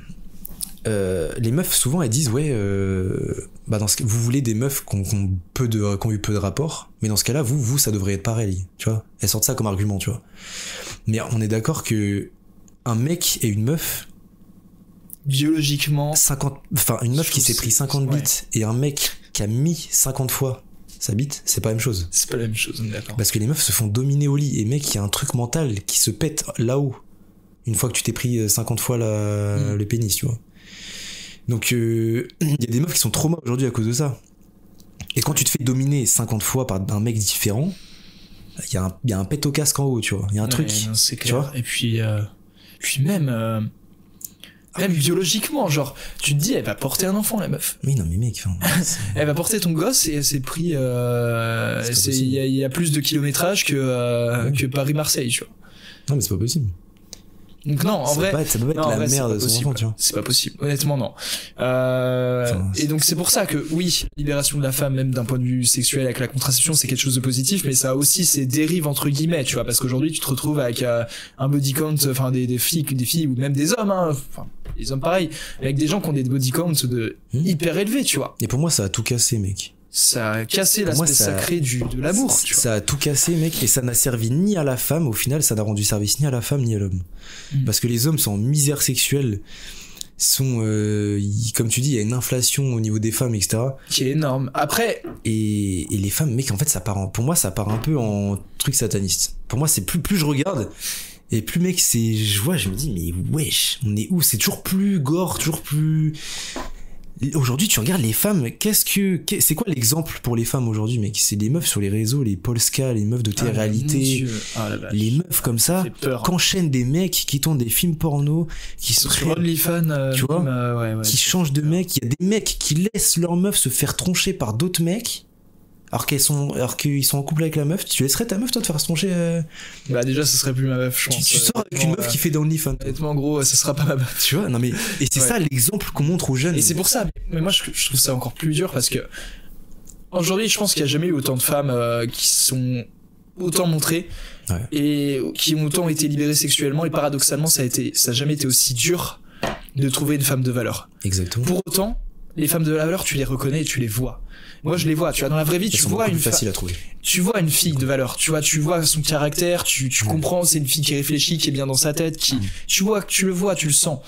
Euh, les meufs souvent elles disent ouais euh, bah dans ce cas, vous voulez des meufs qui ont, qui ont peu de qui ont eu peu de rapports, mais dans ce cas là vous vous ça devrait être pareil, tu vois, elles sortent ça comme argument, tu vois. Mais on est d'accord que un mec et une meuf biologiquement cinquante, enfin une meuf qui s'est pris cinquante ouais. bites et un mec qui a mis cinquante fois sa bite, c'est pas la même chose. C'est pas la même chose, on est d'accord. Parce que les meufs se font dominer au lit et mec il y a un truc mental qui se pète là-haut une fois que tu t'es pris cinquante fois la, mmh. le pénis, tu vois. Donc euh, y a des meufs qui sont traumatisées aujourd'hui à cause de ça. Et quand tu te fais dominer cinquante fois par un mec différent, il y a un, y a un pète au casque en haut, tu vois. Il y a un ouais, truc, non, tu clair. Vois. Et puis, euh, puis même, euh, ah, même biologiquement, genre, tu te dis, elle va porter un enfant, la meuf. Oui, non, mais mec, enfin, elle va porter ton gosse et elle s'est pris. Euh, il y, y a plus de kilométrage que, euh, ouais. que Paris-Marseille, tu vois. Non, mais c'est pas possible. Donc non, en ça vrai, peut être, ça peut être non, la vrai, merde de son enfant, tu vois. C'est pas possible, honnêtement non. Euh, enfin, et donc c'est pour ça que oui, libération de la femme, même d'un point de vue sexuel avec la contraception, c'est quelque chose de positif, mais ça a aussi ses dérives entre guillemets, tu vois, parce qu'aujourd'hui tu te retrouves avec euh, un body count, enfin des, des filles, des filles ou même des hommes, hein, enfin les hommes pareil, avec des gens qui ont des body counts de mmh. hyper élevés, tu vois. Et pour moi ça a tout cassé, mec. Ça a cassé l'aspect sacré du, de l'amour. Ça, ça a tout cassé, mec, et ça n'a servi ni à la femme, au final, ça n'a rendu service ni à la femme ni à l'homme. Mmh. Parce que les hommes sont en misère sexuelle, sont, euh, y, comme tu dis, il y a une inflation au niveau des femmes, et cetera. Qui est énorme. Après. Et, et les femmes, mec, en fait, ça part en, pour moi, ça part un peu en truc sataniste. Pour moi, c'est plus, plus je regarde, et plus, mec, c'est, je vois, je me dis, mais wesh, on est où? C'est toujours plus gore, toujours plus. Aujourd'hui, tu regardes les femmes, qu'est-ce que. C'est quoi l'exemple pour les femmes aujourd'hui, mec? C'est des meufs sur les réseaux, les Polska, les meufs de télé-réalité, ah, ah, les meufs comme ça, qu'enchaînent des mecs qui tournent des films porno, qui se sur OnlyFans, euh, tu vois, euh, ouais, ouais, qui changent de mec. Il y a des mecs qui laissent leurs meufs se faire troncher par d'autres mecs, alors qu'ils sont, sont en couple avec la meuf. Tu laisserais ta meuf, toi, te faire troncher? euh... Bah, déjà, ce serait plus ma meuf, je pense. Tu, tu sors avec une meuf euh... qui fait des OnlyFans. Honnêtement, gros, ce sera pas ma meuf. Tu vois, non, mais. Et c'est ouais. ça l'exemple qu'on montre aux jeunes. Et c'est pour ça. Mais moi, je, je trouve ça encore plus dur parce que. Aujourd'hui, je pense qu'il n'y a jamais eu autant de femmes euh, qui sont autant montrées ouais. et qui ont autant été libérées sexuellement. Et paradoxalement, ça n'a jamais été aussi dur de trouver une femme de valeur. Exactement. Pour autant, les femmes de valeur, tu les reconnais et tu les vois. Moi, je les vois. Tu vois, dans la vraie vie, tu vois une facile à trouver. Tu vois une fille de valeur. Tu vois, tu vois son caractère. Tu, tu mmh. comprends. C'est une fille qui réfléchit, qui est bien dans sa tête. Qui, mmh. tu vois, tu le vois, tu le sens.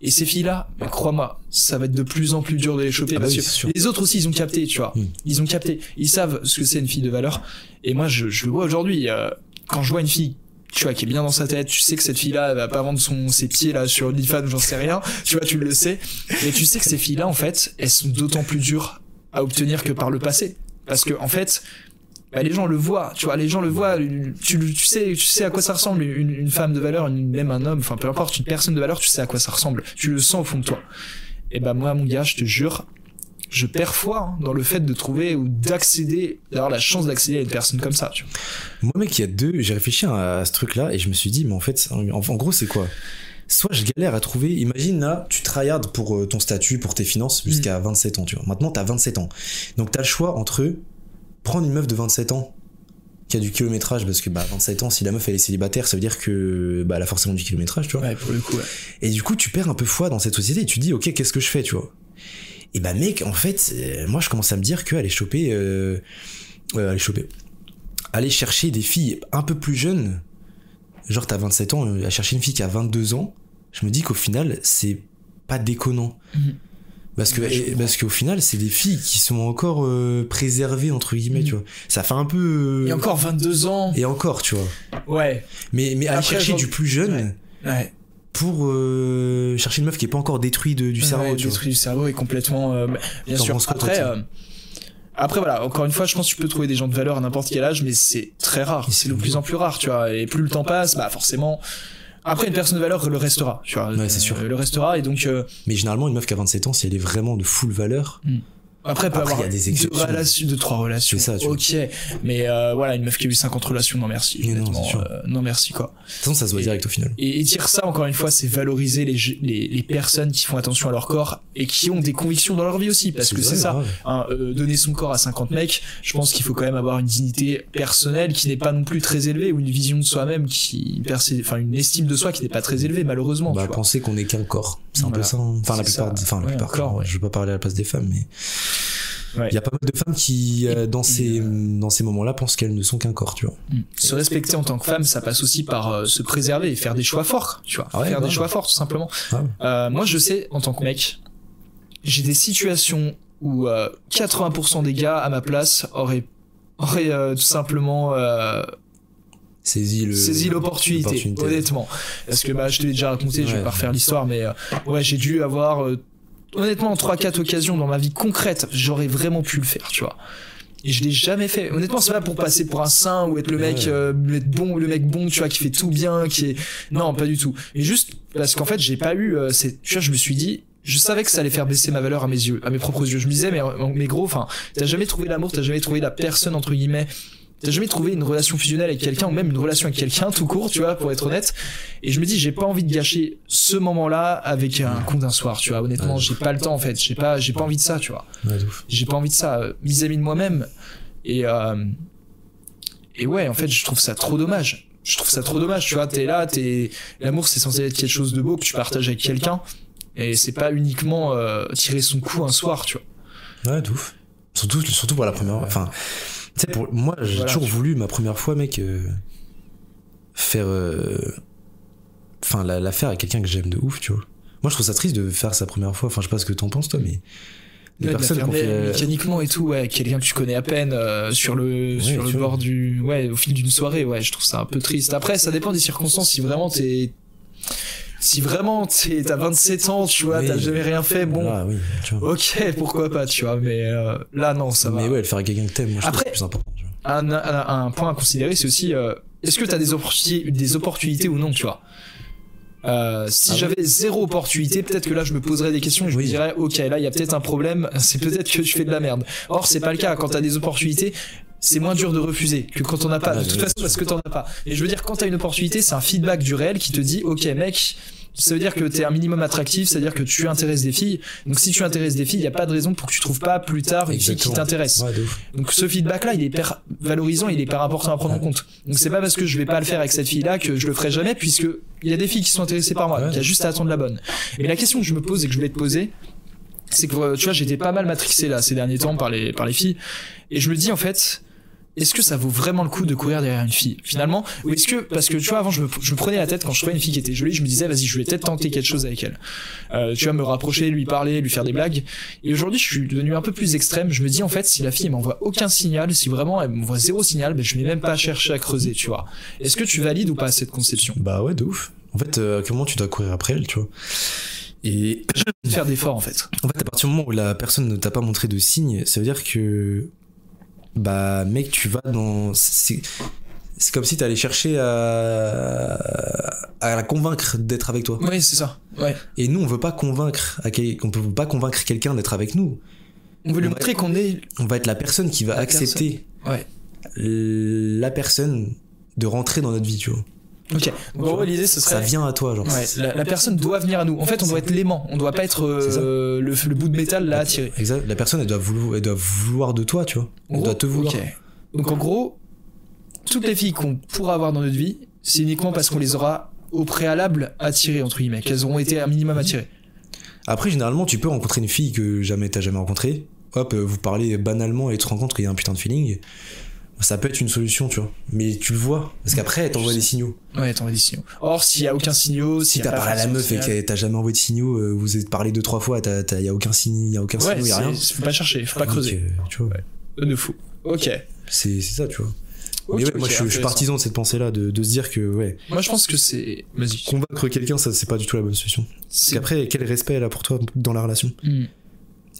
Et ces filles-là, bah, crois-moi, ça va être de plus en plus dur de les choper. Ah parce bah oui, que les autres aussi, ils ont capté. Tu vois, mmh. ils ont capté. Ils savent ce que c'est une fille de valeur. Et moi, je, je le vois aujourd'hui. Euh, quand je vois une fille. Tu vois, qui est bien dans sa tête, tu sais que cette fille-là, elle va pas vendre son, ses pieds là sur OnlyFans, j'en sais rien, tu vois, tu le sais. Mais tu sais que ces filles-là, en fait, elles sont d'autant plus dures à obtenir que par le passé. Parce que, en fait, bah, les gens le voient, tu vois, les gens le voient, tu, tu, sais, tu sais à quoi ça ressemble, une, une femme de valeur, une, même un homme, enfin peu importe, une personne de valeur, tu sais à quoi ça ressemble, tu le sens au fond de toi. Et bah, moi, mon gars, je te jure, je perds foi hein, dans le fait de trouver ou d'accéder, d'avoir la chance d'accéder à une personne comme ça. Tu vois. Moi, mec, il y a deux. J'ai réfléchi à, à ce truc-là et je me suis dit, mais en fait, en, en gros, c'est quoi? Soit je galère à trouver. Imagine là, tu tryhardes pour euh, ton statut, pour tes finances jusqu'à mmh. vingt-sept ans. Tu vois. Maintenant, t'as vingt-sept ans. Donc, t'as le choix entre prendre une meuf de vingt-sept ans qui a du kilométrage parce que bah, vingt-sept ans, si la meuf elle est célibataire, ça veut dire que bah, elle a forcément du kilométrage. Tu vois. Ouais, pour le coup. Ouais. Et du coup, tu perds un peu foi dans cette société et tu te dis, ok, qu'est-ce que je fais? Tu vois. Et bah mec, en fait, euh, moi je commence à me dire qu'aller choper, euh, euh, aller choper, aller chercher des filles un peu plus jeunes, genre t'as vingt-sept ans, euh, à chercher une fille qui a vingt-deux ans, je me dis qu'au final c'est pas déconnant. Mmh. Parce que ouais, parce qu'au final c'est des filles qui sont encore euh, préservées entre guillemets, mmh. tu vois. Ça fait un peu. Euh, et encore vingt-deux ans. Et encore, tu vois. Ouais. Mais mais aller chercher genre... du plus jeune. Ouais. ouais. Pour euh, chercher une meuf qui est pas encore détruite du ouais, cerveau, tu détruit du cerveau et complètement euh, bien sûr. Après, euh, après voilà, encore une fois, je pense que tu peux trouver des gens de valeur à n'importe quel âge, mais c'est très rare, c'est de plus en plus rare, tu vois. Et plus le temps passe, bah forcément. Après, une personne de valeur le restera, tu vois. Ouais, c'est sûr. Le restera et donc. Euh... Mais généralement, une meuf qui a vingt-sept ans, si elle est vraiment de full valeur. Hmm. Après, après, il y a des exceptions. Deux, deux, trois relations. Ça, tu ok. Vois. Mais euh, voilà, une meuf qui a eu cinquante relations, non merci. Non, euh, non merci quoi. De toute façon, ça se voit et, direct au final. Et, et dire ça, encore une fois, c'est valoriser les, les, les personnes qui font attention à leur corps et qui ont des convictions dans leur vie aussi. Parce que c'est ça. Hein, euh, donner son corps à cinquante mecs, je pense qu'il faut quand même avoir une dignité personnelle qui n'est pas non plus très élevée ou une vision de soi-même qui percé, enfin une estime de soi qui n'est pas très élevée, malheureusement. Bah, tu penser qu'on n'est qu'un corps. C'est un voilà. peu ça. Enfin, la plupart, enfin, la ouais, plupart, corps, ouais. Je veux pas parler à la place des femmes, mais. Ouais. Il y a pas mal de femmes qui, euh, dans ces, euh, dans ces moments-là, pensent qu'elles ne sont qu'un corps, tu vois. Mmh. Se respecter en tant que femme, ça passe aussi par euh, se préserver et faire des choix forts, tu vois. Ah ouais, faire ouais, des ouais. choix forts, tout simplement. Ah ouais. euh, moi, je sais, en tant que mec, j'ai des situations où euh, quatre-vingts pour cent des gars, à ma place, auraient, auraient euh, tout simplement... Euh, Saisis le... Saisis l'opportunité, honnêtement. Parce que bah, je te l'ai déjà raconté, ouais. je vais pas refaire l'histoire, mais euh, ouais, j'ai dû avoir... Euh, honnêtement, en trois quatre occasions dans ma vie concrète, j'aurais vraiment pu le faire, tu vois. Et je l'ai jamais fait. Honnêtement, c'est pas pour passer pour un saint ou être le mec, euh, être bon, le mec bon, tu vois, qui fait tout bien, qui est. Non, pas du tout. Et juste parce qu'en fait, j'ai pas eu. Euh, cette... Tu vois, je me suis dit, je savais que ça allait faire baisser ma valeur à mes yeux, à mes propres yeux. Je me disais, mais, mais gros, enfin, t'as jamais trouvé l'amour, t'as jamais trouvé la personne entre guillemets T'as jamais trouvé une relation fusionnelle avec quelqu'un, ou même une relation avec quelqu'un tout court, tu vois, pour être honnête. Et je me dis, j'ai pas envie de gâcher ce moment-là avec un con d'un soir, tu vois. Honnêtement, ouais, j'ai pas le temps, en fait. J'ai pas, j'ai pas envie de ça, tu vois. Ouais, j'ai pas envie de ça, vis-à-vis de moi-même. Et, euh, et ouais, en fait, je trouve ça trop dommage. Je trouve ça trop dommage, tu vois. T'es là, t'es, l'amour, c'est censé être quelque chose de beau que tu partages avec quelqu'un. Et c'est pas uniquement euh, tirer son coup un soir, tu vois. Ouais, d'ouf. Surtout, surtout pour la première. Enfin, tu sais, pour moi, j'ai voilà, toujours voulu ma première fois, mec, euh, faire, enfin, euh, la, la faire à quelqu'un que j'aime de ouf, tu vois. Moi, je trouve ça triste de faire sa première fois. Enfin, je sais pas ce que t'en penses, toi, mais les ouais, personnes qu'on fait mécaniquement et tout, ouais, quelqu'un que tu connais à peine euh, sur le ouais, sur le bord vois. du, ouais, au fil d'une soirée, ouais, je trouve ça un peu triste. Après, ça dépend des circonstances. Si vraiment t'es Si vraiment t'as vingt-sept ans, tu vois, oui, t'as jamais rien fait, bon, là, oui, tu vois. Ok, pourquoi pas, tu vois, mais euh, là non, ça va. Mais ouais, le faire avec quelqu'un que t'aimes, moi je Après, trouve que c'est plus important. Tu vois. Un, un, un point à considérer, c'est aussi, euh, est-ce que t'as des, opportunités, des opportunités ou non, tu vois. Euh, si ah j'avais zéro opportunité, peut-être que là je me poserais des questions et je oui. me dirais, ok, là il y a peut-être un problème, c'est peut-être que tu fais de la merde. Or, c'est pas le cas, quand t'as des opportunités, c'est moins dur de refuser que quand on n'a pas, de toute façon parce que t'en as pas. Et je veux dire, quand t'as une opportunité, c'est un feedback du réel qui te dit, ok mec, ça veut dire que t'es un minimum attractif, c'est-à-dire que tu intéresses des filles. Donc si tu intéresses des filles, il n'y a pas de raison pour que tu trouves pas plus tard une fille qui t'intéresse. Ouais, donc ce feedback-là, il est hyper valorisant, il est hyper important à prendre ouais. en compte. Donc c'est pas parce que je vais pas le faire avec cette fille-là que je le ferai jamais, puisque il y a des filles qui sont intéressées par moi. Il ouais. y a juste à attendre la bonne. Mais la question que je me pose et que je voulais te poser, c'est que tu vois, j'étais pas mal matrixé là ces derniers temps par les par les filles, et je me dis en fait, est-ce que ça vaut vraiment le coup de courir derrière une fille finalement, ou est-ce que, parce que tu vois, avant je me, je me prenais la tête quand je trouvais une fille qui était jolie, je me disais vas-y, je vais peut-être tenter quelque chose avec elle, euh, tu vois, me rapprocher, lui parler, lui faire des blagues. Et aujourd'hui je suis devenu un peu plus extrême, je me dis en fait, si la fille elle m'envoie aucun signal, si vraiment elle m'envoie zéro signal, ben je vais même pas chercher à creuser, tu vois. Est-ce que tu valides ou pas cette conception? Bah ouais, de ouf. En fait, euh, comment tu dois courir après elle, tu vois. Et je vais faire d'efforts en fait. En fait, à partir du moment où la personne ne t'a pas montré de signe, ça veut dire que bah mec, tu vas dans, c'est, c'est comme si t'allais chercher à, à la convaincre d'être avec toi. Oui, c'est ça. Ouais. Et nous, on veut pas convaincre, à quel... on peut pas convaincre quelqu'un d'être avec nous. On veut lui montrer qu'on est. On va être la personne qui va accepter ouais. la personne de rentrer dans notre vie, tu vois. Ok. Donc, en vrai, l'idée, ce serait. Ça vient à toi, genre. Ouais, la, la personne doit venir à nous. En fait, on doit être l'aimant. On doit pas être euh, le, le bout de métal là attiré. Exact. La personne, elle doit vouloir, elle doit vouloir de toi, tu vois. Elle doit te vouloir. Okay. Donc, en gros, toutes les filles qu'on pourra avoir dans notre vie, c'est uniquement parce qu'on les aura au préalable attirées, entre guillemets, qu'elles auront été un minimum attirées. Après, généralement, tu peux rencontrer une fille que jamais t'as jamais rencontrée. Hop, vous parlez banalement et tu te rends compte qu'il y a un putain de feeling. Ça peut être une solution, tu vois, mais tu le vois parce qu'après elle t'envoie des signaux. Ouais, elle t'envoie des signaux. Or s'il y a aucun signaux, si, si t'as parlé à la meuf et que t'as jamais envoyé de signaux, euh, vous êtes parlé deux trois fois, t'as, t'as, y a aucun signe, y a aucun ouais, signe, y a rien. Faut pas chercher, faut pas creuser. Donc, euh, tu vois. Ouais. De fou. Ok. C'est, c'est ça, tu vois. Okay, mais ouais, okay, moi je, je suis partisan de cette pensée-là, de, de se dire que ouais. Moi je pense que c'est. Vas-y. Convaincre quelqu'un, ça c'est pas du tout la bonne solution. C'est... Parce qu'après, quel respect elle a pour toi dans la relation? mmh.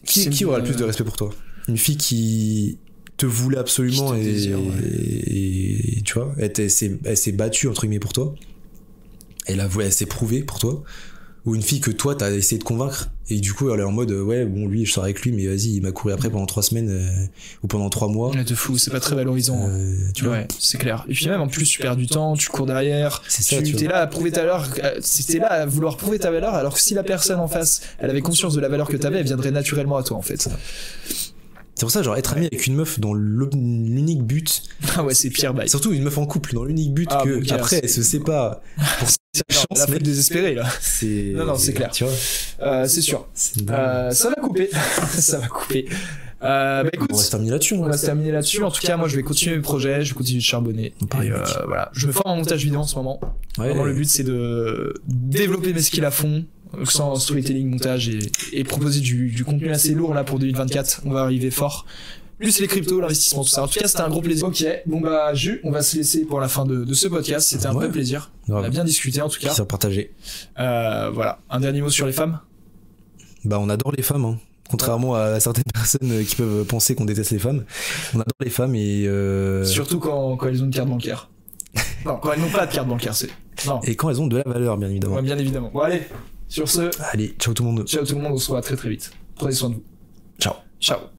Qui, qui aura le plus de respect pour toi? Une fille qui te voulait absolument te et, désire, ouais. et, et tu vois, elle, elle, s'est, elle s'est battue entre guillemets pour toi, elle, a, elle s'est prouvée pour toi, ou une fille que toi t'as essayé de convaincre et du coup elle est en mode ouais bon lui je sors avec lui mais vas-y il m'a couru après pendant trois semaines euh, ou pendant trois mois. Ouais, de fou, c'est pas très valorisant, euh, tu vois. Ouais, c'est clair. Et puis même en plus tu perds du temps, tu cours derrière, c'est ça, tu, tu t'es là à prouver ta valeur, t'es là à vouloir prouver ta valeur alors que si la personne en face elle avait conscience de la valeur que t'avais, elle viendrait naturellement à toi en fait. C'est pour ça, genre, être ami avec une meuf dans l'unique but. Ah ouais, c'est pire, bah. Surtout une meuf en couple dans l'unique but ah, que, gars, après, c'est... elle se sépare. Pour c'est chance, la mec désespérée, là. C'est... Non, non, c'est clair. Tu vois. Euh, c'est sûr. C'est euh, ça va couper. ça va couper. Euh, bah écoute, on va se terminer là-dessus. On va se terminer là-dessus. En tout cas, moi, je vais continuer mes projets, je vais continuer de charbonner. Et euh, voilà. Je me forme en montage vidéo en ce moment. Ouais. Vraiment, le but, c'est de développer mes skills à fond. Sans storytelling, montage et, et proposer du, du contenu assez lourd là pour deux mille vingt-quatre, on va arriver fort. Plus les cryptos, l'investissement, tout ça. En tout cas, c'était un gros plaisir. Ok, bon bah, Jus, on va se laisser pour la fin de, de ce podcast. C'était un ouais. peu plaisir. Ouais. On a bien discuté en tout cas. C'est partagé. Euh, voilà. Un dernier mot sur les femmes. Bah, on adore les femmes, hein. Contrairement ouais. à certaines personnes qui peuvent penser qu'on déteste les femmes. On adore les femmes et. Euh... Surtout quand, quand elles ont une carte bancaire. Non, quand elles n'ont pas de carte bancaire, c'est. Non. Et quand elles ont de la valeur, bien évidemment. Ouais, bien évidemment. Bon, allez. Sur ce, allez, ciao tout le monde. Ciao tout le monde, on se voit très très vite. Prenez soin de vous. Ciao. Ciao.